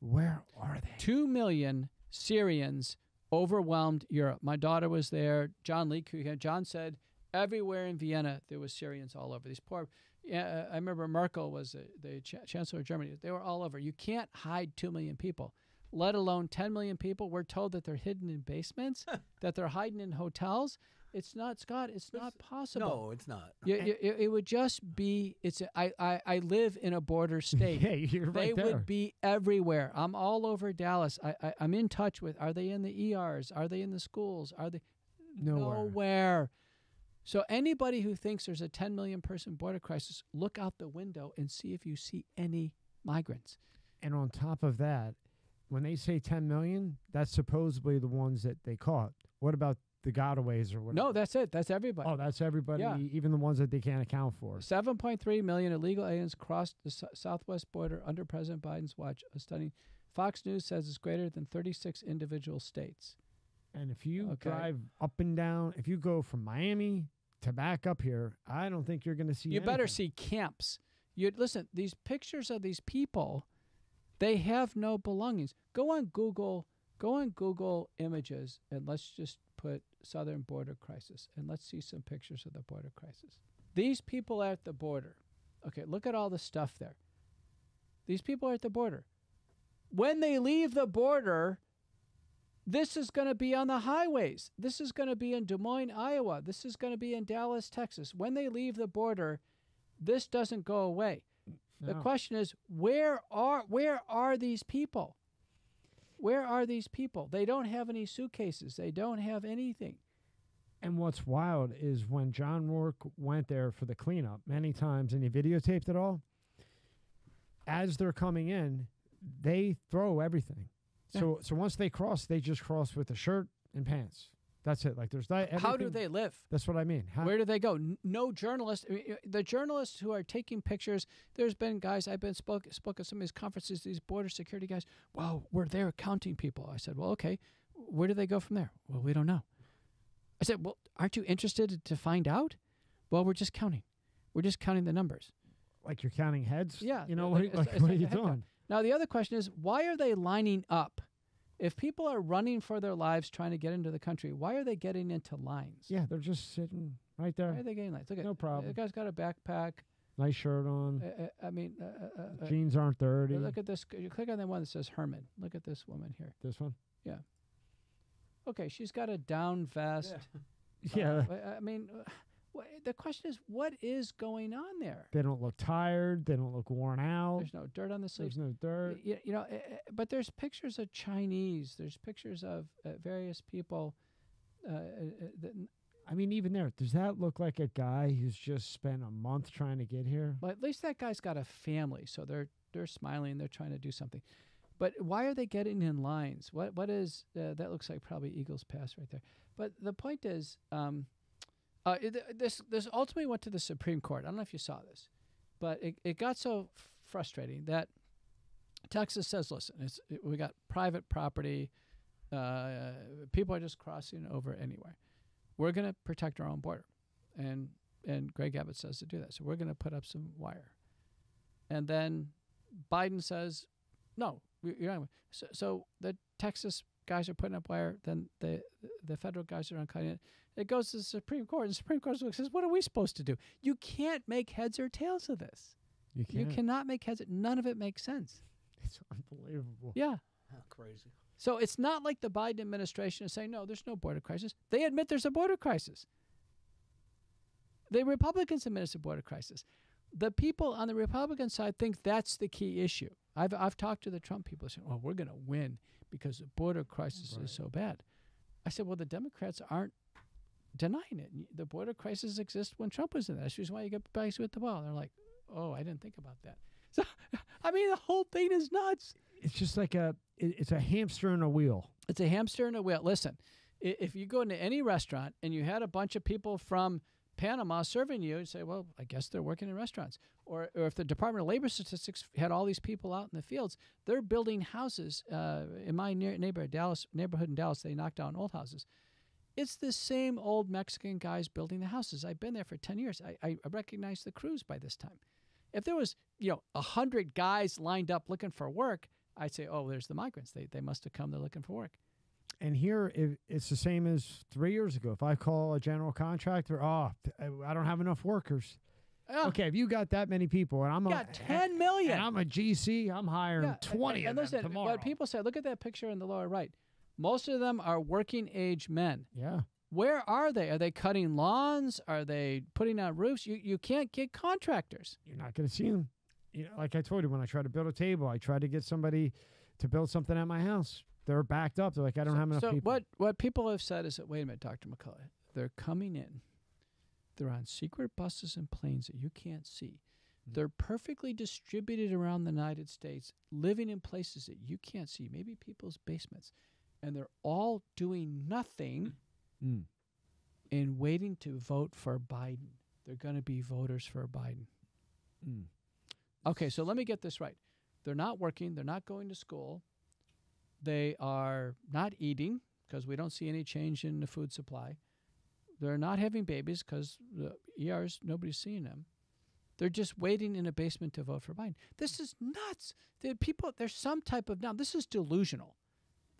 where are they? Two million Syrians overwhelmed Europe. My daughter was there. John Leake, who had, John said, everywhere in Vienna, there was Syrians all over. These poor, uh, I remember Merkel was the, the ch Chancellor of Germany. They were all over. You can't hide two million people, let alone ten million people. We're told that they're hidden in basements, that they're hiding in hotels. It's not, Scott, it's not possible. No, it's not. You, you, it would just be, it's. A, I, I, I live in a border state. Yeah, you're right there. They would be everywhere. I'm all over Dallas. I, I, I'm in touch with, are they in the E Rs? Are they in the schools? Are they? Nowhere. Nowhere. So anybody who thinks there's a ten million person border crisis, look out the window and see if you see any migrants. And on top of that, when they say ten million, that's supposedly the ones that they caught. What about the gotaways or whatever? No, that's it. That's everybody. Oh, that's everybody, yeah. Even the ones that they can't account for. seven point three million illegal aliens crossed the southwest border under President Biden's watch. A stunning. Fox News says it's greater than thirty-six individual states. And if you okay. drive up and down, if you go from Miami to back up here, I don't think you're going to see You anything. better see camps. You'd, listen, these pictures of these people, they have no belongings. Go on Google, go on Google Images, and let's just put southern border crisis, and let's see some pictures of the border crisis. These people are at the border. Okay, look at all the stuff there. These people are at the border. When they leave the border, this is going to be on the highways. This is going to be in Des Moines, Iowa. This is going to be in Dallas, Texas. When they leave the border, this doesn't go away. No. The question is, where are where are these people? Where are these people? They don't have any suitcases. They don't have anything. And what's wild is when John Rourke went there for the cleanup many times, and he videotaped it all, as they're coming in, they throw everything. Yeah. So so once they cross, they just cross with a shirt and pants. That's it. Like there's not everything. How do they live? That's what I mean. How? Where do they go? No journalists. The journalists who are taking pictures. There's been guys. I've been spoke spoke at some of these conferences. These border security guys. Wow, we're there counting people. I said, well, okay. Where do they go from there? Well, we don't know. I said, well, aren't you interested to find out? Well, we're just counting. We're just counting the numbers. Like you're counting heads. Yeah. You know like, what? Like, like, what are you doing? Now the other question is, why are they lining up? If people are running for their lives trying to get into the country, why are they getting into lines? Yeah, they're just sitting right there. Why are they getting lines? Look at, no problem. The guy's got a backpack. Nice shirt on. Uh, I mean. Uh, uh, Jeans aren't dirty. Look at this. You click on the one that says Herman. Look at this woman here. This one? Yeah. Okay, she's got a down vest. Yeah. Uh, yeah. I mean, the question is, what is going on there? They don't look tired. They don't look worn out. There's no dirt on the sleeves. There's no dirt. You, you know, but there's pictures of Chinese. There's pictures of uh, various people. Uh, that, I mean, even there, does that look like a guy who's just spent a month trying to get here? Well, at least that guy's got a family, so they're they're smiling. They're trying to do something. But why are they getting in lines? What what is uh, that? Looks like probably Eagles Pass right there. But the point is. Um, Uh, this this ultimately went to the Supreme Court. I don't know if you saw this, but it, it got so frustrating that Texas says, listen, it's, it, we got private property. Uh, people are just crossing over anywhere. We're going to protect our own border. And, and Greg Abbott says to do that. So we're going to put up some wire. And then Biden says, no, you're not. So, so the Texas guys are putting up wire than the the federal guys are uncutting it. It goes to the Supreme Court, and the Supreme Court says, what are we supposed to do? You can't make heads or tails of this. You can't. You cannot make heads. None of it makes sense. It's unbelievable. Yeah. How crazy. So it's not like the Biden administration is saying, no, there's no border crisis. They admit there's a border crisis. The Republicans admit it's a border crisis. The people on the Republican side think that's the key issue. I've, I've talked to the Trump people saying, well, we're going to win because the border crisis right. is so bad. I said, well, the Democrats aren't denying it. The border crisis exists when Trump was in there. That's the reason why you get back with the wall. They're like, oh, I didn't think about that. So, I mean, the whole thing is nuts. It's just like a, it's a hamster in a wheel. It's a hamster in a wheel. Listen, if you go into any restaurant and you had a bunch of people from Panama serving you, and say, well, I guess they're working in restaurants. Or, or if the Department of Labor Statistics had all these people out in the fields, they're building houses. Uh, in my near neighborhood, Dallas, neighborhood in Dallas, they knocked down old houses. It's the same old Mexican guys building the houses. I've been there for ten years. I, I recognize the crews by this time. If there was, you know, a hundred guys lined up looking for work, I'd say, oh, there's the migrants. They, they must have come. They're looking for work. And here, it, it's the same as three years ago. If I call a general contractor, oh, I don't have enough workers. Oh. Okay, if you got that many people, and I'm you a, got ten million. And I'm a G C, I'm hiring yeah, twenty and, and, and of them listen, tomorrow. What people say, look at that picture in the lower right. Most of them are working age men. Yeah. Where are they? Are they cutting lawns? Are they putting out roofs? You, you can't get contractors. You're not going to see them. You know, like I told you, when I tried to build a table, I tried to get somebody to build something at my house. They're backed up. They're like, I don't so, have enough so people. So what, what people have said is that, wait a minute, Doctor McCullough, they're coming in. They're on secret buses and planes that you can't see. Mm-hmm. They're perfectly distributed around the United States, living in places that you can't see, maybe people's basements. And they're all doing nothing mm. and waiting to vote for Biden. They're going to be voters for Biden. Mm. Okay, so let me get this right. They're not working. They're not going to school. They are not eating because we don't see any change in the food supply. They're not having babies because the E Rs, nobody's seeing them. They're just waiting in a basement to vote for Biden. This is nuts. The people, there's some type of, now this is delusional.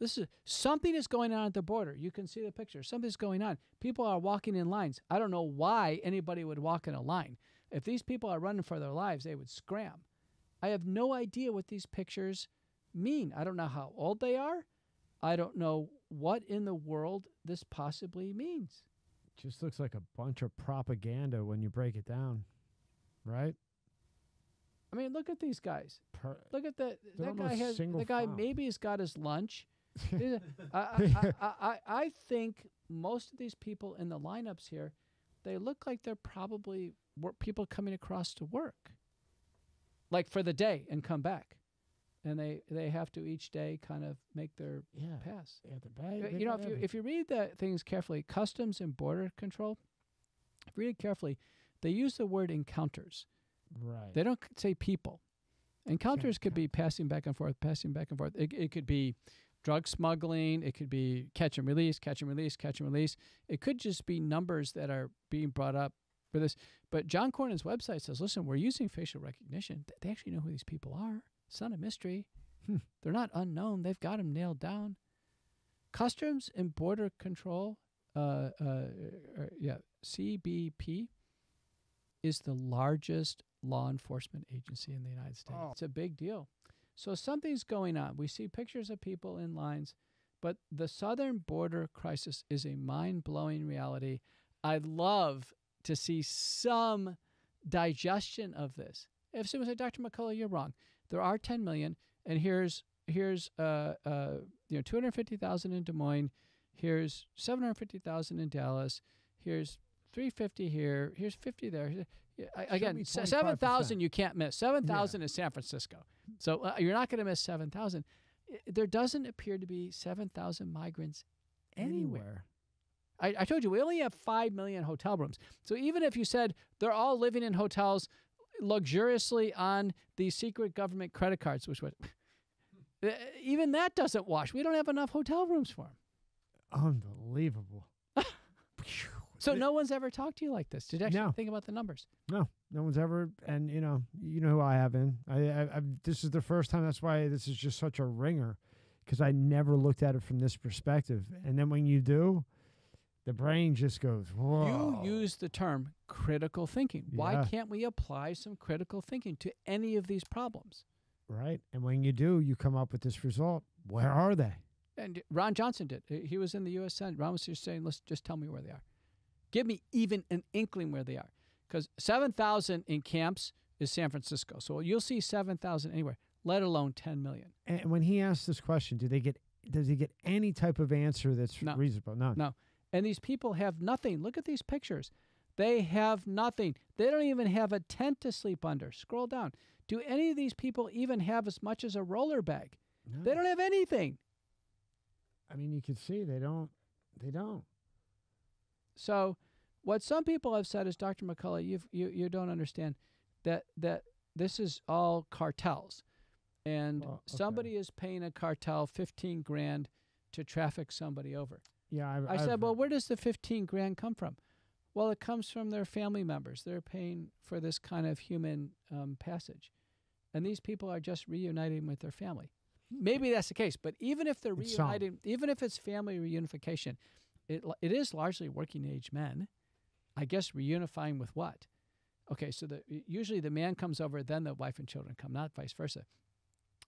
This is, something is going on at the border. You can see the picture. Something's going on. People are walking in lines. I don't know why anybody would walk in a line. If these people are running for their lives, they would scram. I have no idea what these pictures mean. I don't know how old they are. I don't know what in the world this possibly means. It just looks like a bunch of propaganda when you break it down, right? I mean, look at these guys. Per look at the that guy has the guy farm. Maybe has got his lunch. I, I, I, I, I think most of these people in the lineups here, they look like they're probably work, people coming across to work, like for the day and come back. And they, they have to each day kind of make their yeah, pass. Yeah, the bag, you know, if you, if you read the things carefully, Customs and Border Control, if you read it carefully, they use the word encounters. Right. They don't say people. Encounters could be passing back and forth, passing back and forth. It, it could be drug smuggling. It could be catch and release, catch and release, catch and release. It could just be numbers that are being brought up for this. But John Cornyn's website says, listen, we're using facial recognition. They actually know who these people are. It's not a mystery. Hmm. They're not unknown. They've got them nailed down. Customs and Border Control, uh, uh, yeah, C B P, is the largest law enforcement agency in the United States. Oh. It's a big deal. So something's going on. We see pictures of people in lines, but the southern border crisis is a mind-blowing reality. I'd love to see some digestion of this. If someone said, Doctor McCullough, you're wrong. There are ten million, and here's here's uh, uh, you know two hundred fifty thousand in Des Moines, here's seven hundred fifty thousand in Dallas, here's three fifty here, here's fifty there. Again, seven thousand you can't miss. seven thousand yeah. is San Francisco, so uh, you're not going to miss seven thousand. There doesn't appear to be seven thousand migrants anywhere. anywhere. I, I told you we only have five million hotel rooms. So even if you said they're all living in hotels luxuriously on the secret government credit cards, which was even that doesn't wash. We don't have enough hotel rooms for them. Unbelievable. So no one's ever talked to you like this. Did you actually no. think about the numbers? No, no one's ever. And you know, you know who I have in. I, I, I, this is the first time. That's why this is just such a ringer, because I never looked at it from this perspective. And then when you do, the brain just goes, whoa. You use the term critical thinking. Yeah. Why can't we apply some critical thinking to any of these problems? Right. And when you do, you come up with this result. Where are they? And Ron Johnson did. He was in the U S Senate. Ron was just saying, let's just tell me where they are. Give me even an inkling where they are. Because seven thousand in camps is San Francisco. So you'll see seven thousand anywhere, let alone ten million. And when he asked this question, do they get, does he get any type of answer that's no. reasonable? None. No. And these people have nothing. Look at these pictures. They have nothing. They don't even have a tent to sleep under. Scroll down. Do any of these people even have as much as a roller bag? No. They don't have anything. I mean, you can see they don't. They don't. So what some people have said is, Doctor McCullough, you've, you you don't understand that that this is all cartels. And well, okay. somebody is paying a cartel fifteen grand to traffic somebody over. Yeah, I've, I said, I've, well, where does the fifteen grand come from? Well, it comes from their family members. They're paying for this kind of human um, passage. And these people are just reuniting with their family. Maybe that's the case, but even if they're reuniting, even if it's family reunification, it it is largely working age men. I guess reunifying with what? Okay, so the, usually the man comes over, then the wife and children come, not vice versa.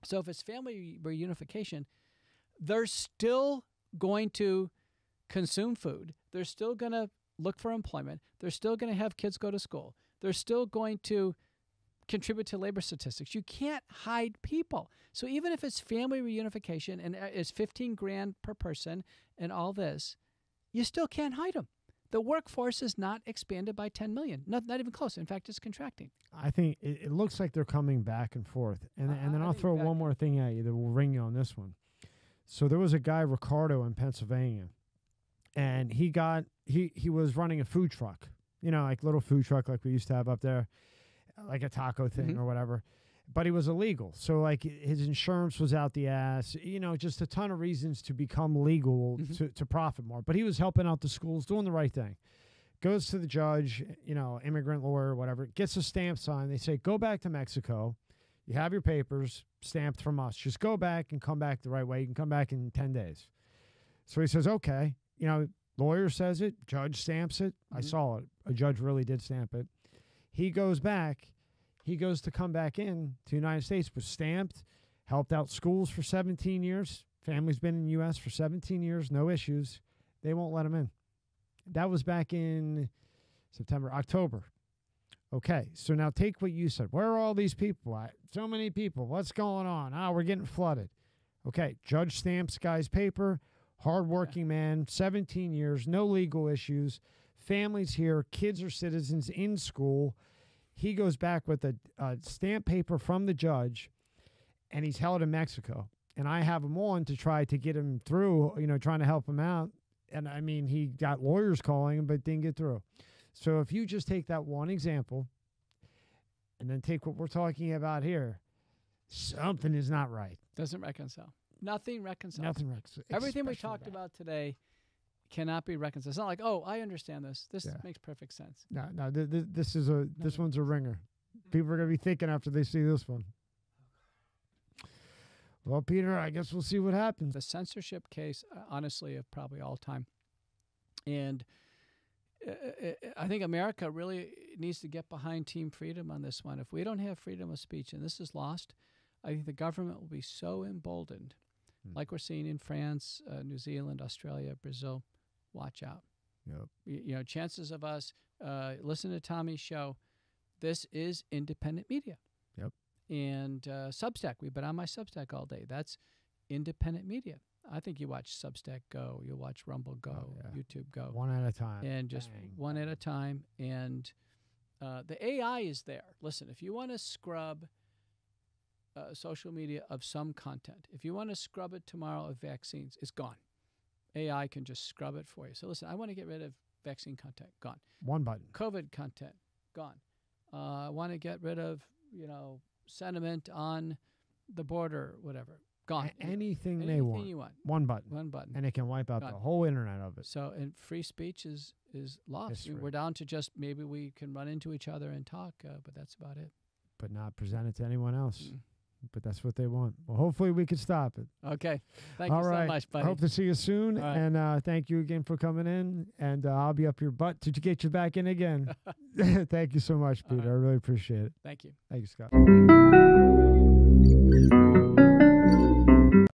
So if it's family reunification, they're still going to consume food. They're still going to look for employment. They're still going to have kids go to school. They're still going to contribute to labor statistics. You can't hide people. So even if it's family reunification and it's fifteen grand per person and all this, you still can't hide them. The workforce is not expanded by ten million. Not, not even close. In fact, it's contracting. I think it, it looks like they're coming back and forth. And, uh, and then I'll throw one more thing at you that will ring you on this one. So there was a guy, Ricardo, in Pennsylvania, and he got, he, he was running a food truck, you know, like little food truck like we used to have up there, like a taco thing mm-hmm. or whatever, but he was illegal. So like his insurance was out the ass, you know, just a ton of reasons to become legal mm-hmm. to, to profit more. But he was helping out the schools, doing the right thing. Goes to the judge, you know, immigrant lawyer, whatever, gets a stamp signed. They say, go back to Mexico. You have your papers stamped from us. Just go back and come back the right way. You can come back in ten days. So he says, okay, you know, lawyer says it, judge stamps it. Mm-hmm. I saw it. A judge really did stamp it. He goes back, he goes to come back in to the United States, was stamped, helped out schools for seventeen years. Family's been in the U S for seventeen years, no issues. They won't let him in. That was back in September, October. Okay, so now take what you said. Where are all these people at? So many people. What's going on? Ah, we're getting flooded. Okay, judge stamps guy's paper, hardworking yeah. man, seventeen years, no legal issues. Families here, kids are citizens in school. He goes back with a, a stamp paper from the judge, and he's held in Mexico. And I have him on to try to get him through, you know, trying to help him out. And, I mean, he got lawyers calling him but didn't get through. So if you just take that one example and then take what we're talking about here, something is not right. Doesn't reconcile. Nothing reconciles. Nothing reconciles. Everything we talked that. about today cannot be reconciled. It's not like, oh, I understand this. This yeah. makes perfect sense. No, no, th th this is a this no, one's a ringer. People are going to be thinking after they see this one. Well, Peter, I guess we'll see what happens. The censorship case, honestly, of probably all time. And uh, I think America really needs to get behind Team Freedom on this one. If we don't have freedom of speech and this is lost, I think the government will be so emboldened, mm. like we're seeing in France, uh, New Zealand, Australia, Brazil. Watch out. Yep. You know, chances of us, uh, listen to Tommy's show. This is independent media. Yep. And uh, Substack. We've been on my Substack all day. That's independent media. I think you watch Substack go. You'll watch Rumble go. Oh, yeah. YouTube go. One at a time. And just Dang. one at a time. And uh, the A I is there. Listen, if you want to scrub uh, social media of some content, if you want to scrub it tomorrow of vaccines, it's gone. A I can just scrub it for you. So listen, I want to get rid of vaccine content. Gone. One button. COVID content. Gone. Uh, I want to get rid of, you know, sentiment on the border, whatever. Gone. A anything, anything they want. You want. One button. One button. And it can wipe out gone. the whole internet of it. So, and free speech is, is lost. We're down to just maybe we can run into each other and talk, uh, but that's about it. But not present it to anyone else. Mm. but that's what they want. Well, hopefully we can stop it. Okay. Thank All you right. so much, buddy. I hope to see you soon. Right. And uh, thank you again for coming in. And uh, I'll be up your butt to get you back in again. Thank you so much, Peter. Right. I really appreciate it. Thank you. Thank you, Scott.